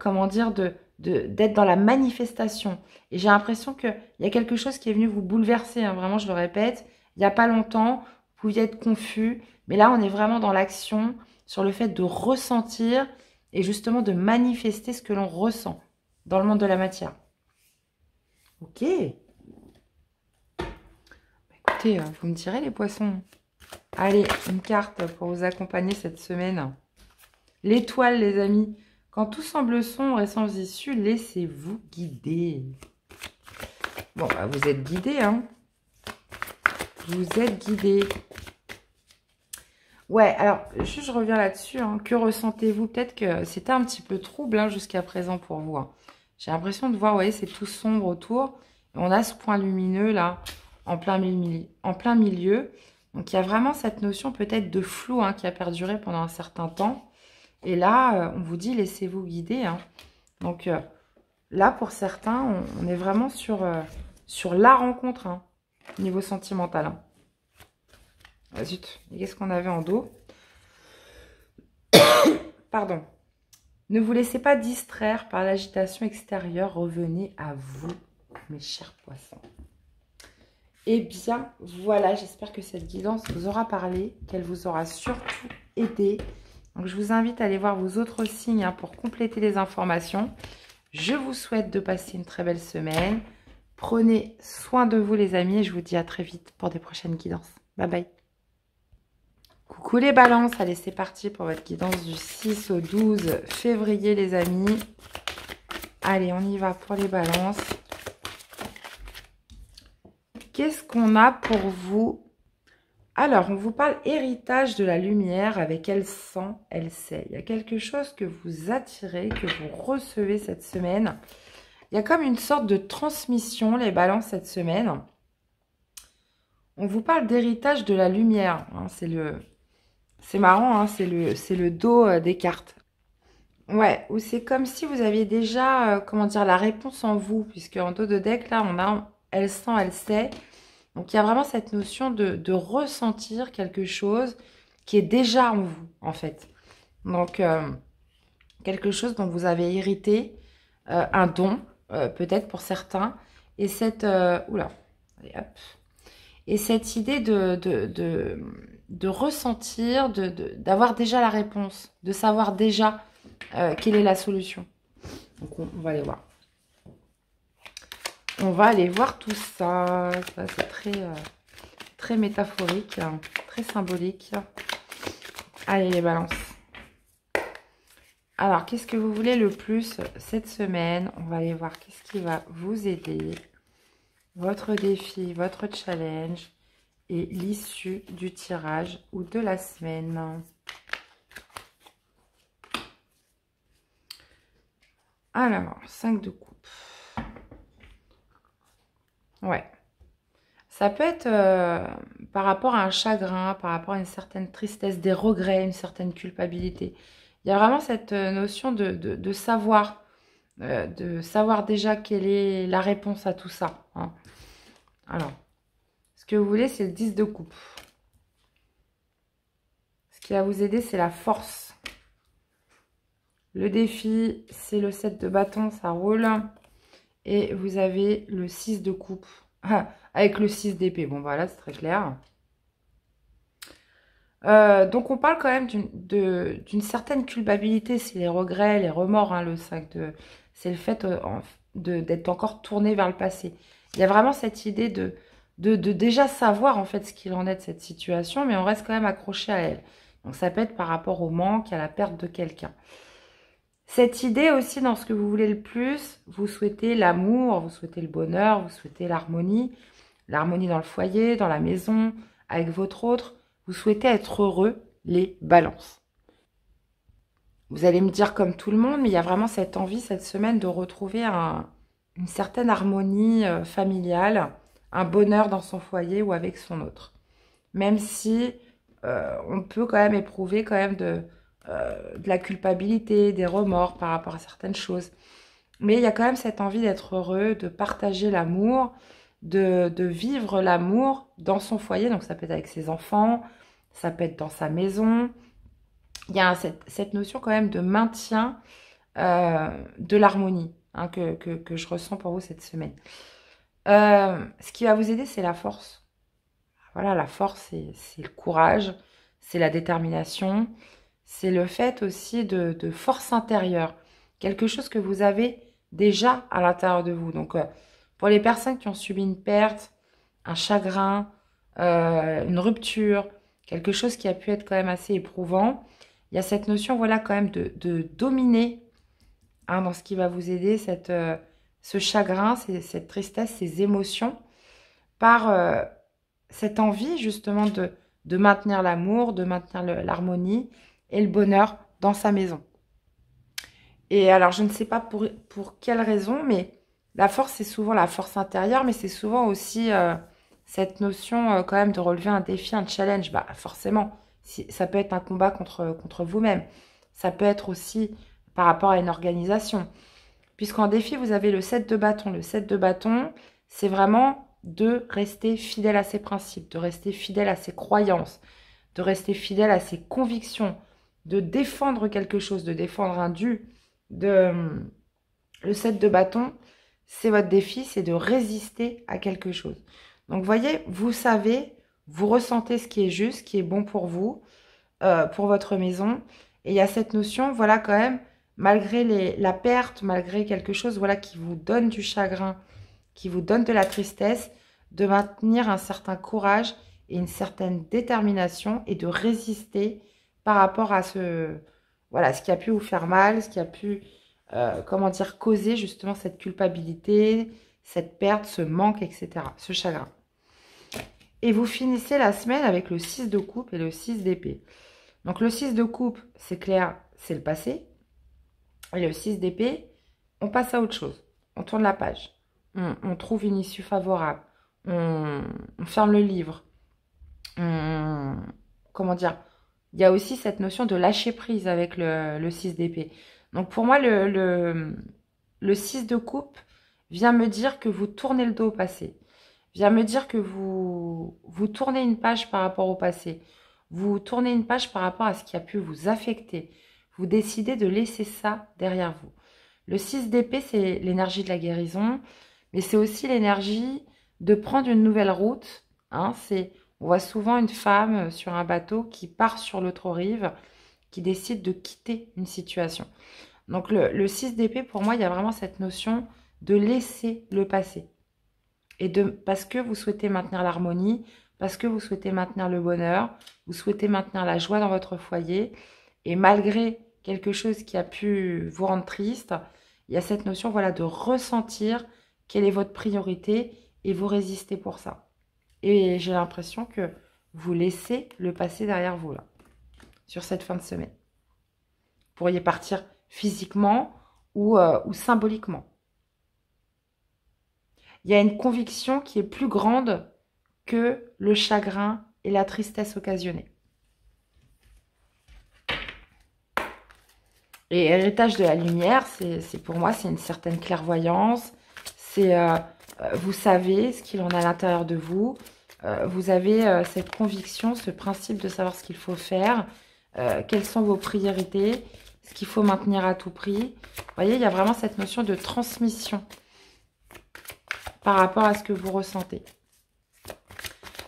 comment dire, d'être dans la manifestation. Et j'ai l'impression qu'il y a quelque chose qui est venu vous bouleverser. Hein, vraiment, je le répète, il n'y a pas longtemps, vous pouviez être confus. Mais là, on est vraiment dans l'action, sur le fait de ressentir et justement de manifester ce que l'on ressent dans le monde de la matière. Ok. Vous me direz, les poissons. Allez, une carte pour vous accompagner cette semaine. L'étoile, les amis. Quand tout semble sombre et sans issue, laissez-vous guider. Bon, bah vous êtes guidés, hein. Vous êtes guidés. Ouais, alors, je reviens là-dessus. Hein. Que ressentez-vous? Peut-être que c'était un petit peu trouble hein, jusqu'à présent pour vous. Hein. J'ai l'impression de voir, vous voyez, c'est tout sombre autour. Et on a ce point lumineux, là, en plein milieu. Donc, il y a vraiment cette notion peut-être de flou hein, qui a perduré pendant un certain temps. Et là, on vous dit, laissez-vous guider. Hein. Donc, là, pour certains, on est vraiment sur la rencontre, hein, niveau sentimental. Hein. Ah, zut, qu'est-ce qu'on avait en dos? Pardon. Ne vous laissez pas distraire par l'agitation extérieure. Revenez à vous, mes chers poissons. Eh bien, voilà, j'espère que cette guidance vous aura parlé, qu'elle vous aura surtout aidé. Donc, je vous invite à aller voir vos autres signes hein, pour compléter les informations. Je vous souhaite de passer une très belle semaine. Prenez soin de vous, les amis, et je vous dis à très vite pour des prochaines guidances. Bye bye. Coucou les balances. Allez, c'est parti pour votre guidance du 6 au 12 février, les amis. Allez, on y va pour les balances. Qu'est-ce qu'on a pour vous? Alors, on vous parle héritage de la lumière avec elle sent, elle sait. Il y a quelque chose que vous attirez, que vous recevez cette semaine. Il y a comme une sorte de transmission, les balances, cette semaine. On vous parle d'héritage de la lumière. Hein, c'est marrant, hein, c'est le dos des cartes. Ouais, ou c'est comme si vous aviez déjà, comment dire, la réponse en vous, puisque en dos de deck, là, on a... Elle sent, elle sait. Donc, il y a vraiment cette notion de ressentir quelque chose qui est déjà en vous, en fait. Donc, quelque chose dont vous avez hérité, un don, peut-être pour certains. Et cette... oula, allez, hop. Et cette idée de ressentir, d'avoir déjà la réponse, de savoir déjà quelle est la solution. Donc, on va aller voir. On va aller voir tout ça. Ça, c'est très métaphorique, hein, très symbolique. Allez, les balances. Alors, qu'est-ce que vous voulez le plus cette semaine? On va aller voir qu'est-ce qui va vous aider. Votre défi, votre challenge et l'issue du tirage ou de la semaine. Alors, 5 de coupe. Ouais, ça peut être par rapport à un chagrin, par rapport à une certaine tristesse, des regrets, une certaine culpabilité. Il y a vraiment cette notion de savoir déjà quelle est la réponse à tout ça. Hein. Alors, ce que vous voulez, c'est le 10 de coupe. Ce qui va vous aider, c'est la force. Le défi, c'est le 7 de bâton, ça roule. Et vous avez le 6 de coupe avec le 6 d'épée. Bon, voilà, c'est très clair. Donc, on parle quand même d'une certaine culpabilité. C'est les regrets, les remords, hein, le 5 de... C'est le fait d'être encore tourné vers le passé. Il y a vraiment cette idée de déjà savoir, en fait, ce qu'il en est de cette situation, mais on reste quand même accroché à elle. Donc, ça peut être par rapport au manque, à la perte de quelqu'un. Cette idée aussi, dans ce que vous voulez le plus, vous souhaitez l'amour, vous souhaitez le bonheur, vous souhaitez l'harmonie. L'harmonie dans le foyer, dans la maison, avec votre autre. Vous souhaitez être heureux, les balances. Vous allez me dire comme tout le monde, mais il y a vraiment cette envie cette semaine de retrouver une certaine harmonie familiale, un bonheur dans son foyer ou avec son autre. Même si on peut quand même éprouver quand même de la culpabilité, des remords par rapport à certaines choses. Mais il y a quand même cette envie d'être heureux, de partager l'amour, de vivre l'amour dans son foyer. Donc, ça peut être avec ses enfants, ça peut être dans sa maison. Il y a cette notion quand même de maintien de l'harmonie hein, que je ressens pour vous cette semaine. Ce qui va vous aider, c'est la force. Voilà, la force, c'est le courage, c'est la détermination. C'est le fait aussi de force intérieure, quelque chose que vous avez déjà à l'intérieur de vous. Donc, pour les personnes qui ont subi une perte, un chagrin, une rupture, quelque chose qui a pu être quand même assez éprouvant, il y a cette notion, voilà, quand même de dominer hein, dans ce qui va vous aider, ce chagrin, cette tristesse, ces émotions, par cette envie justement de maintenir l'amour, de maintenir l'harmonie et le bonheur dans sa maison. Et alors, je ne sais pas pour quelle raison, mais la force, c'est souvent la force intérieure, mais c'est souvent aussi cette notion quand même de relever un défi, un challenge. Bah, forcément, ça peut être un combat contre vous-même. Ça peut être aussi par rapport à une organisation. Puisqu'en défi, vous avez le 7 de bâton. Le 7 de bâton, c'est vraiment de rester fidèle à ses principes, de rester fidèle à ses croyances, de rester fidèle à ses convictions, de défendre quelque chose, de défendre un dû. Le 7 de bâton, c'est votre défi, c'est de résister à quelque chose. Donc, voyez, vous savez, vous ressentez ce qui est juste, ce qui est bon pour vous, pour votre maison. Et il y a cette notion, voilà, quand même, malgré la perte, malgré quelque chose, voilà, qui vous donne du chagrin, qui vous donne de la tristesse, de maintenir un certain courage et une certaine détermination et de résister par rapport à voilà, ce qui a pu vous faire mal, ce qui a pu, comment dire, causer justement cette culpabilité, cette perte, ce manque, etc., ce chagrin. Et vous finissez la semaine avec le 6 de coupe et le 6 d'épée. Donc le 6 de coupe, c'est clair, c'est le passé. Et le 6 d'épée, on passe à autre chose. On tourne la page. On trouve une issue favorable. On ferme le livre. Comment dire ? Il y a aussi cette notion de lâcher prise avec le 6 d'épée. Donc pour moi, le 6 de coupe vient me dire que vous tournez le dos au passé. Vient me dire que vous tournez une page par rapport au passé. Vous tournez une page par rapport à ce qui a pu vous affecter. Vous décidez de laisser ça derrière vous. Le 6 d'épée, c'est l'énergie de la guérison, mais c'est aussi l'énergie de prendre une nouvelle route. Hein, on voit souvent une femme sur un bateau qui part sur l'autre rive, qui décide de quitter une situation. Donc le 6 d'épée, pour moi, il y a vraiment cette notion de laisser le passé. Et parce que vous souhaitez maintenir l'harmonie, parce que vous souhaitez maintenir le bonheur, vous souhaitez maintenir la joie dans votre foyer. Et malgré quelque chose qui a pu vous rendre triste, il y a cette notion, voilà, de ressentir quelle est votre priorité et vous résister pour ça. Et j'ai l'impression que vous laissez le passé derrière vous, là, sur cette fin de semaine. Vous pourriez partir physiquement ou symboliquement. Il y a une conviction qui est plus grande que le chagrin et la tristesse occasionnée. Et héritage de la lumière, pour moi, c'est une certaine clairvoyance. C'est... vous savez ce qu'il en a à l'intérieur de vous. Vous avez cette conviction, ce principe de savoir ce qu'il faut faire, quelles sont vos priorités, ce qu'il faut maintenir à tout prix. Vous voyez, il y a vraiment cette notion de transmission par rapport à ce que vous ressentez.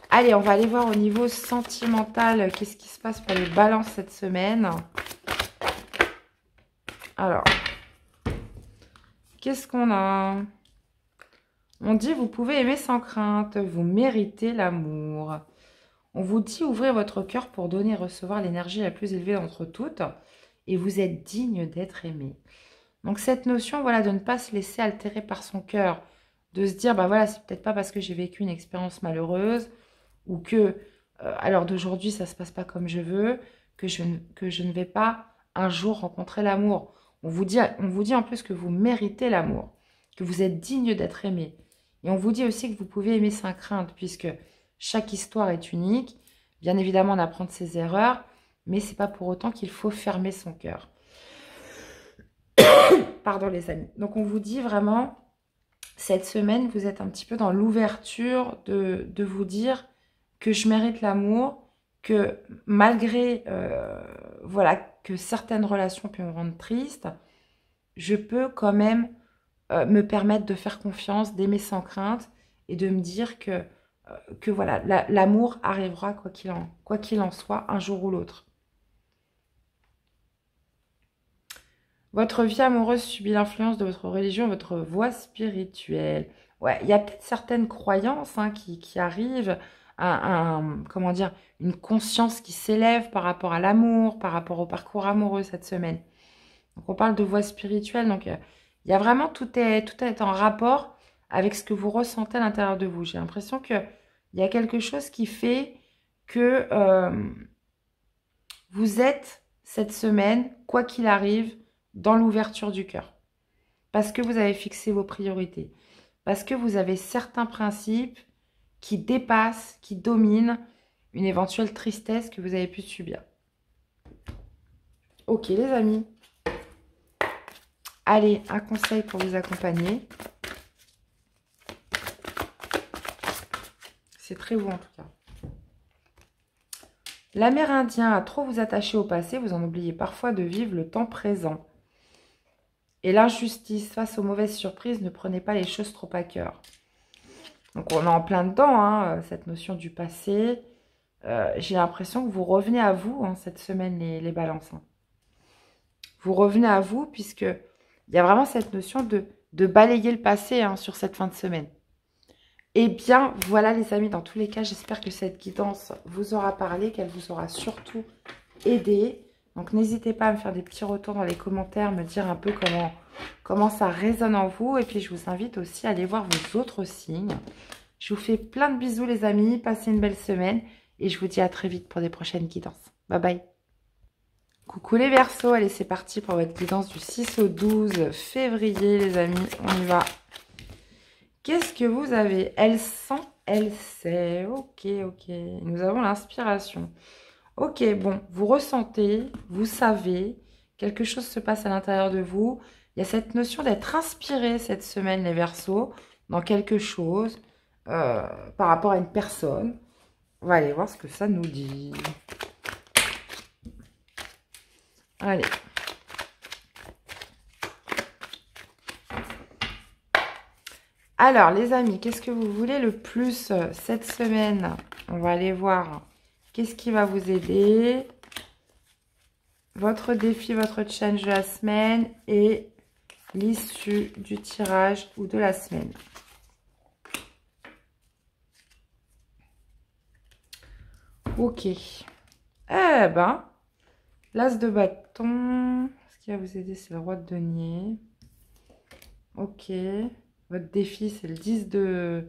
Allez, on va aller voir au niveau sentimental qu'est-ce qui se passe pour les balances cette semaine. Alors, qu'est-ce qu'on a ? On dit, vous pouvez aimer sans crainte, vous méritez l'amour. On vous dit, ouvrez votre cœur pour donner et recevoir l'énergie la plus élevée d'entre toutes. Et vous êtes digne d'être aimé. Donc cette notion, voilà, de ne pas se laisser altérer par son cœur. De se dire, bah voilà, c'est peut-être pas parce que j'ai vécu une expérience malheureuse ou que, à l'heure d'aujourd'hui, ça ne se passe pas comme je veux, que je ne vais pas un jour rencontrer l'amour. On vous dit en plus que vous méritez l'amour, que vous êtes digne d'être aimé. Et on vous dit aussi que vous pouvez aimer sans crainte, puisque chaque histoire est unique. Bien évidemment, on apprend de ses erreurs, mais ce n'est pas pour autant qu'il faut fermer son cœur. Pardon les amis. Donc on vous dit vraiment, cette semaine, vous êtes un petit peu dans l'ouverture de vous dire que je mérite l'amour, que malgré voilà, que certaines relations peuvent me rendre triste, je peux quand même me permettre de faire confiance, d'aimer sans crainte et de me dire que voilà, l'amour arrivera quoi qu'il en soit un jour ou l'autre. Votre vie amoureuse subit l'influence de votre religion, votre voie spirituelle. Ouais, il y a peut-être certaines croyances, hein, qui arrivent à comment dire, une conscience qui s'élève par rapport à l'amour, par rapport au parcours amoureux cette semaine. Donc on parle de voix spirituelle, donc il y a vraiment tout est en rapport avec ce que vous ressentez à l'intérieur de vous. J'ai l'impression qu'il y a quelque chose qui fait que vous êtes cette semaine, quoi qu'il arrive, dans l'ouverture du cœur. Parce que vous avez fixé vos priorités. Parce que vous avez certains principes qui dépassent, qui dominent une éventuelle tristesse que vous avez pu subir. Ok les amis. Allez, un conseil pour vous accompagner. C'est très beau en tout cas. L'Amérindien a trop vous attaché au passé, vous en oubliez parfois de vivre le temps présent. Et l'injustice face aux mauvaises surprises, ne prenez pas les choses trop à cœur. Donc on est en plein dedans, hein, cette notion du passé. J'ai l'impression que vous revenez à vous hein, cette semaine, les balances. Vous revenez à vous puisque il y a vraiment cette notion de balayer le passé hein, sur cette fin de semaine. Eh bien, voilà les amis, dans tous les cas, j'espère que cette guidance vous aura parlé, qu'elle vous aura surtout aidé. Donc, n'hésitez pas à me faire des petits retours dans les commentaires, me dire un peu comment ça résonne en vous. Et puis, je vous invite aussi à aller voir vos autres signes. Je vous fais plein de bisous les amis, passez une belle semaine et je vous dis à très vite pour des prochaines guidances. Bye bye. Coucou les Verseaux, allez c'est parti pour votre guidance du 6 au 12 février les amis, on y va. Qu'est-ce que vous avez? Elle sent, elle sait. Ok, nous avons l'inspiration. Ok, bon, vous ressentez, vous savez, quelque chose se passe à l'intérieur de vous. Il y a cette notion d'être inspiré cette semaine les Verseaux, dans quelque chose, par rapport à une personne. On va aller voir ce que ça nous dit. Allez. Alors, les amis, qu'est-ce que vous voulez le plus cette semaine? On va aller voir qu'est-ce qui va vous aider. Votre défi, votre challenge de la semaine et l'issue du tirage ou de la semaine. Ok. Eh ben... L'as de bâton, ce qui va vous aider, c'est le roi de denier. Ok. Votre défi, c'est le 10 de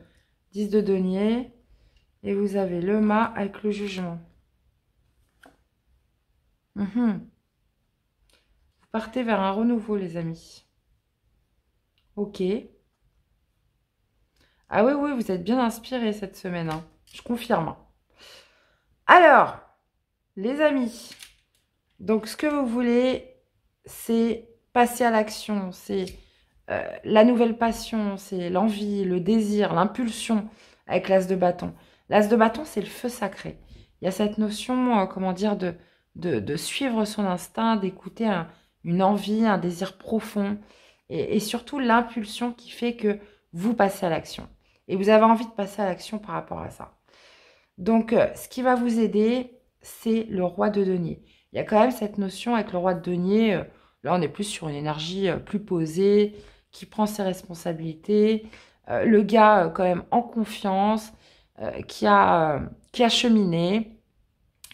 denier. Et vous avez le mat avec le jugement. Vous partez vers un renouveau, les amis. Ok. Ah oui, vous êtes bien inspirés cette semaine. Hein. Je confirme. Alors, les amis... Donc, ce que vous voulez, c'est passer à l'action, c'est la nouvelle passion, c'est l'envie, le désir, l'impulsion avec l'as de bâton. L'as de bâton, c'est le feu sacré. Il y a cette notion, comment dire, de suivre son instinct, d'écouter une envie, un désir profond et surtout l'impulsion qui fait que vous passez à l'action. Et vous avez envie de passer à l'action par rapport à ça. Donc, ce qui va vous aider, c'est le roi de denier. Il y a quand même cette notion avec le roi de denier, là on est plus sur une énergie plus posée, qui prend ses responsabilités, le gars quand même en confiance, qui a cheminé,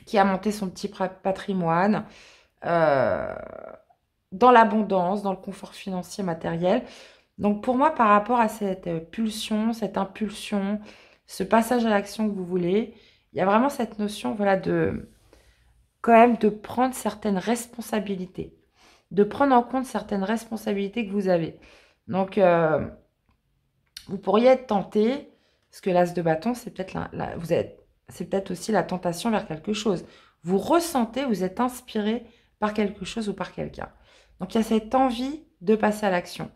qui a monté son petit patrimoine, dans l'abondance, dans le confort financier matériel. Donc pour moi, par rapport à cette pulsion, cette impulsion, ce passage à l'action que vous voulez, il y a vraiment cette notion voilà, de... quand même de prendre certaines responsabilités, de prendre en compte certaines responsabilités que vous avez. Donc, vous pourriez être tenté, parce que l'as de bâton, c'est peut-être aussi la tentation vers quelque chose. Vous ressentez, vous êtes inspiré par quelque chose ou par quelqu'un. Donc, il y a cette envie de passer à l'action.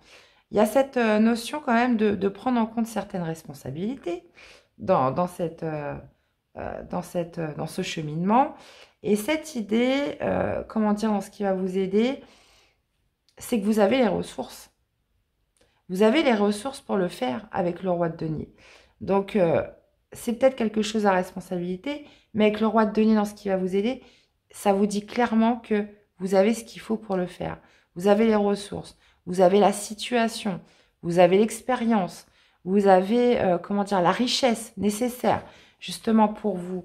Il y a cette notion quand même de prendre en compte certaines responsabilités dans ce cheminement. Et cette idée, comment dire, dans ce qui va vous aider, c'est que vous avez les ressources. Vous avez les ressources pour le faire avec le roi de denier. Donc, c'est peut-être quelque chose à responsabilité, mais avec le roi de denier dans ce qui va vous aider, ça vous dit clairement que vous avez ce qu'il faut pour le faire. Vous avez les ressources, vous avez la situation, vous avez l'expérience, vous avez, comment dire, la richesse nécessaire, justement pour vous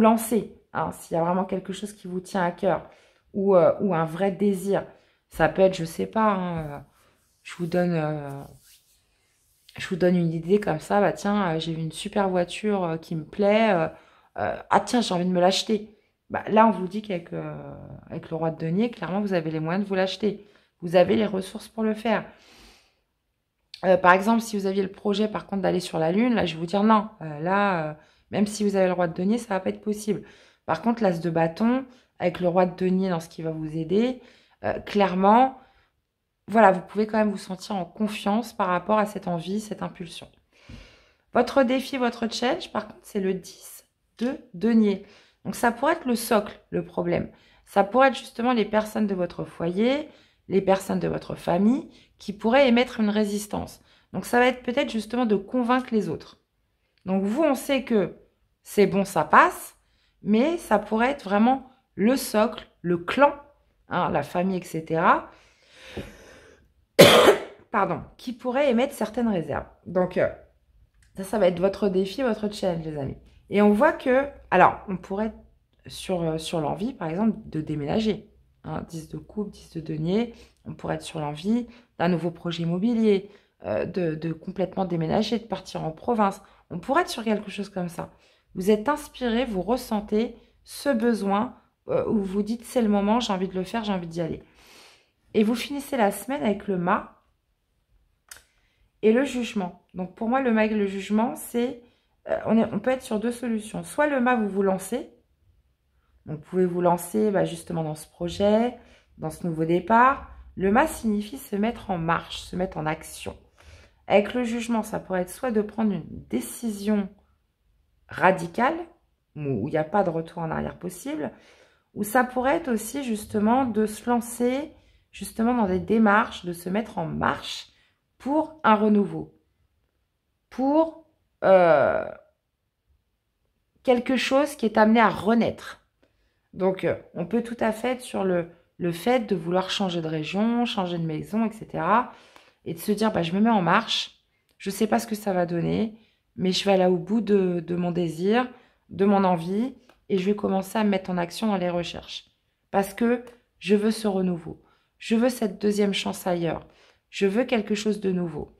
lancer, hein, s'il y a vraiment quelque chose qui vous tient à cœur, ou un vrai désir. Ça peut être, je sais pas, hein, je vous donne une idée comme ça, bah tiens, j'ai vu une super voiture qui me plaît, ah tiens, j'ai envie de me l'acheter. Bah, là, on vous dit qu'avec avec le roi de denier, clairement, vous avez les moyens de vous l'acheter. Vous avez les ressources pour le faire. Par exemple, si vous aviez le projet, par contre, d'aller sur la Lune, là, je vais vous dire non. Là, même si vous avez le roi de denier, ça ne va pas être possible. Par contre, l'as de bâton, avec le roi de denier dans ce qui va vous aider, clairement, voilà, vous pouvez quand même vous sentir en confiance par rapport à cette envie, cette impulsion. Votre défi, votre challenge, par contre, c'est le 10 de denier. Donc, ça pourrait être le socle, le problème. Ça pourrait être justement les personnes de votre foyer, les personnes de votre famille qui pourraient émettre une résistance. Donc, ça va être peut-être justement de convaincre les autres. Donc, vous, on sait que c'est bon, ça passe, mais ça pourrait être vraiment le socle, le clan, hein, la famille, etc. Pardon, qui pourrait émettre certaines réserves. Donc, ça va être votre défi, votre challenge, les amis. Et on voit que, alors, on pourrait être sur l'envie, par exemple, de déménager. Hein, 10 de coupe, 10 de denier. On pourrait être sur l'envie d'un nouveau projet immobilier, de complètement déménager, de partir en province. On pourrait être sur quelque chose comme ça. Vous êtes inspiré, vous ressentez ce besoin où vous dites, c'est le moment, j'ai envie de le faire, j'ai envie d'y aller. Et vous finissez la semaine avec le Mat et le jugement. Donc, pour moi, le Mat et le jugement, c'est... On peut être sur deux solutions. Soit le Mat, vous vous lancez. Donc, vous pouvez vous lancer justement dans ce projet, dans ce nouveau départ. Le Mat signifie se mettre en marche, se mettre en action. Avec le jugement, ça pourrait être soit de prendre une décision radicale, où il n'y a pas de retour en arrière possible, ou ça pourrait être aussi justement de se lancer justement dans des démarches, de se mettre en marche pour un renouveau, pour... quelque chose qui est amené à renaître. Donc, on peut tout à fait être sur le fait de vouloir changer de région, changer de maison, etc. Et de se dire, je me mets en marche, je ne sais pas ce que ça va donner, mais je vais aller au bout de mon désir, de mon envie, et je vais commencer à me mettre en action dans les recherches. Parce que je veux ce renouveau. Je veux cette deuxième chance ailleurs. Je veux quelque chose de nouveau.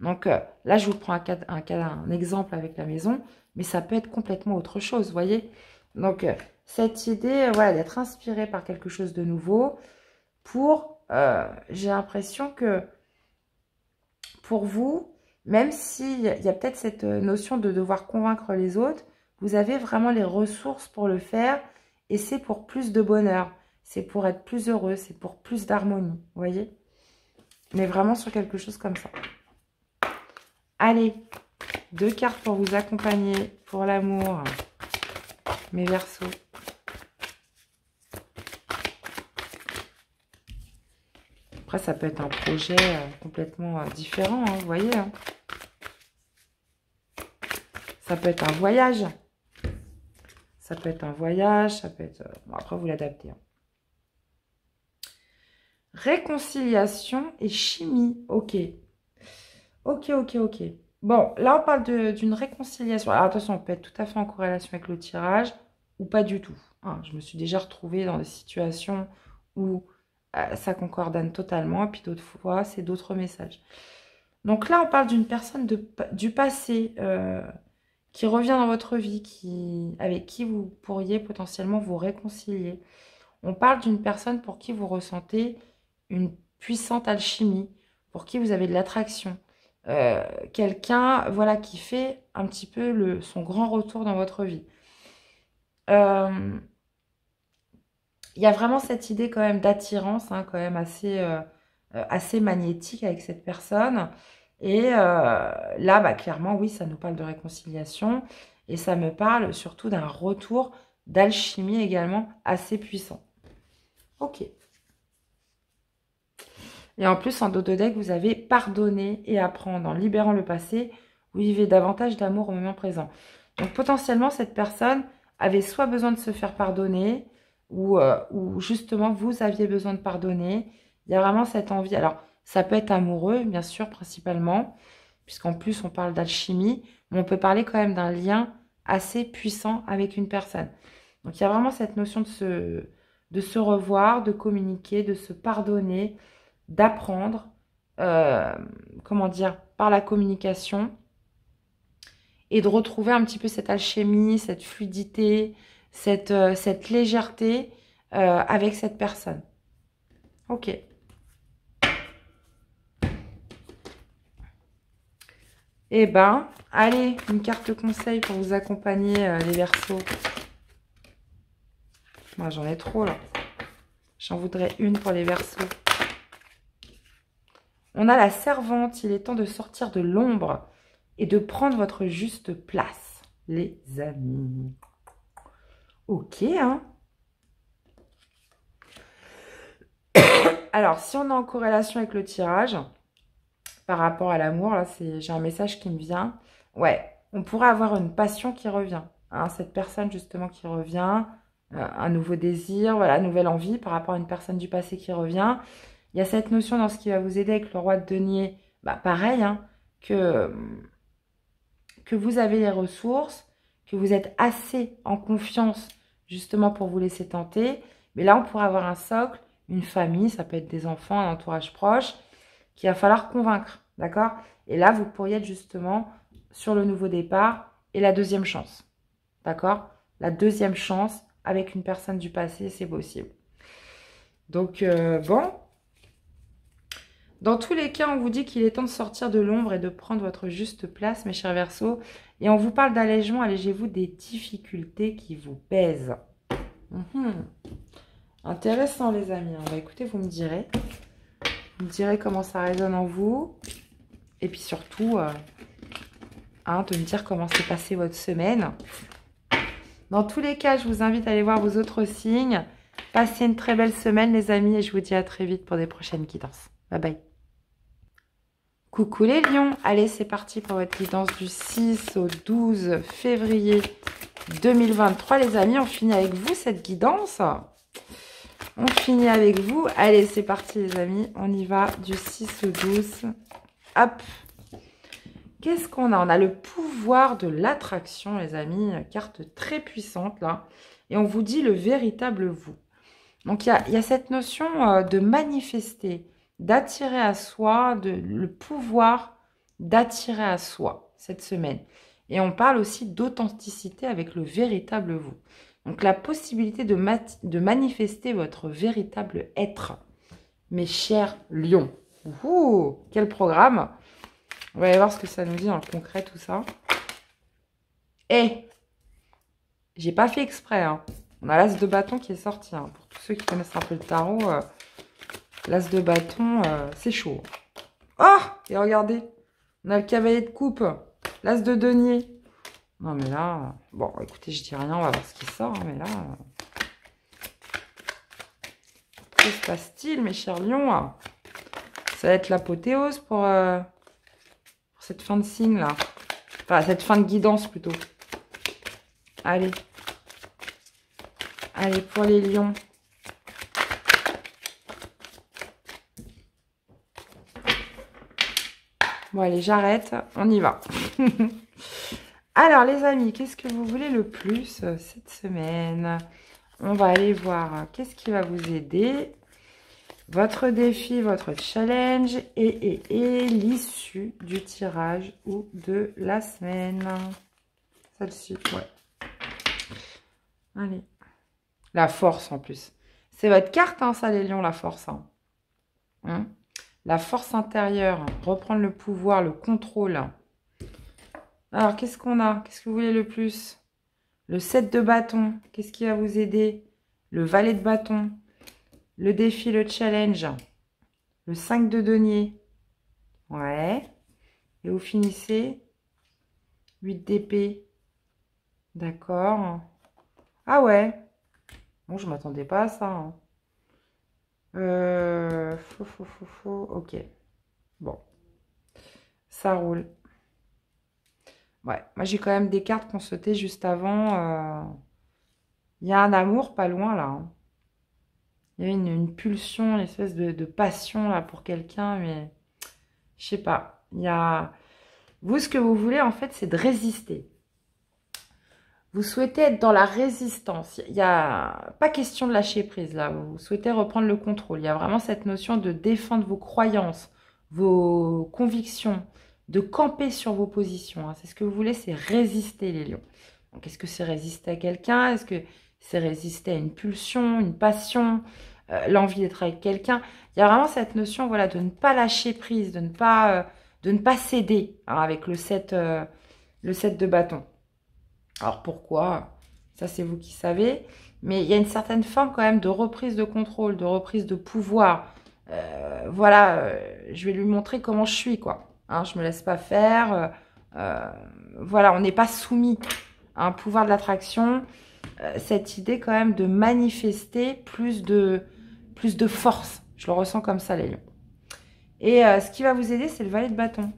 Donc là, je vous prends un exemple avec la maison, mais ça peut être complètement autre chose, vous voyez. Donc, cette idée voilà, d'être inspiré par quelque chose de nouveau, pour, j'ai l'impression que pour vous, même s'il y a peut-être cette notion de devoir convaincre les autres, vous avez vraiment les ressources pour le faire et c'est pour plus de bonheur, c'est pour être plus heureux, c'est pour plus d'harmonie, vous voyez. Mais vraiment sur quelque chose comme ça. Allez, deux cartes pour vous accompagner, pour l'amour, mes Verseaux. Après, ça peut être un projet complètement différent, hein, vous voyez. Hein. Ça peut être un voyage. Ça peut être un voyage, ça peut être... Bon, après, vous l'adaptez. Hein. Réconciliation et chimie, ok. Ok. Bon, là, on parle d'une réconciliation. Alors, attention, on peut être tout à fait en corrélation avec le tirage ou pas du tout. Hein, je me suis déjà retrouvée dans des situations où ça concordane totalement. Et puis, d'autres fois, c'est d'autres messages. Donc là, on parle d'une personne du passé qui revient dans votre vie, avec qui vous pourriez potentiellement vous réconcilier. On parle d'une personne pour qui vous ressentez une puissante alchimie, pour qui vous avez de l'attraction. Quelqu'un voilà, qui fait un petit peu son grand retour dans votre vie. Il y a vraiment cette idée quand même d'attirance, hein, quand même assez magnétique avec cette personne. Et là, clairement, oui, ça nous parle de réconciliation. Et ça me parle surtout d'un retour d'alchimie également assez puissant. Ok. Et en plus, en dos de deck, vous avez pardonner et apprendre. En libérant le passé, vous vivez davantage d'amour au moment présent. Donc, potentiellement, cette personne avait soit besoin de se faire pardonner ou justement, vous aviez besoin de pardonner. Il y a vraiment cette envie. Alors, ça peut être amoureux, bien sûr, principalement, puisqu'en plus, on parle d'alchimie. Mais on peut parler quand même d'un lien assez puissant avec une personne. Donc, il y a vraiment cette notion de se revoir, de communiquer, de se pardonner, d'apprendre, comment dire, par la communication, et de retrouver un petit peu cette alchimie, cette fluidité, cette légèreté avec cette personne. Ok. Eh ben, allez, une carte conseil pour vous accompagner, les Verseaux. Moi, j'en ai trop, là. J'en voudrais une pour les Verseaux. On a la servante. Il est temps de sortir de l'ombre et de prendre votre juste place, les amis. Ok, hein. Alors, si on est en corrélation avec le tirage... Par rapport à l'amour, là, j'ai un message qui me vient. Ouais, on pourrait avoir une passion qui revient. Hein, cette personne, justement, qui revient. Un nouveau désir, voilà, nouvelle envie par rapport à une personne du passé qui revient. Il y a cette notion dans ce qui va vous aider avec le roi de denier. Bah, pareil, hein, que vous avez les ressources, que vous êtes assez en confiance, justement, pour vous laisser tenter. Mais là, on pourrait avoir un socle, une famille, ça peut être des enfants, un entourage proche, qu'il va falloir convaincre, d'accord? Et là, vous pourriez être justement sur le nouveau départ et la deuxième chance, d'accord? La deuxième chance avec une personne du passé, c'est possible. Donc, bon. Dans tous les cas, on vous dit qu'il est temps de sortir de l'ombre et de prendre votre juste place, mes chers Verseaux. Et on vous parle d'allègement, allégez-vous des difficultés qui vous pèsent. Intéressant, les amis. Bah, écoutez, vous me direz. Vous me direz comment ça résonne en vous. Et puis surtout, hein, de me dire comment s'est passée votre semaine. Dans tous les cas, je vous invite à aller voir vos autres signes. Passez une très belle semaine, les amis. Et je vous dis à très vite pour des prochaines guidances. Bye bye. Coucou les lions. Allez, c'est parti pour votre guidance du 6 au 12 février 2023. Les amis, on finit avec vous cette guidance. On finit avec vous. Allez, c'est parti les amis. On y va du 6 au 12. Hop. Qu'est-ce qu'on a? On a le pouvoir de l'attraction, les amis. Carte très puissante, là. Et on vous dit le véritable vous. Donc, il y a cette notion de manifester, d'attirer à soi, le pouvoir d'attirer à soi cette semaine. Et on parle aussi d'authenticité avec le véritable vous. Donc, la possibilité de manifester votre véritable être. Mes chers lions. Ouh, quel programme. On va aller voir ce que ça nous dit dans le concret, tout ça. Et j'ai pas fait exprès. Hein. On a l'as de bâton qui est sorti. Hein. Pour tous ceux qui connaissent un peu le tarot, l'as de bâton, c'est chaud. Oh, et regardez. On a le cavalier de coupe. L'as de denier. Non, mais là... Bon, écoutez, je dis rien, on va voir ce qui sort, hein, mais là... Que se passe-t-il, mes chers lions, hein? Ça va être l'apothéose pour cette fin de signe, là. Enfin, cette fin de guidance, plutôt. Allez. Allez, pour les lions. Bon, allez, j'arrête. On y va. Alors, les amis, qu'est-ce que vous voulez le plus cette semaine? On va aller voir qu'est-ce qui va vous aider. Votre défi, votre challenge et l'issue du tirage ou de la semaine. Celle-ci, ouais. Allez. La force, en plus. C'est votre carte, hein, ça, les lions, la force. Hein. Hein? La force intérieure, hein. Reprendre le pouvoir, le contrôle, hein. Alors, qu'est-ce qu'on a? Qu'est-ce que vous voulez le plus? Le 7 de bâton. Qu'est-ce qui va vous aider? Le valet de bâton. Le défi, le challenge. Le 5 de denier. Ouais. Et vous finissez 8 d'épée. D'accord. Ah ouais. Bon, je ne m'attendais pas à ça. Hein. Faux. Ok. Bon. Ça roule. Ouais, moi j'ai quand même des cartes qu'on sautait juste avant. Il y a un amour pas loin là. Hein. Il y a une pulsion, une espèce de passion là pour quelqu'un, mais je sais pas. Il y a... Vous, ce que vous voulez en fait, c'est de résister. Vous souhaitez être dans la résistance. Il n'y a pas question de lâcher prise là. Vous souhaitez reprendre le contrôle. Il y a vraiment cette notion de défendre vos croyances, vos convictions, de camper sur vos positions. C'est ce que vous voulez, c'est résister les lions. Donc, est-ce que c'est résister à quelqu'un? Est-ce que c'est résister à une pulsion, une passion, l'envie d'être avec quelqu'un? Il y a vraiment cette notion, voilà, de ne pas lâcher prise, de ne pas céder, hein, avec le 7 de bâton. Alors pourquoi? Ça, c'est vous qui savez. Mais il y a une certaine forme quand même de reprise de contrôle, de reprise de pouvoir. Voilà, je vais lui montrer comment je suis, quoi. Hein, je me laisse pas faire. Voilà, on n'est pas soumis à un pouvoir de l'attraction. Cette idée quand même de manifester plus de force. Je le ressens comme ça, les lions. Et ce qui va vous aider, c'est le valet de bâton.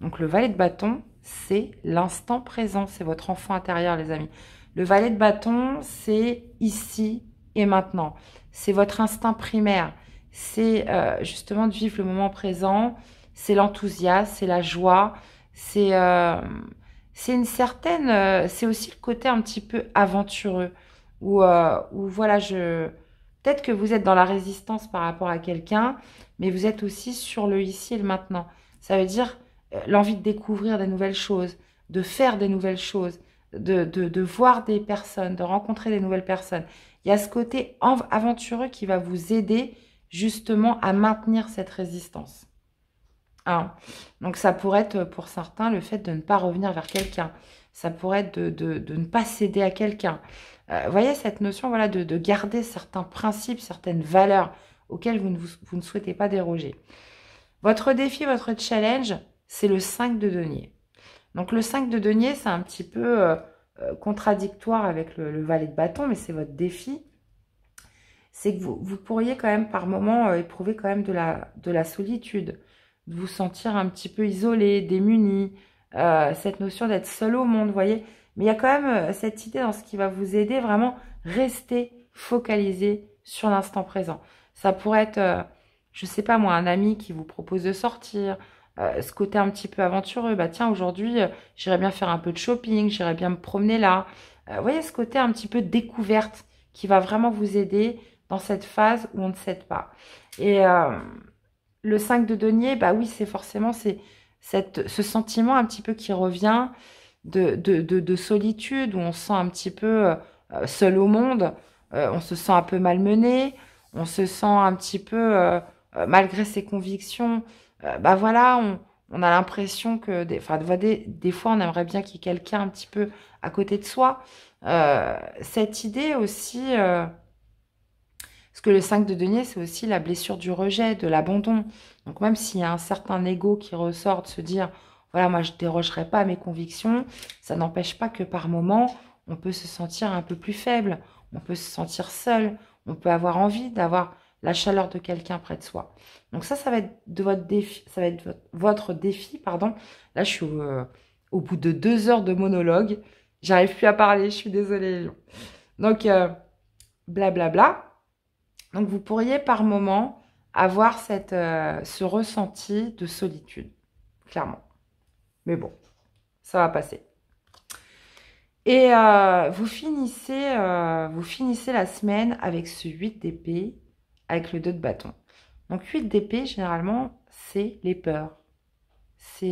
Donc le valet de bâton, c'est l'instant présent, c'est votre enfant intérieur, les amis. Le valet de bâton, c'est ici et maintenant. C'est votre instinct primaire. C'est justement de vivre le moment présent. C'est l'enthousiasme, c'est la joie. C'est une certaine... c'est aussi le côté un petit peu aventureux. Où voilà, peut-être que vous êtes dans la résistance par rapport à quelqu'un, mais vous êtes aussi sur le ici et le maintenant. Ça veut dire... l'envie de découvrir des nouvelles choses, de faire des nouvelles choses, de voir des personnes, de rencontrer des nouvelles personnes. Il y a ce côté aventureux qui va vous aider justement à maintenir cette résistance. Hein? Donc ça pourrait être pour certains le fait de ne pas revenir vers quelqu'un. Ça pourrait être de ne pas céder à quelqu'un. Vous voyez cette notion, voilà, de garder certains principes, certaines valeurs auxquelles vous ne souhaitez pas déroger. Votre défi, votre challenge, c'est le 5 de denier. Donc, le 5 de denier, c'est un petit peu contradictoire avec le valet de bâton, mais c'est votre défi. C'est que vous pourriez quand même, par moments, éprouver quand même de la solitude, de vous sentir un petit peu isolé, démuni, cette notion d'être seul au monde, vous voyez. Mais il y a quand même cette idée dans ce qui va vous aider, vraiment, rester focalisé sur l'instant présent. Ça pourrait être, je ne sais pas moi, un ami qui vous propose de sortir, ce côté un petit peu aventureux, bah tiens, aujourd'hui, j'irais bien faire un peu de shopping, j'irais bien me promener là. Vous voyez ce côté un petit peu découverte qui va vraiment vous aider dans cette phase où on ne cède pas. Et le 5 de denier, bah oui, c'est forcément ce sentiment un petit peu qui revient de solitude, où on se sent un petit peu seul au monde, on se sent un peu malmené, on se sent un petit peu, malgré ses convictions, bah voilà, on a l'impression que des fois on aimerait bien qu'il y ait quelqu'un un petit peu à côté de soi. Cette idée aussi, parce que le 5 de denier, c'est aussi la blessure du rejet, de l'abandon. Donc même s'il y a un certain ego qui ressort de se dire voilà, moi je dérogerai pas à mes convictions, ça n'empêche pas que par moment on peut se sentir un peu plus faible, on peut se sentir seul, on peut avoir envie d'avoir la chaleur de quelqu'un près de soi. Donc ça va être votre défi, pardon. Là, je suis au bout de 2 heures de monologue. J'arrive plus à parler, je suis désolée. Donc, blablabla. Donc, vous pourriez par moment avoir ce ressenti de solitude, clairement. Mais bon, ça va passer. Et vous finissez la semaine avec ce 8 d'épée, avec le 2 de bâton. Donc 8 d'épée, généralement, c'est les peurs. C'est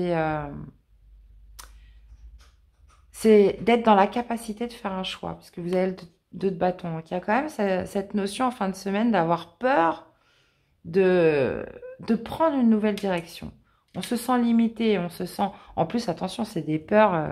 d'être dans la capacité de faire un choix, puisque vous avez le 2 de bâton. Donc il y a quand même cette notion en fin de semaine d'avoir peur de prendre une nouvelle direction. On se sent limité, on se sent... En plus, attention, c'est des peurs,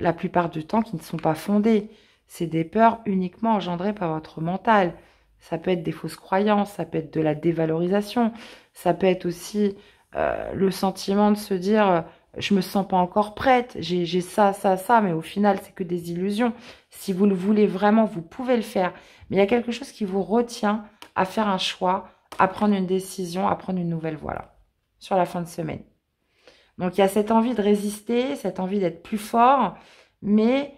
la plupart du temps, qui ne sont pas fondées. C'est des peurs uniquement engendrées par votre mental. Ça peut être des fausses croyances, ça peut être de la dévalorisation, ça peut être aussi le sentiment de se dire je me sens pas encore prête, j'ai ça, ça, ça, mais au final, c'est que des illusions. Si vous le voulez vraiment, vous pouvez le faire. Mais il y a quelque chose qui vous retient à faire un choix, à prendre une décision, à prendre une nouvelle voie, là, sur la fin de semaine. Donc, il y a cette envie de résister, cette envie d'être plus fort, mais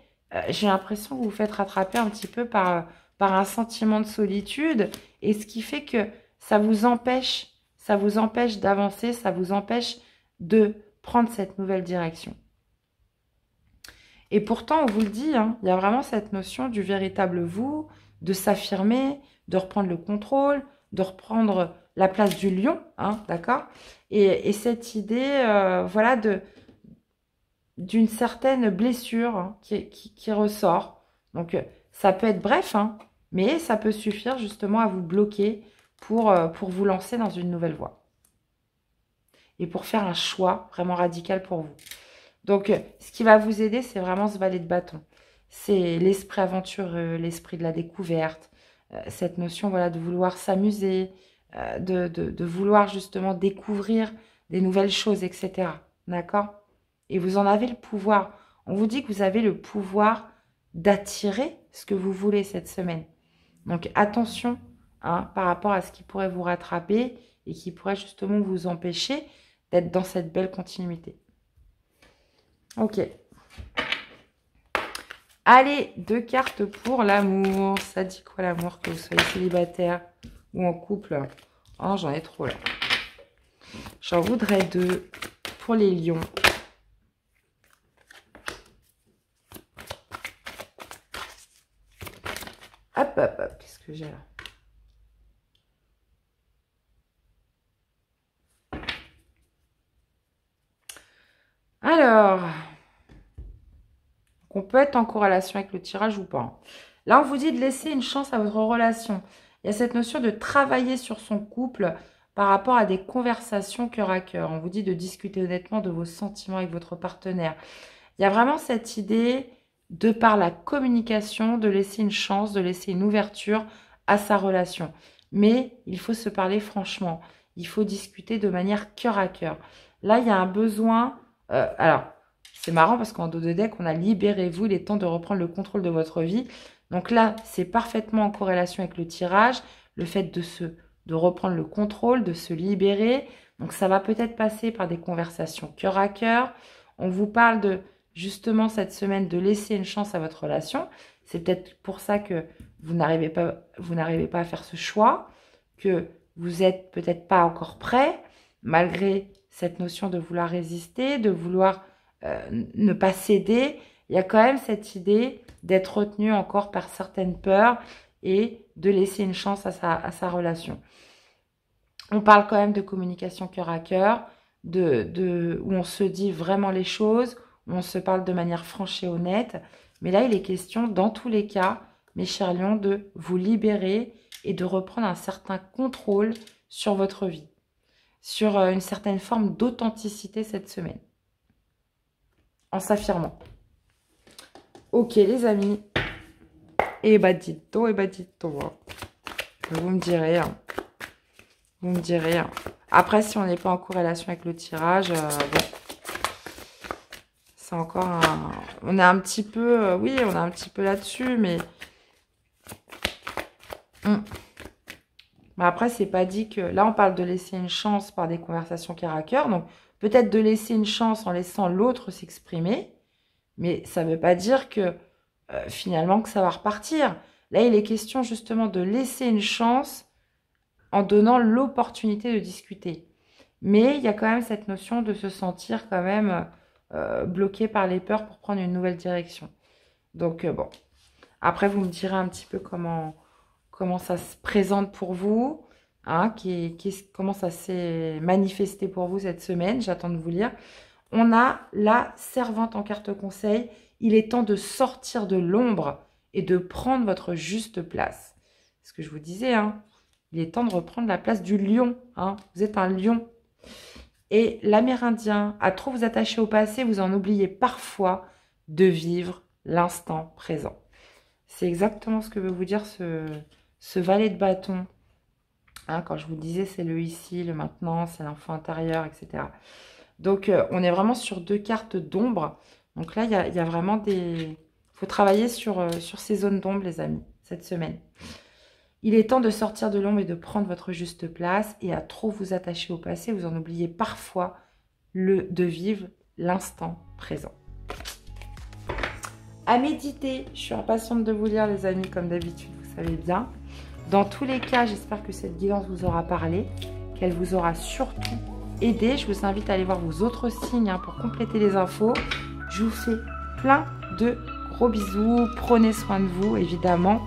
j'ai l'impression que vous vous faites rattraper un petit peu par un sentiment de solitude, et ce qui fait que ça vous empêche d'avancer, ça vous empêche de prendre cette nouvelle direction. Et pourtant, on vous le dit, hein, il y a vraiment cette notion du véritable vous, de s'affirmer, de reprendre le contrôle, de reprendre la place du lion, hein, d'accord, et cette idée, voilà, d'une certaine blessure, hein, qui ressort. Donc, ça peut être bref, hein, mais ça peut suffire justement à vous bloquer pour vous lancer dans une nouvelle voie. Et pour faire un choix vraiment radical pour vous. Donc, ce qui va vous aider, c'est vraiment ce valet de bâton. C'est l'esprit aventureux, l'esprit de la découverte, cette notion, voilà, de vouloir s'amuser, de vouloir justement découvrir des nouvelles choses, etc. D'accord? Et vous en avez le pouvoir. On vous dit que vous avez le pouvoir d'attirer ce que vous voulez cette semaine. Donc, attention, hein, par rapport à ce qui pourrait vous rattraper et qui pourrait justement vous empêcher d'être dans cette belle continuité. Ok. Allez, 2 cartes pour l'amour. Ça dit quoi l'amour, que vous soyez célibataire ou en couple? Oh, j'en ai trop là. J'en voudrais 2 pour les lions. Hop, hop, hop. Qu'est-ce que j'ai là? Alors, on peut être en corrélation avec le tirage ou pas. Là, on vous dit de laisser une chance à votre relation. Il y a cette notion de travailler sur son couple par rapport à des conversations cœur à cœur. On vous dit de discuter honnêtement de vos sentiments avec votre partenaire. Il y a vraiment cette idée de, par la communication, de laisser une chance, de laisser une ouverture à sa relation. Mais il faut se parler franchement. Il faut discuter de manière cœur à cœur. Là, il y a un besoin... alors, c'est marrant parce qu'en dos de deck, on a « Libérez-vous, il est temps de reprendre le contrôle de votre vie ». Donc là, c'est parfaitement en corrélation avec le tirage, le fait de reprendre le contrôle, de se libérer. Donc, ça va peut-être passer par des conversations cœur à cœur. On vous parle de, justement, cette semaine, de laisser une chance à votre relation. C'est peut-être pour ça que vous n'arrivez pas à faire ce choix, que vous n'êtes peut-être pas encore prêt, malgré... cette notion de vouloir résister, de vouloir ne pas céder. Il y a quand même cette idée d'être retenu encore par certaines peurs et de laisser une chance à sa relation. On parle quand même de communication cœur à cœur, où on se dit vraiment les choses, où on se parle de manière franche et honnête. Mais là, il est question, dans tous les cas, mes chers lions, de vous libérer et de reprendre un certain contrôle sur votre vie, sur une certaine forme d'authenticité cette semaine, en s'affirmant. Ok les amis, et bah dites-donc, vous me direz, hein. Vous me direz, hein. Après, si on n'est pas en corrélation avec le tirage, bon, c'est encore un... on est un petit peu, oui, on est un petit peu là-dessus, mais... Mais après, c'est pas dit que... Là, on parle de laisser une chance par des conversations cœur à cœur. Donc, peut-être de laisser une chance en laissant l'autre s'exprimer. Mais ça ne veut pas dire que, finalement, que ça va repartir. Là, il est question, justement, de laisser une chance en donnant l'opportunité de discuter. Mais il y a quand même cette notion de se sentir quand même bloqué par les peurs pour prendre une nouvelle direction. Donc, bon. Après, vous me direz un petit peu comment ça se présente pour vous, hein, comment ça s'est manifesté pour vous cette semaine. J'attends de vous lire. On a la servante en carte conseil. Il est temps de sortir de l'ombre et de prendre votre juste place. C'est ce que je vous disais, hein. Il est temps de reprendre la place du lion, hein. Vous êtes un lion. Et l'amérindien, à trop vous attacher au passé, vous en oubliez parfois de vivre l'instant présent. C'est exactement ce que veut vous dire ce valet de bâton, hein, quand je vous disais, c'est le ici, le maintenant, c'est l'enfant intérieur, etc. Donc, on est vraiment sur 2 cartes d'ombre. Donc là, il y a vraiment des... Il faut travailler sur ces zones d'ombre, les amis, cette semaine. Il est temps de sortir de l'ombre et de prendre votre juste place. Et à trop vous attacher au passé, vous en oubliez parfois de vivre l'instant présent. À méditer. Je suis impatiente de vous lire, les amis, comme d'habitude, vous savez bien. Dans tous les cas, j'espère que cette guidance vous aura parlé, qu'elle vous aura surtout aidé. Je vous invite à aller voir vos autres signes, hein, pour compléter les infos. Je vous fais plein de gros bisous. Prenez soin de vous, évidemment.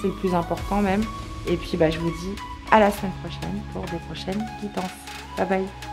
C'est le plus important même. Et puis, bah, je vous dis à la semaine prochaine pour des prochaines guidances. Bye bye.